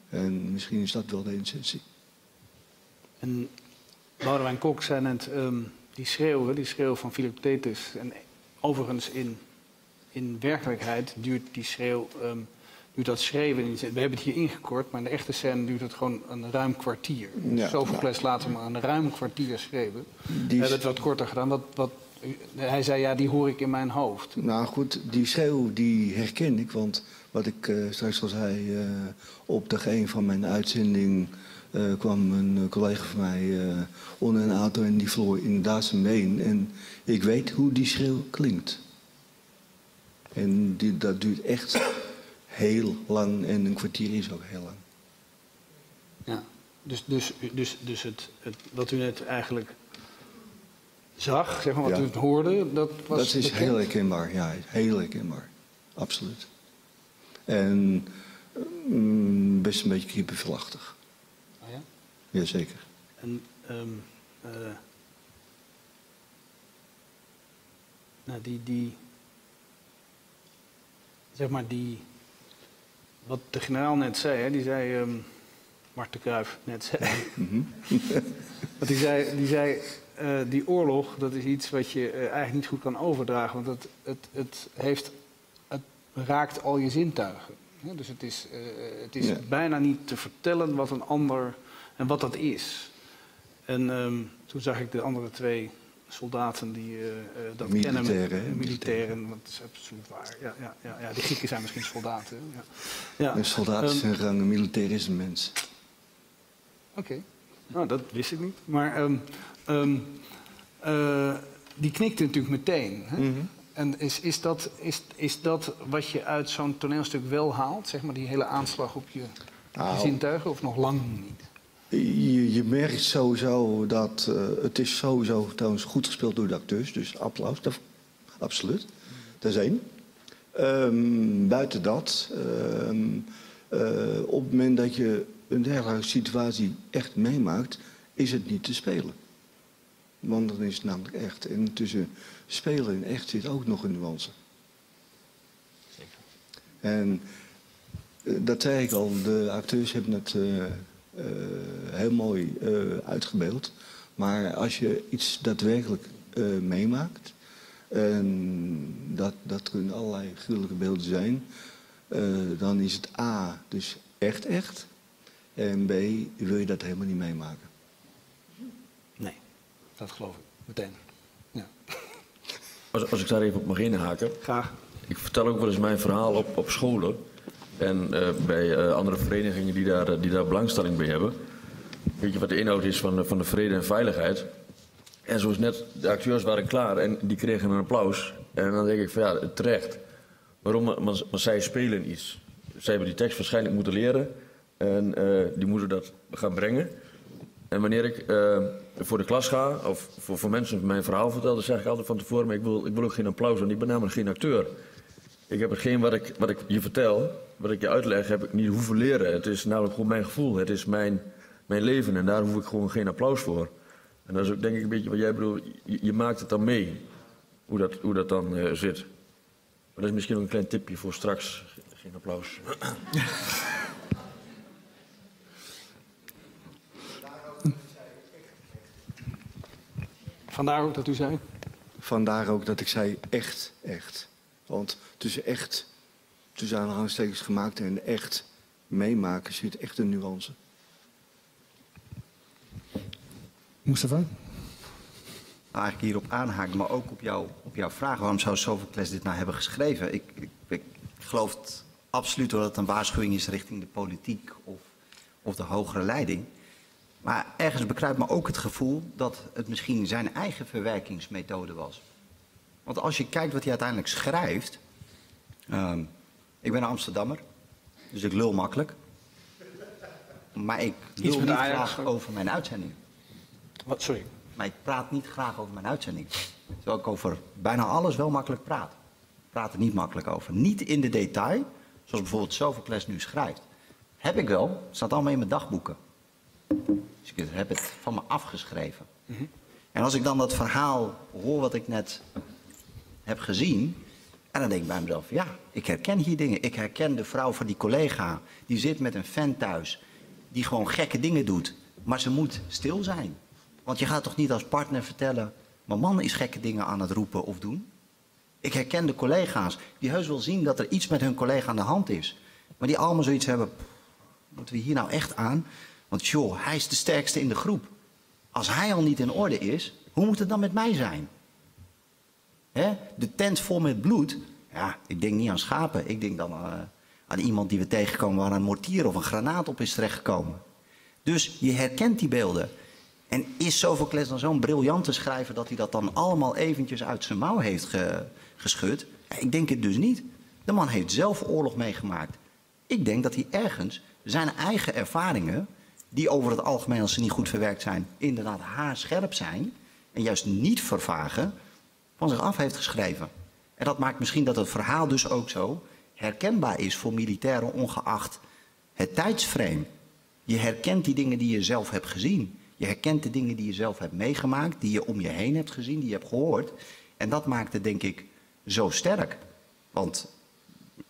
En misschien is dat wel de intentie. En Boudewijn Kok zei net, die schreeuw van Philoctetes... en overigens in werkelijkheid duurt die schreeuw... duurt dat schreeuwen, we hebben het hier ingekort... maar in de echte scène duurt het gewoon een ruim kwartier. Ja, Sophocles laat hem aan een ruim kwartier schreeuwen. We hebben het wat korter gedaan. Hij zei, ja, die hoor ik in mijn hoofd. Nou goed, die schreeuw die herken ik. Want wat ik straks al zei, op dag 1 van mijn uitzending... kwam een collega van mij onder een auto en die verloor inderdaad zijn been. En ik weet hoe die schreeuw klinkt. En dat duurt echt heel lang. En een kwartier is ook heel lang. Ja, dus het wat u net eigenlijk... zag, zeg maar, wat u het hoorde, dat was... Dat is bekend. Heel herkenbaar, ja, heel herkenbaar. Absoluut. En best een beetje kippenvelachtig. Ah ja? Jazeker. En, zeg maar die, wat de generaal net zei, hè, die zei, Mart de Kruif net zei. Mm-hmm. Want die oorlog, dat is iets wat je eigenlijk niet goed kan overdragen, want het raakt al je zintuigen. Ja, dus het is bijna niet te vertellen wat een ander en wat dat is. En toen zag ik de andere twee soldaten die dat kennen. Militairen, want dat is absoluut waar. Ja, ja, ja, ja. De Grieken zijn misschien soldaten. Ja. Ja. Nee, soldaten zijn rang, een militair is een mens. Oké, nou dat wist ik niet. Maar die knikte natuurlijk meteen. Hè? Mm-hmm. En is dat wat je uit zo'n toneelstuk wel haalt, zeg maar, die hele aanslag op je zintuigen, of nog lang niet? Je merkt sowieso dat het is sowieso trouwens goed gespeeld door de acteurs, dus applaus, absoluut. Dat is één. Buiten dat, op het moment dat je een dergelijke situatie echt meemaakt, is het niet te spelen. Want dan is het namelijk echt. En tussen spelen en echt zit ook nog een nuance. Zeker. En dat zei ik al, de acteurs hebben het heel mooi uitgebeeld. Maar als je iets daadwerkelijk meemaakt, dat kunnen allerlei gruwelijke beelden zijn, dan is het A, dus echt echt. En B, wil je dat helemaal niet meemaken. Nee, dat geloof ik meteen. Ja. Als ik daar even op mag inhaken. Graag. Ik vertel ook wel eens mijn verhaal op scholen. En bij andere verenigingen die daar belangstelling bij hebben. Weet je wat de inhoud is van de vrede en veiligheid. En zoals net, de acteurs waren klaar en die kregen een applaus. En dan denk ik van ja, terecht. Waarom? Maar zij spelen iets. Zij hebben die tekst waarschijnlijk moeten leren. En die moeten dat gaan brengen. En wanneer ik voor de klas ga, of voor mensen mijn verhaal vertel, dan zeg ik altijd van tevoren, maar ik wil ook geen applaus, want ik ben namelijk geen acteur. Ik heb hetgeen wat ik je vertel, wat ik je uitleg, heb ik niet hoeven leren. Het is namelijk gewoon mijn gevoel, het is mijn leven en daar hoef ik gewoon geen applaus voor. En dat is ook denk ik een beetje wat jij bedoelt, je maakt het dan mee, hoe dat dan zit. Maar dat is misschien ook een klein tipje voor straks, geen applaus. Ja. Vandaar ook dat u zei? Vandaar ook dat ik zei echt, echt. Want tussen echt, tussen aanhalingstekens gemaakt en echt meemaken zit echt een nuance. Mostafa? Eigenlijk hierop aanhaken, maar ook op jouw vraag. Waarom zou Sophocles dit nou hebben geschreven? Ik geloof het absoluut dat het een waarschuwing is richting de politiek of de hogere leiding. Maar ergens bekruipt me ook het gevoel dat het misschien zijn eigen verwerkingsmethode was. Want als je kijkt wat hij uiteindelijk schrijft... ik ben een Amsterdammer, dus ik lul makkelijk. Maar ik lul niet graag over mijn uitzending. Wat, sorry? Maar ik praat niet graag over mijn uitzending. Terwijl ik over bijna alles wel makkelijk praat. Ik praat er niet makkelijk over. Niet in de detail, zoals bijvoorbeeld Sophocles nu schrijft. Heb ik wel, het staat allemaal in mijn dagboeken. Dus ik heb het van me afgeschreven. Mm-hmm. En als ik dan dat verhaal hoor wat ik net heb gezien... en dan denk ik bij mezelf, ja, ik herken hier dingen. Ik herken de vrouw van die collega. Die zit met een fan thuis. Die gewoon gekke dingen doet. Maar ze moet stil zijn. Want je gaat toch niet als partner vertellen... mijn man is gekke dingen aan het roepen of doen? Ik herken de collega's. Die heus wel zien dat er iets met hun collega aan de hand is. Maar die allemaal zoiets hebben... moeten we hier nou echt aan... Want joh, hij is de sterkste in de groep. Als hij al niet in orde is, hoe moet het dan met mij zijn? Hè? De tent vol met bloed. Ja, ik denk niet aan schapen. Ik denk dan aan iemand die we tegenkomen waar een mortier of een granaat op is terechtgekomen. Dus je herkent die beelden. En is Sophocles dan zo'n briljante schrijver dat hij dat dan allemaal eventjes uit zijn mouw heeft geschud? Ik denk het dus niet. De man heeft zelf oorlog meegemaakt. Ik denk dat hij ergens zijn eigen ervaringen... die over het algemeen, als ze niet goed verwerkt zijn... inderdaad haarscherp zijn... en juist niet vervagen... van zich af heeft geschreven. En dat maakt misschien dat het verhaal dus ook zo... herkenbaar is voor militairen... ongeacht het tijdsframe. Je herkent die dingen die je zelf hebt gezien. Je herkent de dingen die je zelf hebt meegemaakt... die je om je heen hebt gezien, die je hebt gehoord. En dat maakt het, denk ik, zo sterk. Want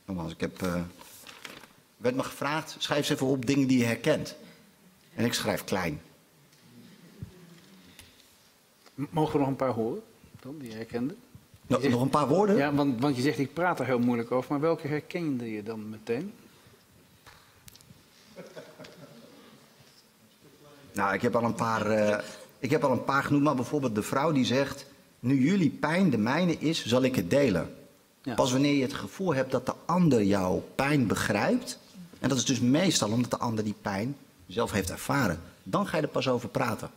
Nogmaals, werd me gevraagd, schrijf eens even op dingen die je herkent. En ik schrijf klein. Mogen we nog een paar horen, dan, die je herkende? Nou, nog een paar woorden? Ja, want je zegt, ik praat er heel moeilijk over. Maar welke herkende je dan meteen? Nou, ik heb al een paar, genoemd. Maar bijvoorbeeld de vrouw die zegt, nu jullie pijn de mijne is, zal ik het delen. Ja. Pas wanneer je het gevoel hebt dat de ander jouw pijn begrijpt. En dat is dus meestal omdat de ander die pijn zelf heeft ervaren. Dan ga je er pas over praten.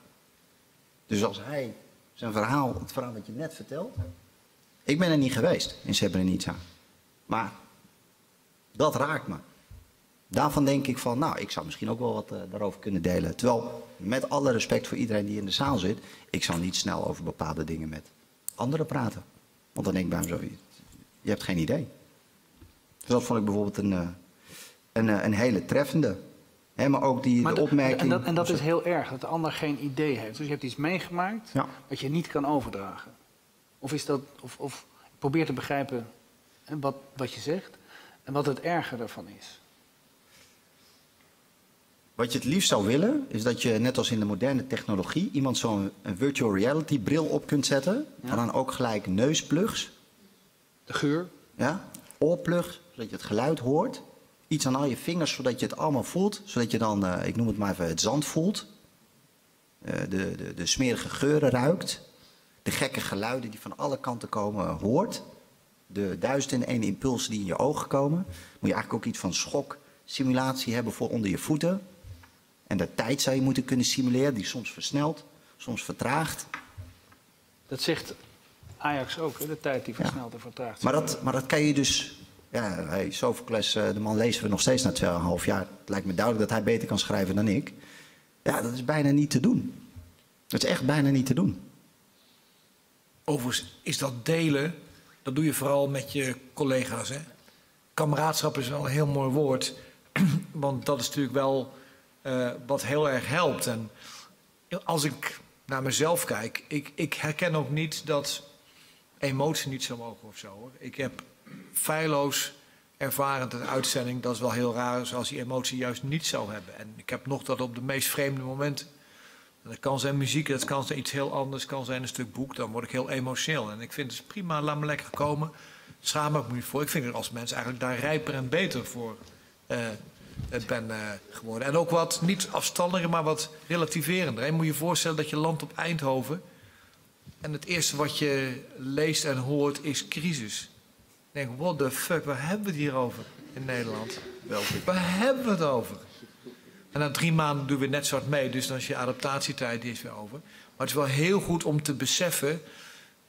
Dus als hij zijn verhaal, het verhaal wat je net vertelt. Ik ben er niet geweest in Srebrenica. Maar dat raakt me. Daarvan denk ik van, nou, ik zou misschien ook wel wat daarover kunnen delen. Terwijl, met alle respect voor iedereen die in de zaal zit, ik zal niet snel over bepaalde dingen met anderen praten. Want dan denk ik bij hem zo, je hebt geen idee. Dus dat vond ik bijvoorbeeld een hele treffende. He, maar ook de opmerking... En dat is heel erg, dat de ander geen idee heeft. Dus je hebt iets meegemaakt wat je niet kan overdragen. Of is dat... Of probeer te begrijpen wat je zegt en wat het erger daarvan is. Wat je het liefst zou willen, is dat je net als in de moderne technologie... iemand zo'n virtual reality bril op kunt zetten. Ja. En dan ook gelijk neusplugs. De geur. Ja, oorplugs, zodat je het geluid hoort. Iets aan al je vingers, zodat je het allemaal voelt. Zodat je dan, ik noem het maar even, het zand voelt. De smerige geuren ruikt. De gekke geluiden die van alle kanten komen, hoort. De 1001 impulsen die in je ogen komen. Moet je eigenlijk ook iets van schoksimulatie hebben voor onder je voeten. En de tijd zou je moeten kunnen simuleren, die soms versnelt, soms vertraagt. Dat zegt Ajax ook, hè? De tijd die versnelt en vertraagt. Maar dat kan je dus... Ja, hey, Sophocles, de man lezen we nog steeds na 2,5 jaar. Het lijkt me duidelijk dat hij beter kan schrijven dan ik. Ja, dat is bijna niet te doen. Dat is echt bijna niet te doen. Overigens is dat delen, dat doe je vooral met je collega's, hè? Kameraadschap is wel een heel mooi woord. Want dat is natuurlijk wel wat heel erg helpt. En als ik naar mezelf kijk, ik herken ook niet dat emotie niet zou mogen of zo, hoor. Ik heb feilloos ervarend een uitzending, dat is wel heel raar, zoals die emotie juist niet zou hebben. En ik heb nog dat op de meest vreemde momenten. Dat kan zijn muziek, dat kan zijn iets heel anders, dat kan zijn een stuk boek, dan word ik heel emotioneel. En ik vind het prima, laat me lekker komen, schaam ik me niet voor. Ik vind het als mens eigenlijk daar rijper en beter voor ben geworden. En ook wat niet afstandiger, maar wat relativerender. Je moet je voorstellen dat je landt op Eindhoven en het eerste wat je leest en hoort is crisis. Ik denk, what the fuck, waar hebben we het hier over in Nederland? Waar hebben we het over? En na 3 maanden doen we net zwart mee, dus dan is je adaptatietijd is weer over. Maar het is wel heel goed om te beseffen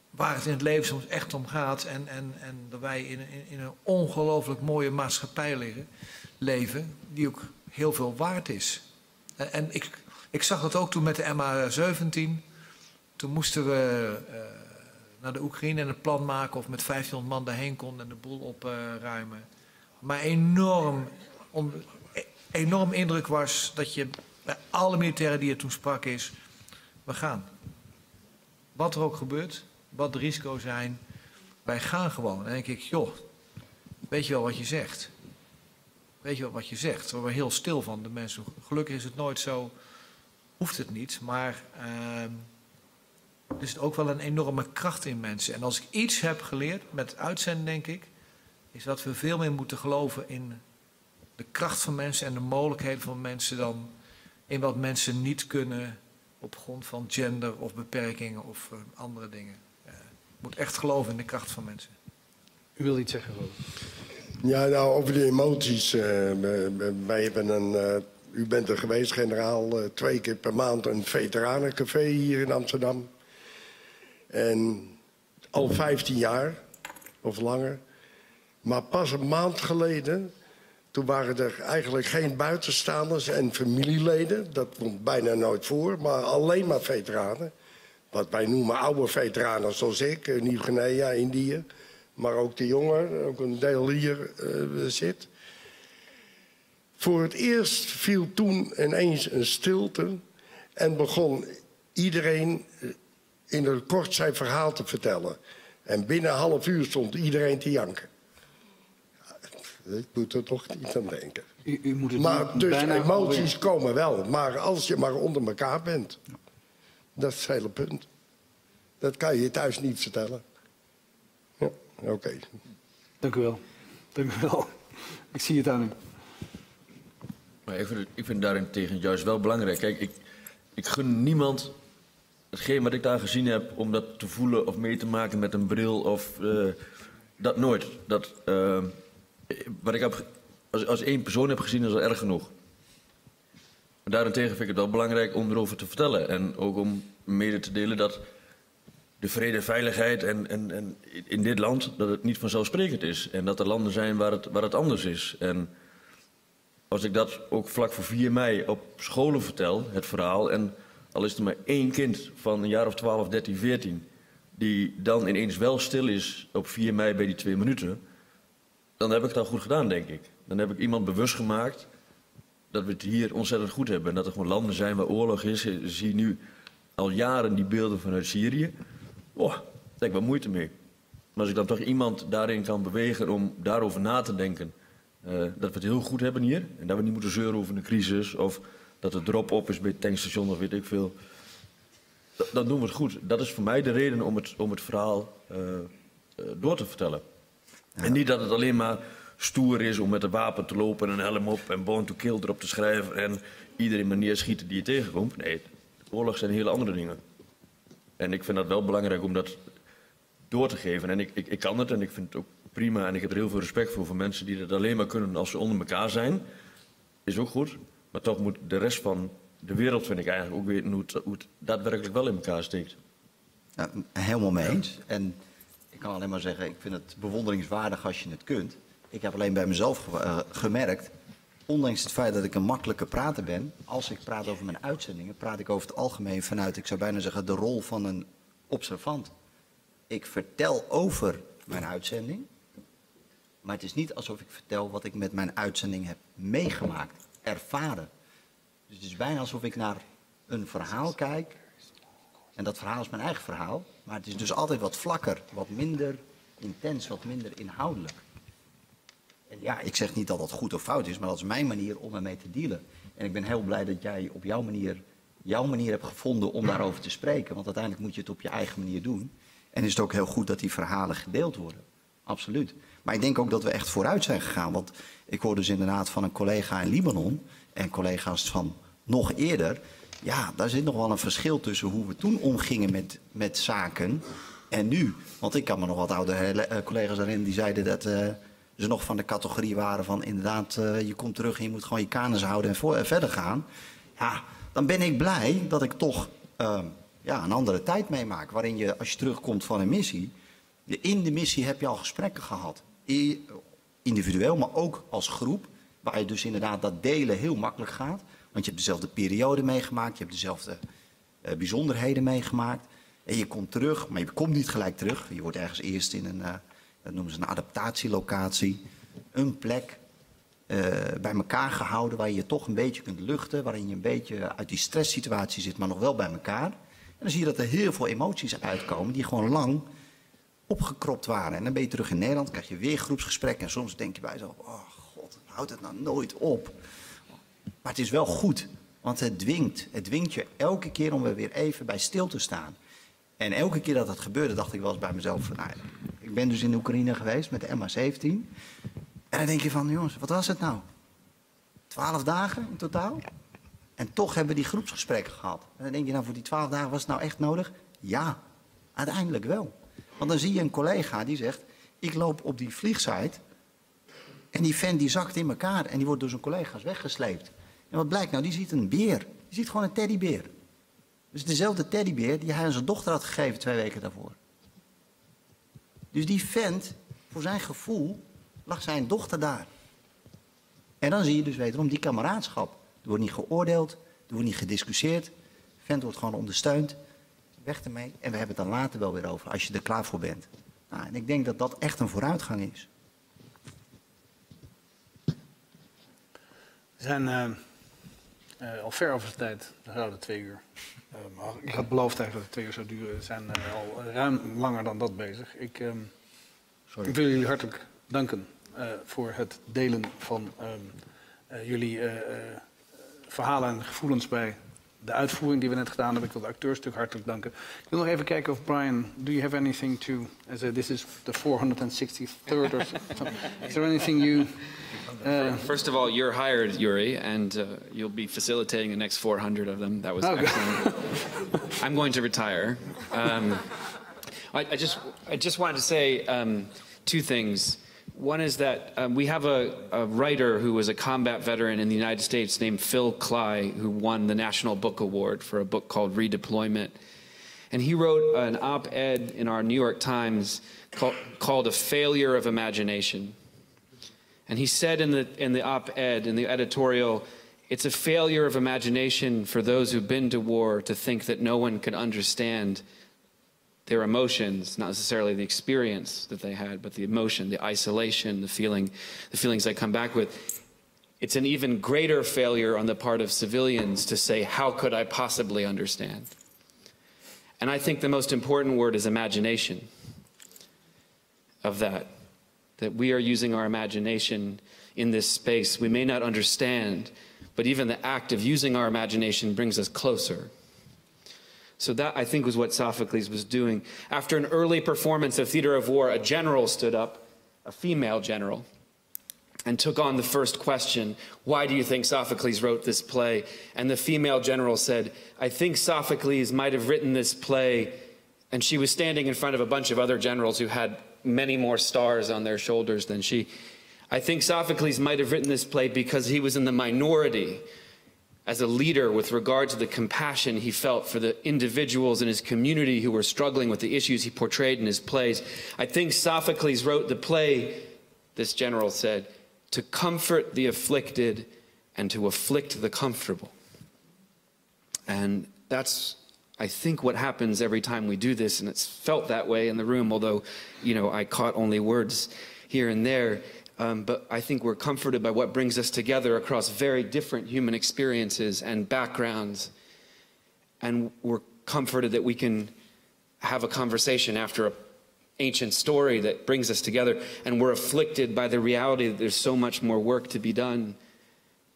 waar het in het leven soms echt om gaat. En dat wij in een ongelooflijk mooie maatschappij leven, die ook heel veel waard is. En ik zag dat ook toen met de MH17. Toen moesten we... naar de Oekraïne en een plan maken of met 1500 man daarheen kon en de boel opruimen. Maar enorm indruk was dat je bij alle militairen die er toen sprak is, we gaan. Wat er ook gebeurt, wat de risico's zijn, wij gaan gewoon. En dan denk ik, joh, weet je wel wat je zegt? Weet je wel wat je zegt? Daar worden we heel stil van, de mensen. Gelukkig is het nooit zo, hoeft het niet, maar... Er zit ook wel een enorme kracht in mensen. En als ik iets heb geleerd met uitzenden, denk ik, is dat we veel meer moeten geloven in de kracht van mensen en de mogelijkheden van mensen dan in wat mensen niet kunnen op grond van gender of beperkingen of andere dingen. Je moet echt geloven in de kracht van mensen. U wil iets zeggen, Rob? Ja, nou, over de emoties. Wij hebben een... U bent er geweest, generaal, 2 keer per maand een veteranencafé hier in Amsterdam. En al 15 jaar, of langer. Maar pas een maand geleden, toen waren er eigenlijk geen buitenstaanders en familieleden. Dat komt bijna nooit voor, maar alleen maar veteranen. Wat wij noemen oude veteranen, zoals ik, Nieuw-Guinea, Indië. Maar ook de jongeren, ook een deel hier zit. Voor het eerst viel toen ineens een stilte en begon iedereen in het kort zijn verhaal te vertellen. En binnen 1/2 uur stond iedereen te janken. Ik moet er toch iets aan denken. U moet het maar, dus emoties komen wel. Maar als je maar onder elkaar bent. Ja. Dat is het hele punt. Dat kan je thuis niet vertellen. Ja, oké. Okay. Dank u wel. Dank u wel. Ik zie het aan u. Maar ik vind daarentegen juist wel belangrijk. Kijk, ik gun niemand hetgeen wat ik daar gezien heb om dat te voelen of mee te maken met een bril of... dat nooit. Dat, wat ik heb, als één persoon heb gezien is dat erg genoeg. Maar daarentegen vind ik het wel belangrijk om erover te vertellen. En ook om mede te delen dat de vrede, veiligheid en in dit land... dat het niet vanzelfsprekend is. En dat er landen zijn waar het anders is. En als ik dat ook vlak voor 4 mei op scholen vertel, het verhaal... en al is er maar 1 kind van een jaar of 12, 13, 14... die dan ineens wel stil is op 4 mei bij die 2 minuten... dan heb ik het al goed gedaan, denk ik. Dan heb ik iemand bewust gemaakt dat we het hier ontzettend goed hebben. En dat er gewoon landen zijn waar oorlog is. Ik zie nu al jaren die beelden vanuit Syrië. Oh, daar heb ik wel moeite mee. Maar als ik dan toch iemand daarin kan bewegen om daarover na te denken... dat we het heel goed hebben hier. En dat we niet moeten zeuren over een crisis. Of dat de drop-off is bij het tankstation of weet ik veel... Dan doen we het goed. Dat is voor mij de reden om het verhaal door te vertellen. Ja. En niet dat het alleen maar stoer is om met een wapen te lopen en een helm op en Born to Kill erop te schrijven en iedereen maar neerschieten die je tegenkomt. Nee, oorlog zijn hele andere dingen. En ik vind dat wel belangrijk om dat door te geven. En ik kan het en ik vind het ook prima en ik heb er heel veel respect voor mensen die dat alleen maar kunnen als ze onder elkaar zijn. Is ook goed. Maar toch moet de rest van... de wereld vind ik eigenlijk ook weten hoe het daadwerkelijk wel in elkaar steekt. Nou, helemaal mee eens. En ik kan alleen maar zeggen, ik vind het bewonderingswaardig als je het kunt. Ik heb alleen bij mezelf gemerkt, ondanks het feit dat ik een makkelijke prater ben... als ik praat over mijn uitzendingen, praat ik over het algemeen vanuit... ik zou bijna zeggen, de rol van een observant. Ik vertel over mijn uitzending, maar het is niet alsof ik vertel... wat ik met mijn uitzending heb meegemaakt, ervaren... Dus het is bijna alsof ik naar een verhaal kijk. En dat verhaal is mijn eigen verhaal. Maar het is dus altijd wat vlakker, wat minder intens, wat minder inhoudelijk. En ja, ik zeg niet dat dat goed of fout is, maar dat is mijn manier om ermee te dealen. En ik ben heel blij dat jij op jouw manier hebt gevonden om daarover te spreken. Want uiteindelijk moet je het op je eigen manier doen. En is het ook heel goed dat die verhalen gedeeld worden. Absoluut. Maar ik denk ook dat we echt vooruit zijn gegaan. Want ik hoor dus inderdaad van een collega in Libanon... en collega's van nog eerder... ja, daar zit nog wel een verschil tussen hoe we toen omgingen met zaken en nu. Want ik kan me nog wat oude collega's daarin die zeiden dat ze nog van de categorie waren van... inderdaad, je komt terug en je moet gewoon je kanus houden en verder gaan. Ja, dan ben ik blij dat ik toch een andere tijd meemaak... waarin je, als je terugkomt van een missie... in de missie heb je al gesprekken gehad. Individueel, maar ook als groep. Waar je dus inderdaad dat delen heel makkelijk gaat. Want je hebt dezelfde periode meegemaakt. Je hebt dezelfde bijzonderheden meegemaakt. En je komt terug, maar je komt niet gelijk terug. Je wordt ergens eerst in een, dat noemen ze een adaptatielocatie. Een plek bij elkaar gehouden waar je je toch een beetje kunt luchten. Waarin je een beetje uit die stresssituatie zit, maar nog wel bij elkaar. En dan zie je dat er heel veel emoties uitkomen die gewoon lang opgekropt waren. En dan ben je terug in Nederland, krijg je weer groepsgesprekken. En soms denk je bij jezelf, oh god, houdt het nou nooit op. Maar het is wel goed, want het dwingt je elke keer om er weer even bij stil te staan. En elke keer dat dat gebeurde, dacht ik wel eens bij mezelf van... Nou, ik ben dus in Oekraïne geweest met de MH17. En dan denk je van, jongens, wat was het nou? 12 dagen in totaal? En toch hebben we die groepsgesprekken gehad. En dan denk je, nou, voor die 12 dagen was het nou echt nodig? Ja, uiteindelijk wel. Want dan zie je een collega die zegt, ik loop op die vliegsite en die fan die zakt in elkaar en die wordt door zijn collega's weggesleept. En wat blijkt nou, die ziet een beer. Die ziet gewoon een teddybeer. Dus dezelfde teddybeer die hij aan zijn dochter had gegeven 2 weken daarvoor. Dus die vent, voor zijn gevoel, lag zijn dochter daar. En dan zie je dus wederom die kameraadschap. Er wordt niet geoordeeld, er wordt niet gediscussieerd. De vent wordt gewoon ondersteund. Weg ermee. En we hebben het dan later wel weer over, als je er klaar voor bent. Nou, en ik denk dat dat echt een vooruitgang is. We zijn al ver over de tijd. We zouden 2 uur. Maar ik had beloofd eigenlijk dat het 2 uur zou duren. We zijn al ruim langer dan dat bezig. Ik wil jullie hartelijk danken voor het delen van jullie verhalen en gevoelens bij de uitvoering die we net gedaan hebben. Ik wil de acteurstuk hartelijk danken. Ik wil nog even kijken of Brian, do you have anything to... this is the 463rd or something. Is there anything you... First of all, you're hired, Yuri, and you'll be facilitating the next 400 of them. That was excellent. I'm going to retire. I just wanted to say two things. One is that we have a writer who was a combat veteran in the United States named Phil Kly, who won the National Book Award for a book called Redeployment. And he wrote an op-ed in our New York Times called A Failure of Imagination. And he said in the op-ed, in the editorial, it's a failure of imagination for those who've been to war to think that no one can understand their emotions, not necessarily the experience that they had, but the emotion, the isolation, the feelings I come back with. It's an even greater failure on the part of civilians to say, how could I possibly understand? And I think the most important word is imagination of that, that we are using our imagination in this space. We may not understand, but even the act of using our imagination brings us closer. So that, I think, was what Sophocles was doing. After an early performance of Theatre of War, a general stood up, a female general, and took on the first question, why do you think Sophocles wrote this play? And the female general said, I think Sophocles might have written this play, and she was standing in front of a bunch of other generals who had many more stars on their shoulders than she. I think Sophocles might have written this play because he was in the minority as a leader with regard to the compassion he felt for the individuals in his community who were struggling with the issues he portrayed in his plays. I think Sophocles wrote the play, this general said, to comfort the afflicted and to afflict the comfortable. And that's, I think, what happens every time we do this, and it's felt that way in the room, although, you know, I caught only words here and there. But I think we're comforted by what brings us together across very different human experiences and backgrounds. And we're comforted that we can have a conversation after an ancient story that brings us together. And we're afflicted by the reality that there's so much more work to be done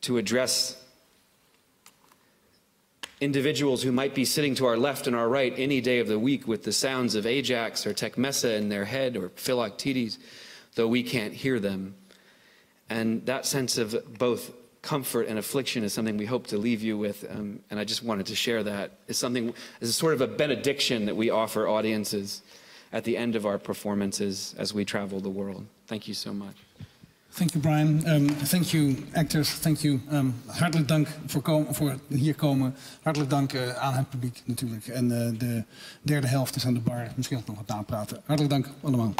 to address individuals who might be sitting to our left and our right any day of the week with the sounds of Ajax or Tecmessa in their head or Philoctetes, though we can't hear them. And that sense of both comfort and affliction is something we hope to leave you with, and I just wanted to share that. It's something, it's a sort of a benediction that we offer audiences at the end of our performances as we travel the world. Thank you so much. Thank you, Brian. Thank you, actors. Thank you. Hartelijk dank voor hier komen. Hartelijk dank aan het publiek natuurlijk. En de derde helft is aan de bar. Misschien nog wat napraten. Hartelijk dank allemaal.